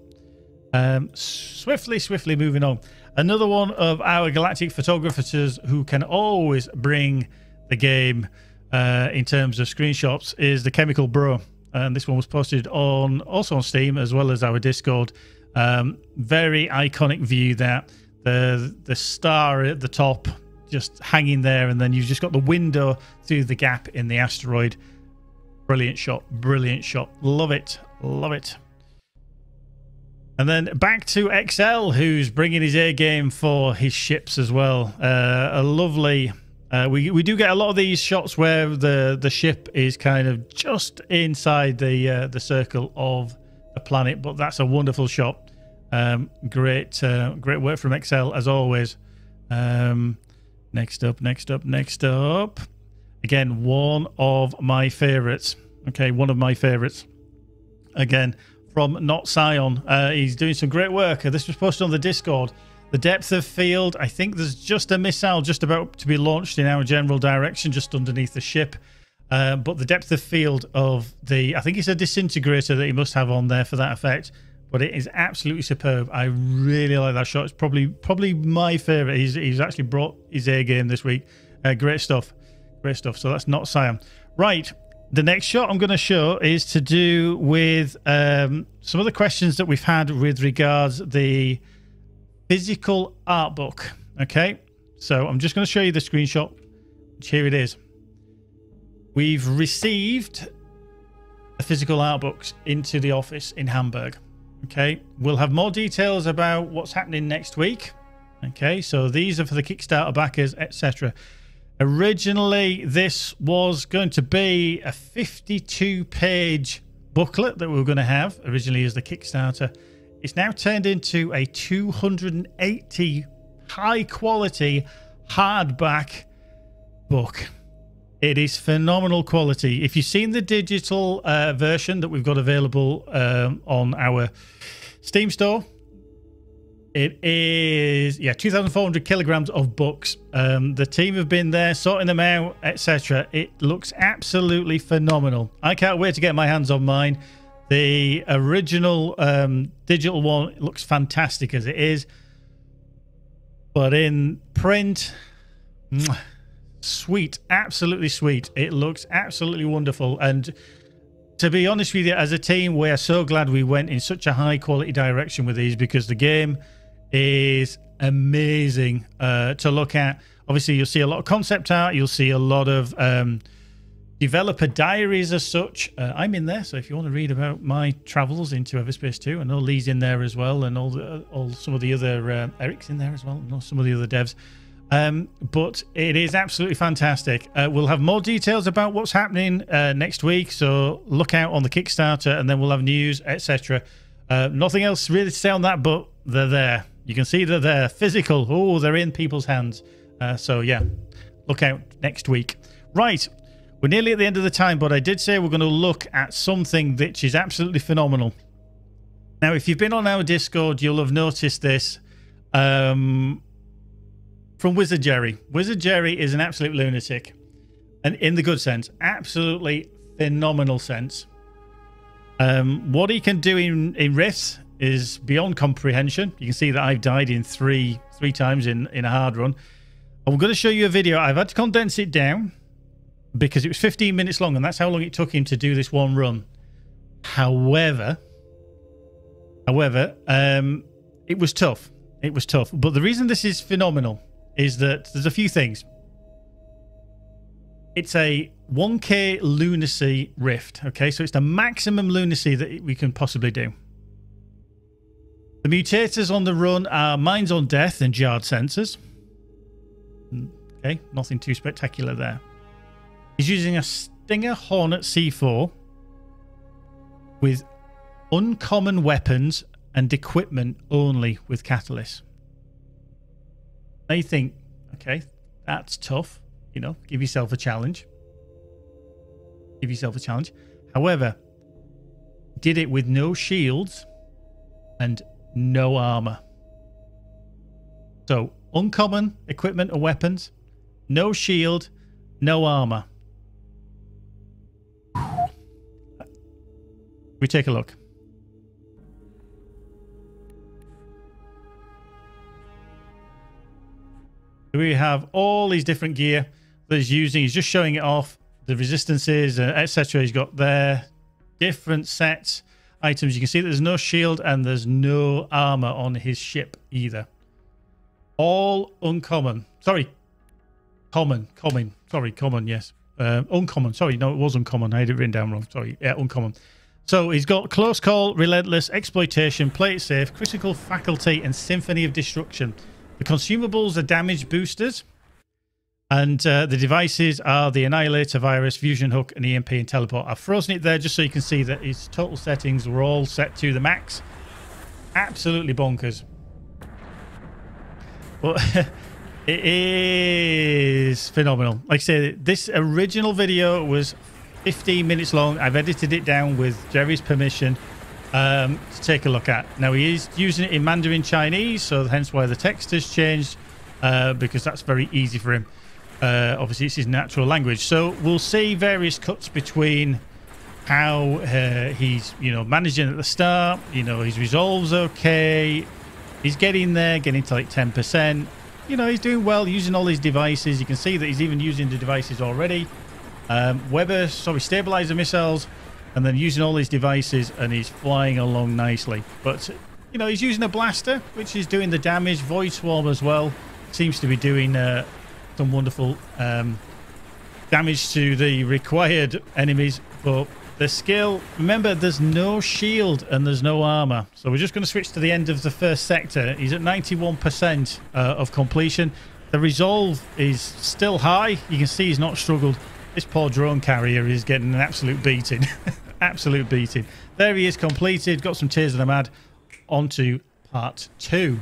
Um, swiftly, swiftly moving on. Another one of our galactic photographers who can always bring the game uh, in terms of screenshots is the Chemical Bro. And this one was posted on also on Steam as well as our Discord. Um, very iconic view there. The, the star at the top just hanging there, and then you've just got the window through the gap in the asteroid. Brilliant shot. Brilliant shot. Love it. Love it. And then back to X L, who's bringing his A game for his ships as well. Uh, a lovely... Uh, we, we do get a lot of these shots where the, the ship is kind of just inside the uh, the circle of the planet, but that's a wonderful shot. Um, great uh, great work from X L, as always. Um, next up, next up, next up. Again, one of my favorites. Okay, one of my favorites. Again, from Not Scion. Uh, he's doing some great work. This was posted on the Discord. The depth of field, I think there's just a missile just about to be launched in our general direction, just underneath the ship. Uh, but the depth of field of the, I think it's a disintegrator that he must have on there for that effect. But it is absolutely superb. I really like that shot. It's probably probably my favourite. He's, he's actually brought his A game this week. Uh, great stuff. Great stuff. So that's Not Siam. Right. The next shot I'm going to show is to do with um, some of the questions that we've had with regards the... physical art book. Okay, so I'm just going to show you the screenshot. Here it is. We've received the physical art books into the office in Hamburg. Okay, we'll have more details about what's happening next week. Okay, so these are for the Kickstarter backers, et cetera. Originally, this was going to be a fifty-two page booklet that we were going to have originally as the Kickstarter. It's now turned into a two hundred eighty high quality hardback book. It is phenomenal quality. If you've seen the digital uh, version that we've got available um, on our Steam store, it is, yeah, two thousand four hundred kilograms of books. Um, the team have been there sorting them out, et cetera. It looks absolutely phenomenal. I can't wait to get my hands on mine. The original um, digital one looks fantastic as it is, but in print, sweet, absolutely sweet. It looks absolutely wonderful. And to be honest with you, as a team, we're so glad we went in such a high quality direction with these, because the game is amazing uh, to look at. Obviously, you'll see a lot of concept art. You'll see a lot of... Um, developer diaries as such. Uh, I'm in there, so if you want to read about my travels into Everspace two, I know Lee's in there as well, and all the, all some of the other uh, Eric's in there as well, and some of the other devs. Um, but it is absolutely fantastic. Uh, we'll have more details about what's happening uh, next week, so look out on the Kickstarter, and then we'll have news, et cetera. Uh, nothing else really to say on that, but they're there. You can see that they're physical. Oh, they're in people's hands. Uh, so yeah, look out next week. Right. We're nearly at the end of the time, but I did say we're going to look at something which is absolutely phenomenal. Now, if you've been on our Discord, you'll have noticed this um, from Wizard Jerry. Wizard Jerry is an absolute lunatic, and in the good sense, absolutely phenomenal sense. Um, what he can do in, in Rifts is beyond comprehension. You can see that I've died in three three times in, in a hard run. I'm going to show you a video. I've had to condense it down, because it was fifteen minutes long, and that's how long it took him to do this one run. However, however, um, it was tough. It was tough. But the reason this is phenomenal is that there's a few things. It's a one K lunacy rift, okay? So it's the maximum lunacy that we can possibly do. The mutators on the run are mines on death and jarred sensors. Okay, nothing too spectacular there. He's using a Stinger Hornet C four with uncommon weapons and equipment only with catalyst. Now you think, okay, that's tough. You know, give yourself a challenge. Give yourself a challenge. However, did it with no shields and no armor. So uncommon equipment or weapons, no shield, no armor. We take a look. We have all these different gear that he's using. He's just showing it off. The resistances, et cetera. He's got there. Different sets. Items. You can see that there's no shield and there's no armor on his ship either. All uncommon. Sorry. Common. Common. Sorry. Common. Yes. Uh, uncommon. Sorry, no, it was uncommon. I had it written down wrong. Sorry. Yeah, uncommon. So he's got Close Call, Relentless, Exploitation, Play It Safe, Critical Faculty, and Symphony of Destruction. The consumables are damage boosters. And uh, the devices are the Annihilator Virus, Fusion Hook, and E M P and Teleport. I've frozen it there just so you can see that his total settings were all set to the max. Absolutely bonkers. But it is phenomenal. Like I say, this original video was fifteen minutes long. I've edited it down with Jerry's permission um, to take a look at. Now, he is using it in Mandarin Chinese, so hence why the text has changed, uh, because that's very easy for him. Uh, obviously, it's his natural language. So we'll see various cuts between how uh, he's, you know, managing at the start. You know, his resolve's okay. He's getting there, getting to like ten percent. You know, he's doing well, using all his devices. You can see that he's even using the devices already. Um, Weber, sorry, stabilizer missiles, and then using all his devices, and he's flying along nicely. But, you know, he's using a blaster, which is doing the damage. Void Swarm as well seems to be doing... Uh, some wonderful um, damage to the required enemies, but the skill, remember, there's no shield and there's no armor. So we're just going to switch to the end of the first sector. He's at ninety-one percent uh, of completion. The resolve is still high. You can see he's not struggled. This poor drone carrier is getting an absolute beating. Absolute beating. There he is, completed. Got some tears of the mad. On to part two.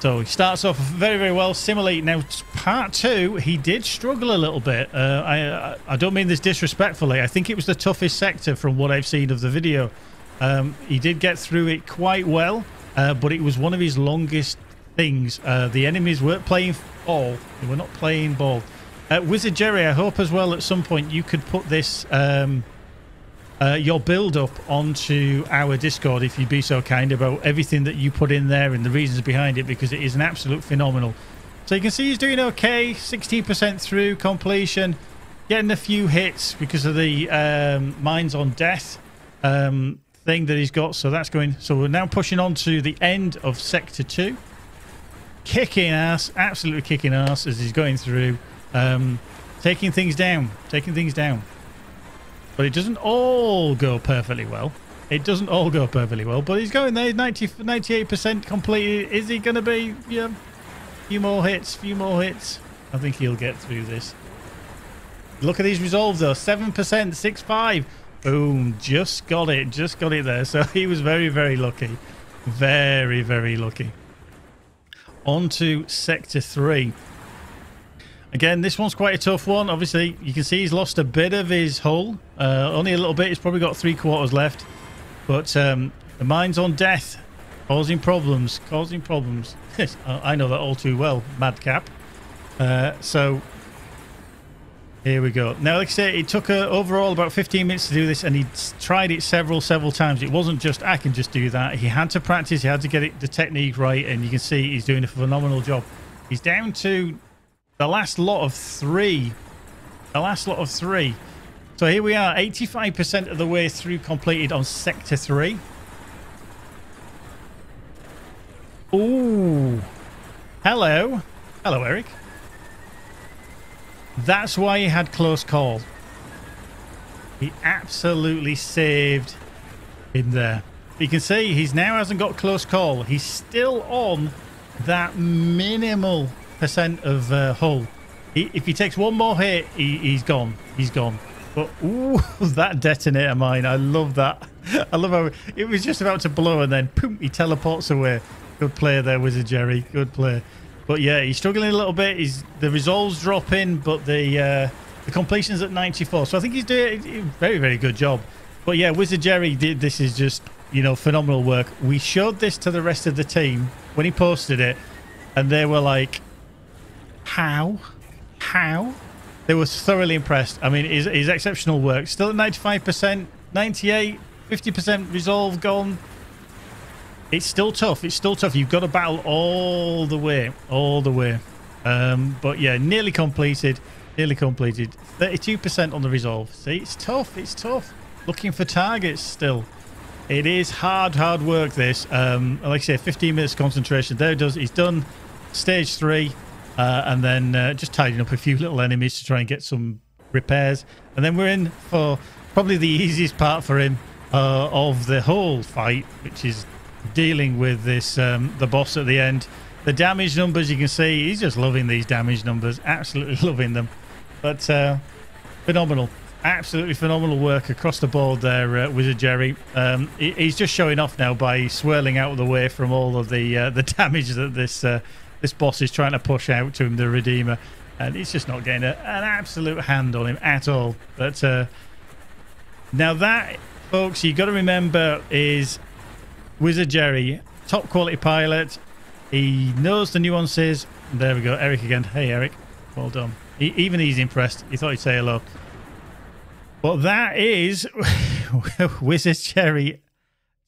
So he starts off very, very well. Similarly, now part two, he did struggle a little bit. Uh, I I don't mean this disrespectfully. I think it was the toughest sector from what I've seen of the video. Um, he did get through it quite well, uh, but it was one of his longest things. Uh, the enemies weren't playing ball. They were not playing ball. Uh, Wizard Jerry, I hope as well at some point you could put this... Um, Uh, your build-up onto our Discord, if you'd be so kind, about everything that you put in there and the reasons behind it, because it is an absolute phenomenal. So you can see he's doing okay, sixteen percent through completion, getting a few hits because of the um, mines on death um, thing that he's got. So that's going. So we're now pushing on to the end of Sector Two, kicking ass, absolutely kicking ass as he's going through, um, taking things down, taking things down. But it doesn't all go perfectly well. It doesn't all go perfectly well. But he's going there, ninety, ninety-eight percent completed. Is he going to be? Yeah, a few more hits, few more hits. I think he'll get through this. Look at these resolves though, seven percent, six five. Boom, just got it, just got it there. So he was very, very lucky. Very, very lucky. On to Sector three. Again, this one's quite a tough one. Obviously, you can see he's lost a bit of his hull. Uh, only a little bit. He's probably got three quarters left. But um, the mine's on death. Causing problems. Causing problems. I know that all too well, Madcap. Uh, so, here we go. Now, like I say, it took uh, overall about fifteen minutes to do this. And he tried it several, several times. It wasn't just, I can just do that. He had to practice. He had to get it, the technique right. And you can see he's doing a phenomenal job. He's down to... The last lot of three. The last lot of three. So here we are, eighty-five percent of the way through completed on Sector three. Ooh. Hello. Hello, Eric. That's why he had Close Call. He absolutely saved in there. You can see he's now hasn't got Close Call. He's still on that minimal... percent of uh, hull. He, if he takes one more hit, he, he's gone. He's gone. But ooh, that detonator mine! I love that. I love how it was just about to blow, and then poof, he teleports away. Good play there, Wizard Jerry. Good play. But yeah, he's struggling a little bit. He's the resolves dropping, but the uh, the completion's at ninety-four. So I think he's doing a very, very good job. But yeah, Wizard Jerry did. This is just, you know, phenomenal work. We showed this to the rest of the team when he posted it, and they were like. How? How? They were thoroughly impressed. I mean, his, his exceptional work. Still at ninety-five percent, ninety-eight, fifty percent resolve gone. It's still tough. It's still tough. You've got to battle all the way, all the way. Um, but yeah, nearly completed, nearly completed. thirty-two percent on the resolve. See, it's tough. It's tough. Looking for targets still. It is hard, hard work, this. Um, like I say, fifteen minutes concentration. There it does. He's done. Stage three. uh, and then uh, just tidying up a few little enemies to try and get some repairs. And then we're in for probably the easiest part for him uh, of the whole fight, which is dealing with this um, the boss at the end. The damage numbers, you can see, he's just loving these damage numbers, absolutely loving them. But uh, phenomenal, absolutely phenomenal work across the board there, uh, Wizard Jerry. Um, he, he's just showing off now by swirling out of the way from all of the uh, the damage that this uh, this boss is trying to push out to him, the Redeemer. And he's just not getting a, an absolute hand on him at all. But uh, now that, folks, you've got to remember is Wizard Jerry, top quality pilot. He knows the nuances. There we go, Eric again. Hey, Eric. Well done. He, even he's impressed. He thought he'd say hello. But that is Wizard Jerry.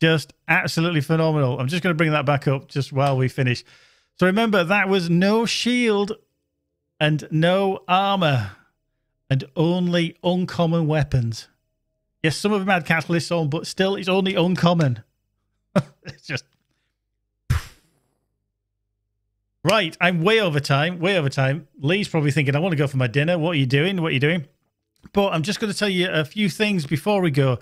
Just absolutely phenomenal. I'm just going to bring that back up just while we finish. So remember, that was no shield and no armor and only uncommon weapons. Yes, some of them had catalysts on, but still, it's only uncommon. It's just... Right, I'm way over time, way over time. Lee's probably thinking, I want to go for my dinner. What are you doing? What are you doing? But I'm just going to tell you a few things before we go.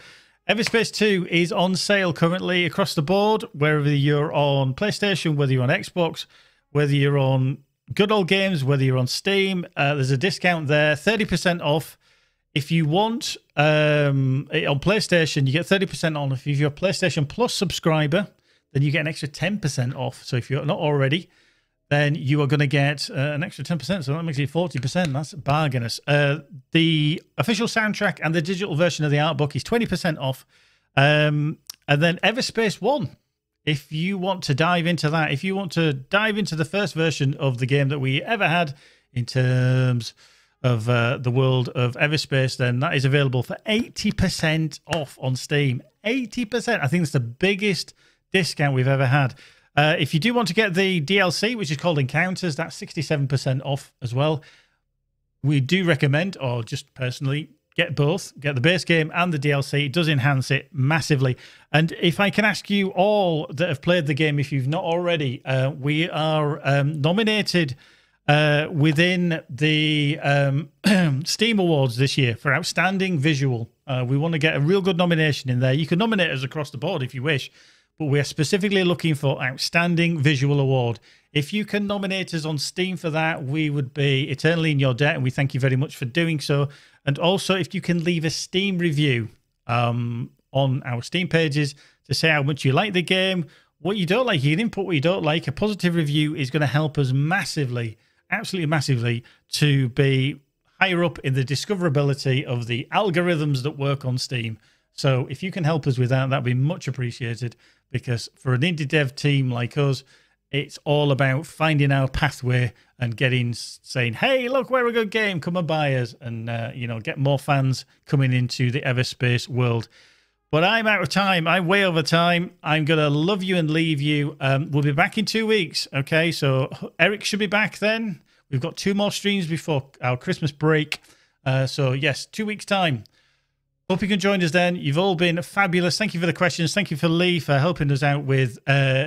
Everspace two is on sale currently across the board, wherever you're on PlayStation, whether you're on Xbox, whether you're on Good Old Games, whether you're on Steam. Uh, there's a discount there, thirty percent off. If you want, um, on PlayStation, you get thirty percent on. If you're a PlayStation Plus subscriber, then you get an extra ten percent off. So if you're not already... then you are going to get uh, an extra ten percent, so that makes it forty percent. That's bargainous. Uh, the official soundtrack and the digital version of the art book is twenty percent off. Um, and then Everspace one, if you want to dive into that, if you want to dive into the first version of the game that we ever had in terms of uh, the world of Everspace, then that is available for eighty percent off on Steam. eighty percent. I think it's the biggest discount we've ever had. Uh, if you do want to get the D L C, which is called Encounters, that's sixty-seven percent off as well. We do recommend, or just personally, get both. Get the base game and the D L C. It does enhance it massively. And if I can ask you all that have played the game, if you've not already, uh, we are um, nominated uh, within the um, Steam Awards this year for Outstanding Visual. Uh, we want to get a real good nomination in there. You can nominate us across the board if you wish. But we are specifically looking for Outstanding Visual Award. If you can nominate us on Steam for that, we would be eternally in your debt, and we thank you very much for doing so. And also, if you can leave a Steam review um, on our Steam pages to say how much you like the game, what you don't like, you can input what you don't like. A positive review is going to help us massively, absolutely massively, to be higher up in the discoverability of the algorithms that work on Steam. So if you can help us with that, that'd be much appreciated, because for an indie dev team like us, it's all about finding our pathway and getting, saying, hey, look, we're a good game, come and buy us, and, uh, you know, get more fans coming into the Everspace world. But I'm out of time. I'm way over time. I'm going to love you and leave you. Um, we'll be back in two weeks, okay? So Eric should be back then. We've got two more streams before our Christmas break. Uh, so, yes, two weeks' time. Hope you can join us then. You've all been fabulous. Thank you for the questions. Thank you for Lee for helping us out with uh,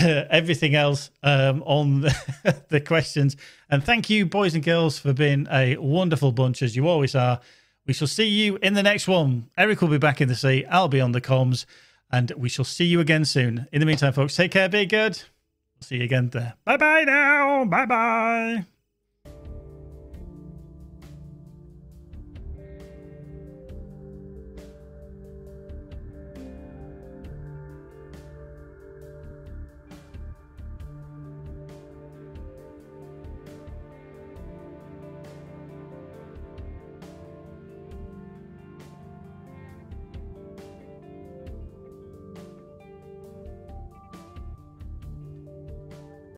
everything else um, on the, the questions. And thank you, boys and girls, for being a wonderful bunch, as you always are. We shall see you in the next one. Eric will be back in the sea. I'll be on the comms. And we shall see you again soon. In the meantime, folks, take care. Be good. See you again there. Bye-bye now. Bye-bye.